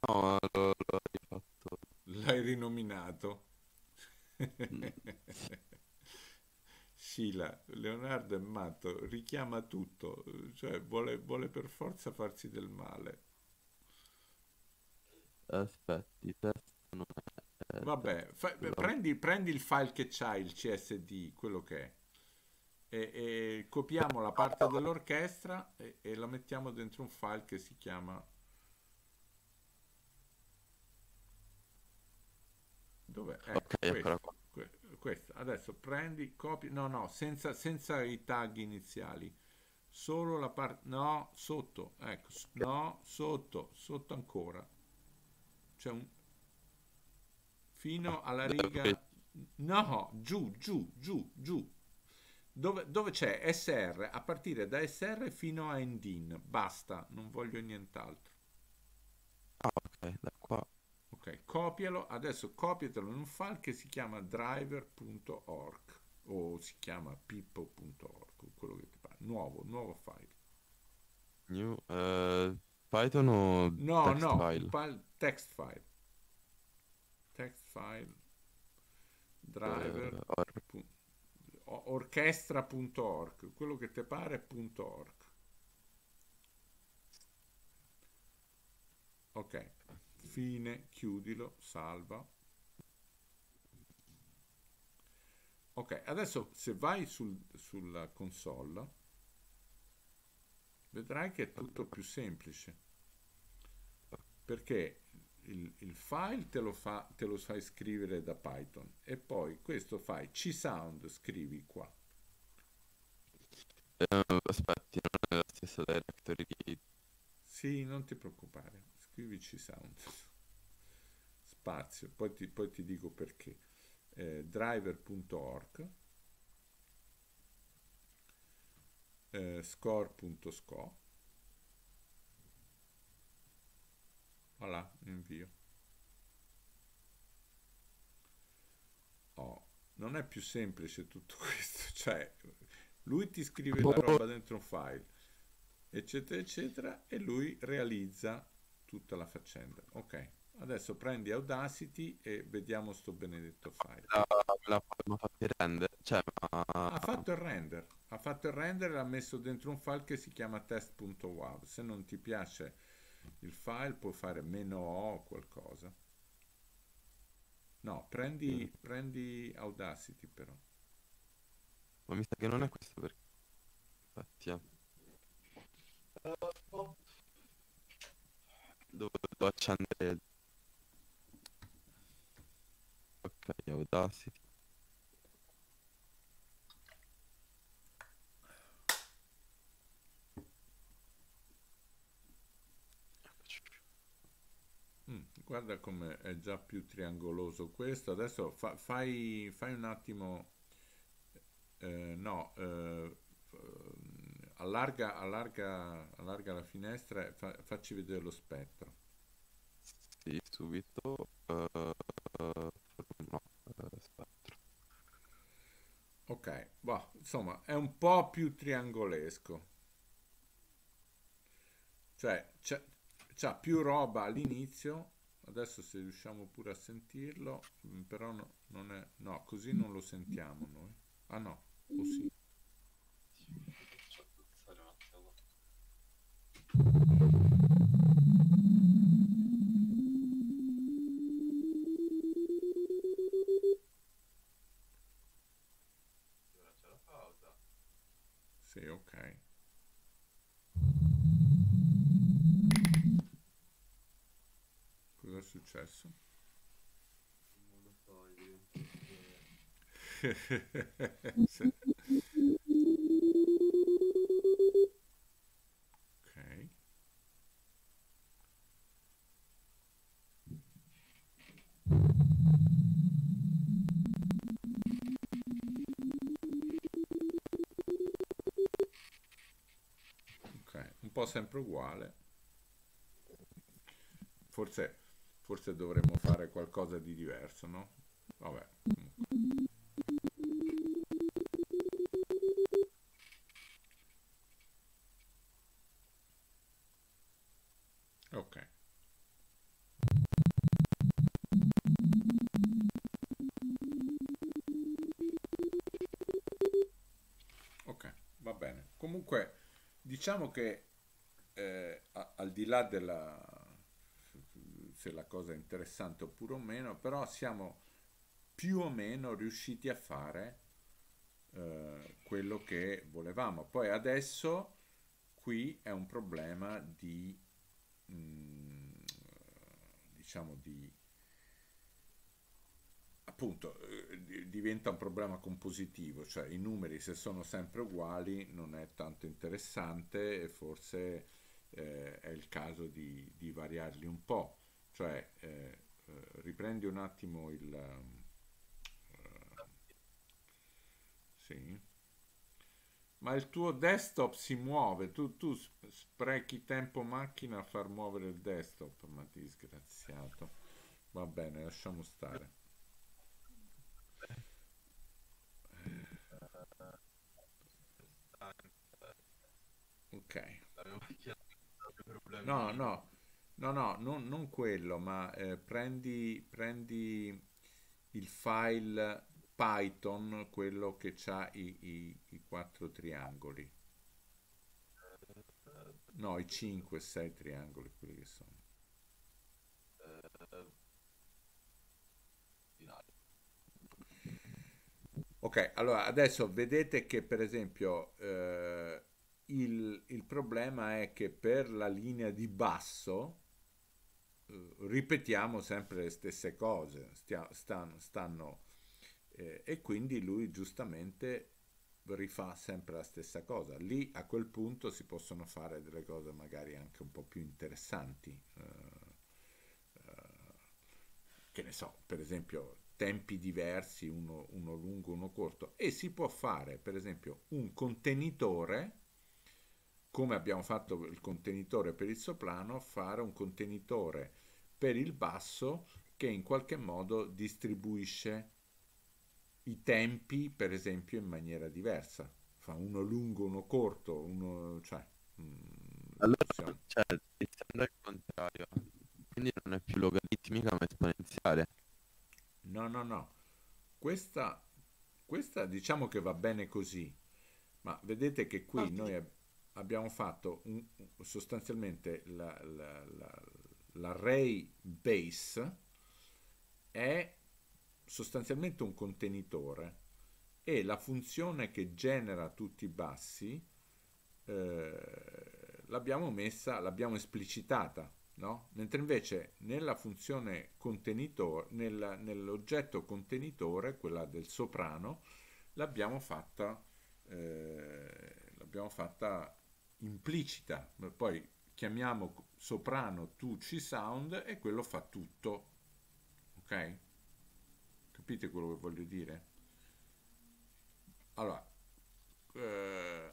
No, l'hai fatto. L'hai rinominato. Sheila, Leonardo è matto, richiama tutto, cioè vuole, vuole per forza farsi del male. Aspetti, test non è... Vabbè, fa, no. prendi, prendi il file che c'hai, il C S D, quello che è, e, e copiamo la parte dell'orchestra e, e la mettiamo dentro un file che si chiama... Dov'è? Ecco, ok, questo. Ancora qua. questa. Adesso prendi, copia, no no, senza, senza i tag iniziali, solo la parte, no, sotto, ecco, no, sotto, sotto ancora, cioè un, fino alla riga, no, giù, giù, giù, giù, dove, dove c'è S R, a partire da S R fino a endin, basta, non voglio nient'altro. Ah, ok, da qua. Ok, copialo, adesso copiatelo in un file che si chiama driver punto org o si chiama pippo punto org, quello che ti pare, nuovo, nuovo file. New uh, Python o no, text no, file? File, text file. Text file driver uh, or orchestra punto org, quello che ti pare punto .org. Ok. Fine, chiudilo, salva. Ok, adesso se vai sul, sulla console vedrai che è tutto più semplice, perché il, il file te lo, fa, te lo fai scrivere da Python e poi questo fai Csound, scrivi qua. Eh, aspetti, non è la stessa directory di... Sì, non ti preoccupare, scrivi Csound, spazio, poi ti, poi ti dico perché, eh, driver punto org, eh, score punto sco, voilà, invio. Oh, non è più semplice tutto questo, cioè lui ti scrive la roba dentro un file, eccetera eccetera, e lui realizza tutta la faccenda. Ok, adesso prendi Audacity e vediamo sto benedetto file. L'ha fatto il render, cioè, ma... ha fatto il render, ha fatto il render e l'ha messo dentro un file che si chiama test punto wow. Se non ti piace il file puoi fare meno o o qualcosa. No, prendi, mm. prendi Audacity però. Ma mi sa che non è questo, perché infatti devo accendere. Ok, Audacity. Mm, guarda come è già più triangoloso questo. Adesso fa, fai, fai un attimo, eh, no, eh, Allarga, allarga, allarga la finestra e fa, facci vedere lo spettro. Sì, subito. Uh, uh, no, spettro. Ok, boh, insomma è un po' più triangolesco. Cioè c'ha più roba all'inizio. Adesso se riusciamo pure a sentirlo, però no, non è, no, così non lo sentiamo noi. Ah no, così. Durante la pausa. Sì, ok. Cosa è successo? Non lo so io. Sì. Ok. Ok, un po' sempre uguale. Forse, forse dovremmo fare qualcosa di diverso, no? Vabbè. Ok. Ok, va bene. Comunque diciamo che eh, a, al di là della se la cosa è interessante oppure o meno, però siamo più o meno riusciti a fare eh, quello che volevamo. Poi adesso qui è un problema di diciamo di appunto eh, diventa un problema compositivo, cioè i numeri se sono sempre uguali non è tanto interessante e forse eh, è il caso di, di variarli un po', cioè eh, riprendi un attimo il eh, sì. Ma il tuo desktop si muove, tu, tu sprechi tempo macchina a far muovere il desktop, ma disgraziato. Va bene, lasciamo stare. Ok. No, no, no, no, non, non quello, ma eh, prendi, prendi il file Python, quello che ha i, i, i quattro triangoli. No, i cinque, sei triangoli, quelli che sono. Ok, allora adesso vedete che per esempio eh, il, il problema è che per la linea di basso eh, ripetiamo sempre le stesse cose, stia, stan, stanno, eh, e quindi lui giustamente rifà sempre la stessa cosa. Lì a quel punto si possono fare delle cose magari anche un po' più interessanti, eh, eh, che ne so, per esempio tempi diversi, uno, uno lungo, uno corto, e si può fare per esempio un contenitore, come abbiamo fatto il contenitore per il soprano, fare un contenitore per il basso che in qualche modo distribuisce i tempi per esempio in maniera diversa, fa uno lungo, uno corto, uno, cioè mm, allora cioè, essendo al contrario, quindi non è più logaritmica ma esponenziale. No, no, no, questa, questa diciamo che va bene così, ma vedete che qui noi ab abbiamo fatto un, sostanzialmente l'array base è sostanzialmente un contenitore e la funzione che genera tutti i bassi eh, l'abbiamo messa, l'abbiamo esplicitata. No? Mentre invece nella funzione contenitore, nel, nell'oggetto contenitore, quella del soprano, l'abbiamo fatta, eh, l'abbiamo fatta implicita. Poi chiamiamo soprano to Csound e quello fa tutto. Ok? Capite quello che voglio dire? Allora, eh,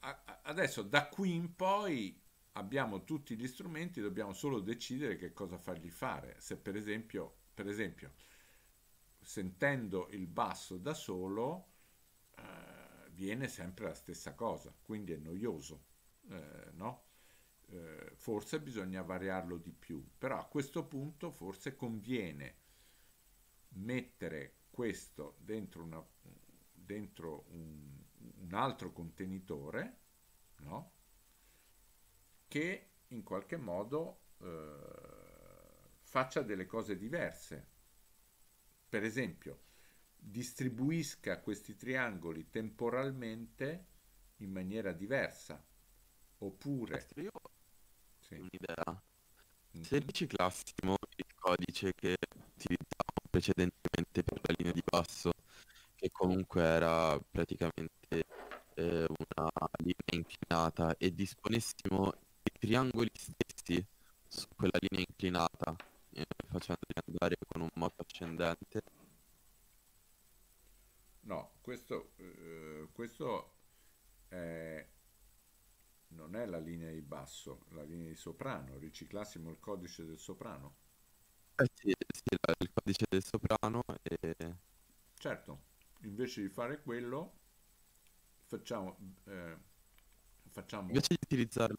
adesso da qui in poi abbiamo tutti gli strumenti, dobbiamo solo decidere che cosa fargli fare. Se per esempio, per esempio sentendo il basso da solo eh, viene sempre la stessa cosa, quindi è noioso, eh, no? Eh, forse bisogna variarlo di più, però a questo punto forse conviene mettere questo dentro, una, dentro un, un altro contenitore, no? Che in qualche modo eh, faccia delle cose diverse, per esempio distribuisca questi triangoli temporalmente in maniera diversa, oppure io ho sì. un'idea. Mm-hmm. Se riciclassimo il codice che utilizzavamo precedentemente per la linea di basso, che comunque era praticamente eh, una linea inclinata, e disponessimo triangoli stessi su quella linea inclinata, eh, facendoli andare con un moto ascendente. No, questo, eh, questo è, non è la linea di basso, la linea di soprano. Riciclassimo il codice del soprano. Eh sì, sì, il codice del soprano. E... certo, invece di fare quello, facciamo... Eh, facciamo... invece di utilizzare...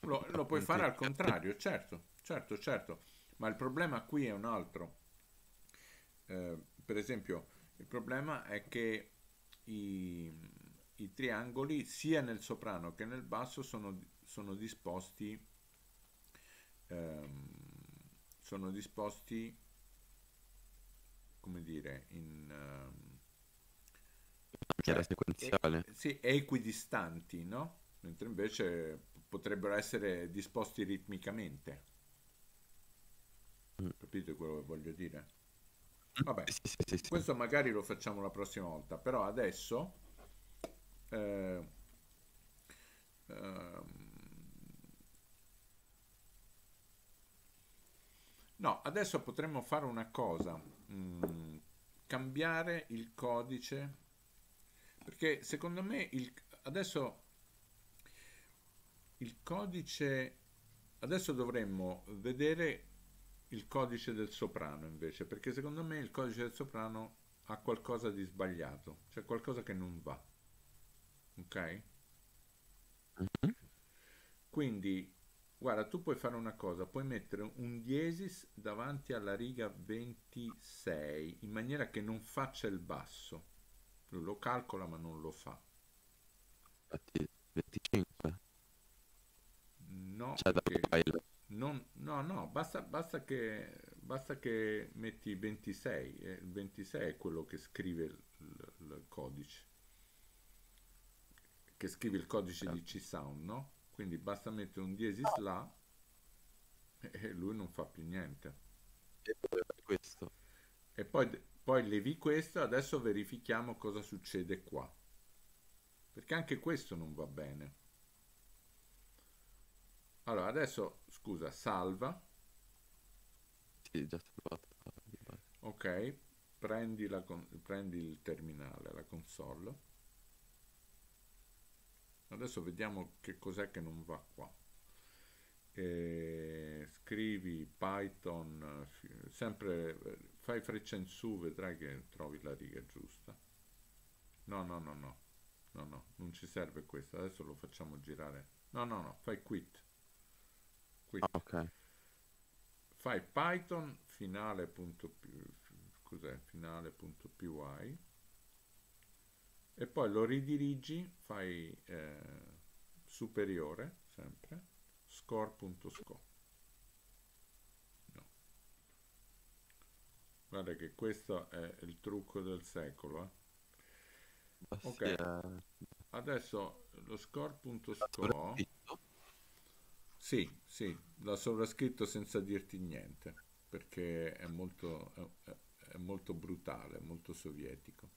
Lo, lo puoi fare al contrario, certo, certo, certo, ma il problema qui è un altro. Eh, per esempio, il problema è che i, i triangoli sia nel soprano che nel basso sono, sono disposti, ehm, sono disposti, come dire, in... Ehm, cioè, sequenziale. E, sì, equidistanti, no? Mentre invece potrebbero essere disposti ritmicamente. Capite quello che voglio dire? Vabbè, sì, sì, sì, sì. Questo magari lo facciamo la prossima volta, però adesso eh, eh, no, adesso potremmo fare una cosa, mm, cambiare il codice, perché secondo me il, adesso il codice, adesso dovremmo vedere il codice del soprano invece, perché secondo me il codice del soprano ha qualcosa di sbagliato, cioè qualcosa che non va, ok? Mm-hmm. Quindi guarda, tu puoi fare una cosa, puoi mettere un diesis davanti alla riga ventisei in maniera che non faccia il basso, lo calcola ma non lo fa. Venticinque? No, non, no, no, basta, basta, che, basta che metti ventisei, eh, il ventisei è quello che scrive il, il, il codice, che scrive il codice ah. di Csound, no? Quindi basta mettere un diesis là e lui non fa più niente. E poi, questo. E poi, poi levi questo, adesso verifichiamo cosa succede qua, perché anche questo non va bene. Allora adesso, scusa, salva. Sì, già salvato. Ok, prendi, la, prendi il terminale, la console. Adesso vediamo che cos'è che non va qua. E scrivi Python, sempre fai freccia in su, vedrai che trovi la riga giusta. No, no, no, no, no, no, non ci serve questo, adesso lo facciamo girare. No, no, no, fai quit. Quindi, okay. Fai Python finale.py finale e poi lo ridirigi, fai eh, superiore sempre score.sco. No. Guarda che questo è il trucco del secolo, eh. Ok, adesso lo score.sco. Sì, sì, l'ho sovrascritto senza dirti niente, perché è molto, è, è molto brutale, è molto sovietico.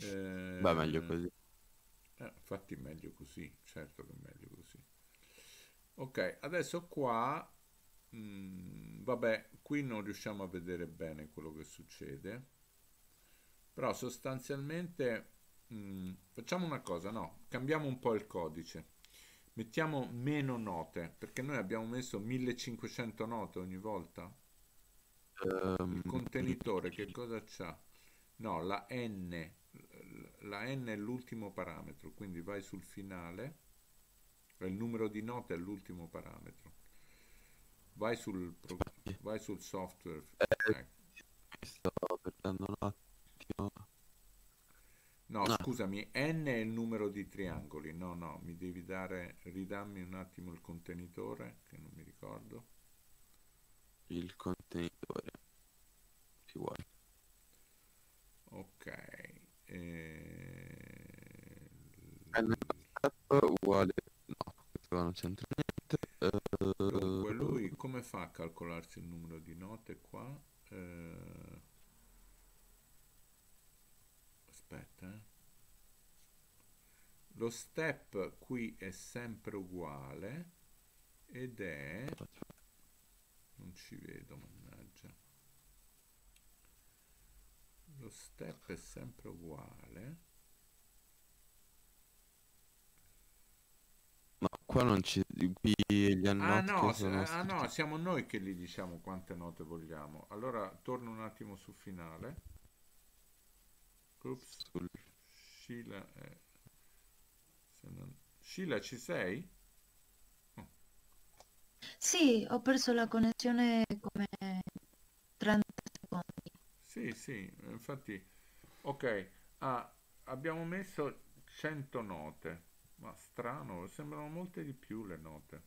Eh, Beh, meglio così. Eh, infatti meglio così, certo che è meglio così. Ok, adesso qua, mh, vabbè, qui non riusciamo a vedere bene quello che succede, però sostanzialmente mh, facciamo una cosa, no, cambiamo un po' il codice. Mettiamo meno note, perché noi abbiamo messo millecinquecento note ogni volta. Um, il contenitore che cosa c'ha? No, la N, la N è l'ultimo parametro, quindi vai sul finale, il numero di note è l'ultimo parametro. Vai sul, pro, vai sul software. Eh, sto perdendo un attimo. No, no, scusami, N è il numero di triangoli. No, no, mi devi dare, ridammi un attimo il contenitore, che non mi ricordo. Il contenitore. Ti vuoi. Ok. E... N uguale, no, questo non c'entra niente. Dunque, lui come fa a calcolarsi il numero di note qua? Eh... aspetta, eh. Lo step qui è sempre uguale ed è, non ci vedo, mannaggia, lo step è sempre uguale, ma qua non ci, qui gli ah no, sono ah stati... no, siamo noi che gli diciamo quante note vogliamo. Allora torno un attimo sul finale. Ups, Sheila, eh, se non... Sheila, ci sei? Oh. Sì, ho perso la connessione come trenta secondi. Sì, sì, infatti. Ok, ah, abbiamo messo cento note, ma strano, sembrano molte di più le note.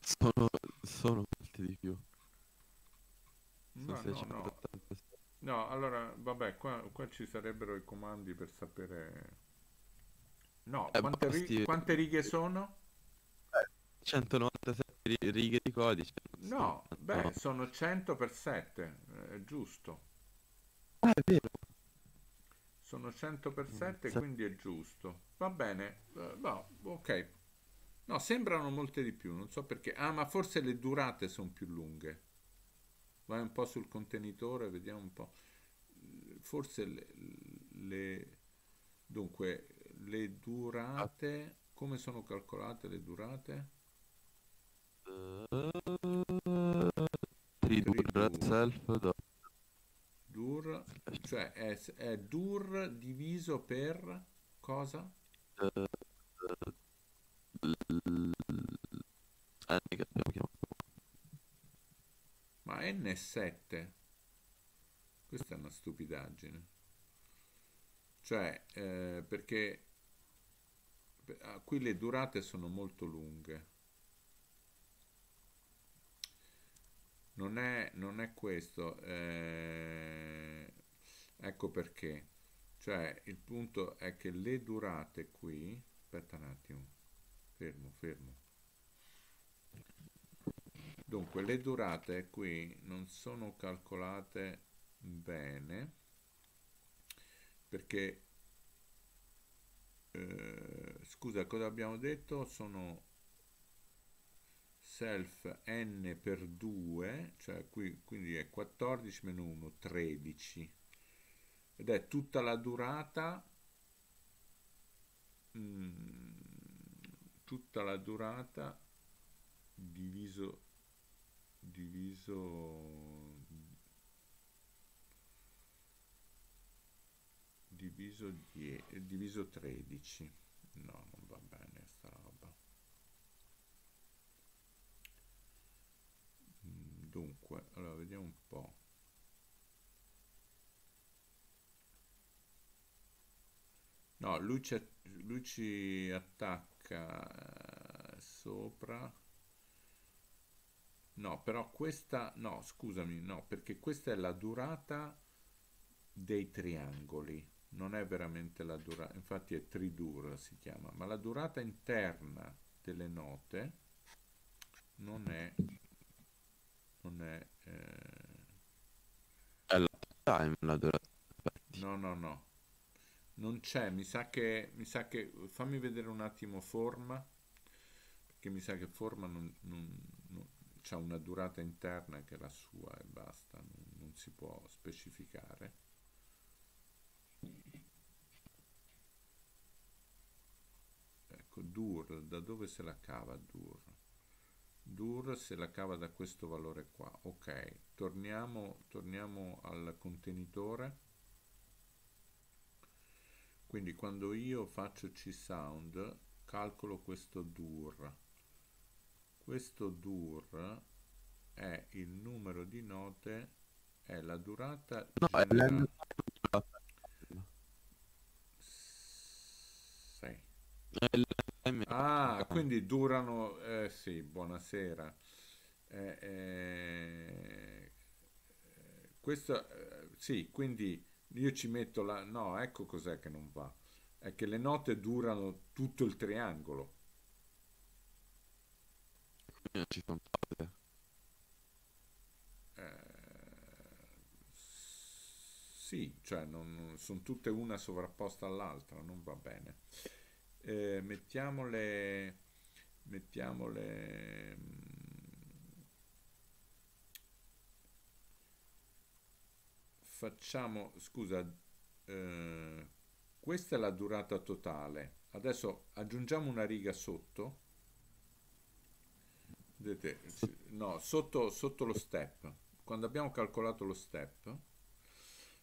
Sono, sono molte di più. No, no, no. No, allora, vabbè, qua, qua ci sarebbero i comandi per sapere... No, eh, quante, ri quante righe sono? centonovantasette righe di codice. No, so. beh, no. sono cento per sette, è giusto. Ah, è vero. Sono cento per sette, mm, quindi è giusto. Va bene, uh, no, ok. No, sembrano molte di più, non so perché. Ah, ma forse le durate sono più lunghe. Vai un po' sul contenitore, vediamo un po'. Forse le... le... Dunque, le durate... Come sono calcolate le durate? Uh, Tridur self dur, cioè è, è dur diviso per cosa? Uh, l, ah, ma n è sette. Questa è una stupidaggine. Cioè, eh, perché qui le durate sono molto lunghe, non è, non è questo, eh, ecco perché, cioè il punto è che le durate qui, aspetta un attimo, fermo, fermo, dunque le durate qui non sono calcolate bene, perché Eh, scusa, cosa abbiamo detto? Sono self n per due, cioè qui, quindi è quattordici meno uno, tredici, ed è tutta la durata, mh, tutta la durata diviso diviso diviso dieci, diviso tredici. No, non va bene sta roba. Dunque, allora vediamo un po'. No, lui ci, lui ci attacca sopra. No, però questa, no, scusami, no, perché questa è la durata dei triangoli. Non è veramente la durata, infatti è tridur si chiama, ma la durata interna delle note non è, non è, eh... è la time, la durata. No, no, no, non c'è, mi sa che, mi sa che, fammi vedere un attimo forma, perché mi sa che forma non, non, non... c'ha una durata interna che è la sua e basta, non, non si può specificare. Ecco, dur, da dove se la cava dur? Dur se la cava da questo valore qua. Ok, torniamo, torniamo al contenitore. Quindi quando io faccio Csound calcolo questo dur. Questo dur è il numero di note, è la durata... No, è la... Ah, quindi durano, eh, sì, buonasera, eh, eh, questo, eh, sì, quindi io ci metto la, no, ecco cos'è che non va, è che le note durano tutto il triangolo. Ci sono state. Eh, sì, cioè non, sono tutte una sovrapposta all'altra, non va bene. Eh, mettiamole mettiamole facciamo, scusa, eh, questa è la durata totale, adesso aggiungiamo una riga sotto, vedete, no, sotto, sotto lo step, quando abbiamo calcolato lo step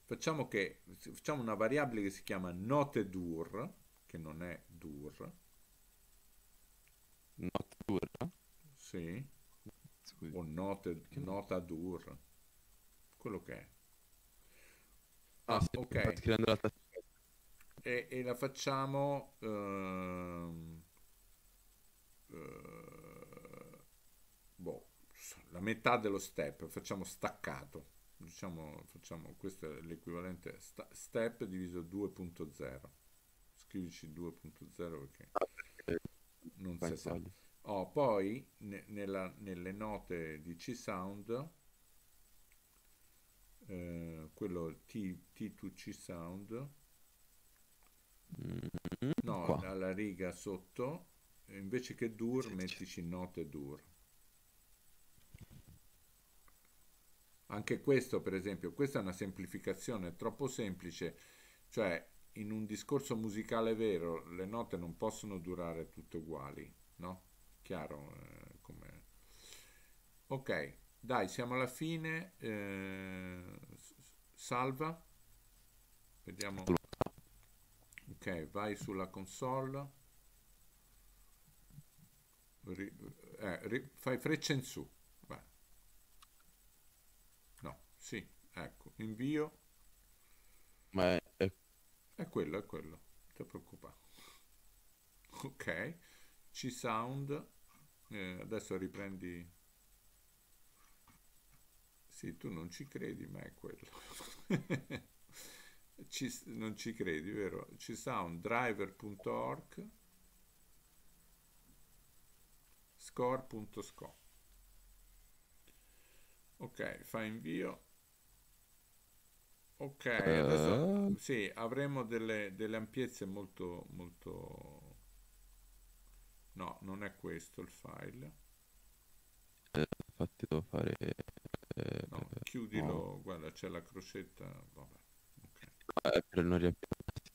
facciamo che facciamo una variabile che si chiama note dur, che non è dur, not dur, sì, scusi, o note, nota dur, quello che è. Ah, sì, ok, la e, e la facciamo ehm, eh, boh, la metà dello step, facciamo staccato, diciamo, facciamo, questo è l'equivalente st step diviso due punto zero. Scrivici due punto zero perché non si sa. Ho poi ne, nella, nelle note di Csound eh, quello T due Csound no, qua. Alla riga sotto invece che dur sì, mettici note dur. Anche questo, per esempio, questa è una semplificazione troppo semplice, cioè in un discorso musicale vero le note non possono durare tutte uguali, no? Chiaro? Eh, come... Ok, dai, siamo alla fine, eh, salva, vediamo, ok, vai sulla console, ri, eh, ri, fai freccia in su. Sì, ecco, invio. Ma è, è... è quello, è quello, non ti preoccupare. Ok, Csound, eh, adesso riprendi. Sì, tu non ci credi, ma è quello. ci, non ci credi, vero? Csound driver punto org score punto sco. Ok, fai invio. Ok, adesso sì, avremo delle, delle ampiezze molto, molto... No, non è questo il file. Eh, infatti devo fare... Eh, no, chiudilo, no. Guarda, c'è la crocetta, vabbè. Okay. Eh, per non riaprirsi.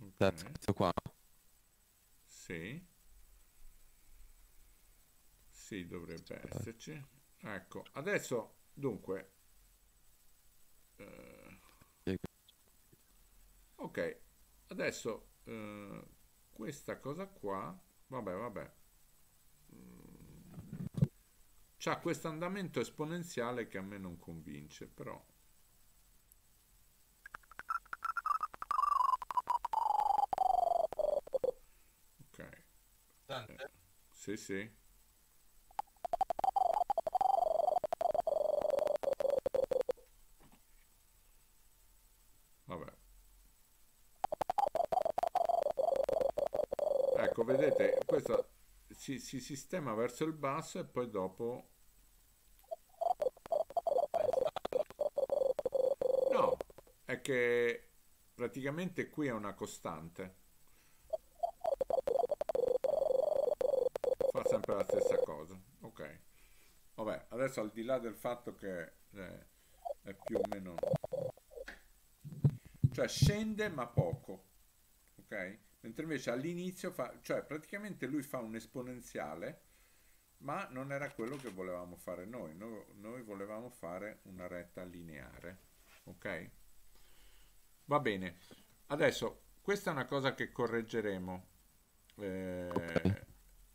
Okay. Questo qua. Sì. Sì, dovrebbe esserci. Ecco, adesso, dunque... Eh, ok, adesso eh, questa cosa qua, vabbè, vabbè, c'ha questo andamento esponenziale che a me non convince, però... Ok. Eh, sì, sì. Vabbè. Ecco, vedete, questo si, si sistema verso il basso e poi dopo... No, è che praticamente qui è una costante. Fa sempre la stessa cosa. Ok. Vabbè, adesso al di là del fatto che eh, è più o meno... Cioè scende ma poco, ok? Mentre invece all'inizio fa, cioè praticamente lui fa un esponenziale, ma non era quello che volevamo fare noi, noi, noi volevamo fare una retta lineare, ok? Va bene, adesso questa è una cosa che correggeremo, eh,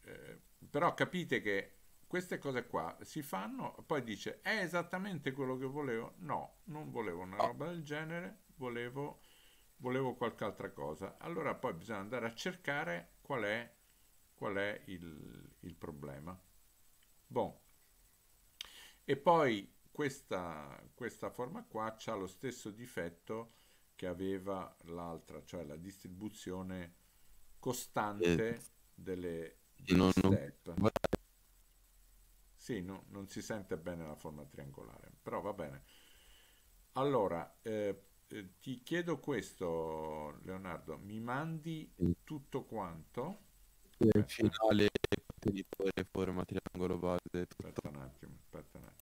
eh, però capite che queste cose qua si fanno, poi dice è esattamente quello che volevo? No, non volevo una roba del genere. Volevo, volevo qualche altra cosa. Allora poi bisogna andare a cercare qual è, qual è il, il problema. Bon. E poi questa, questa forma qua ha lo stesso difetto che aveva l'altra, cioè la distribuzione costante eh, delle, delle non, step. Non... Sì, no, non si sente bene la forma triangolare, però va bene. Allora, eh, ti chiedo questo, Leonardo, mi mandi tutto quanto? Il finale contenitore forma triangolo base tutto. Aspetta un attimo, aspetta un attimo.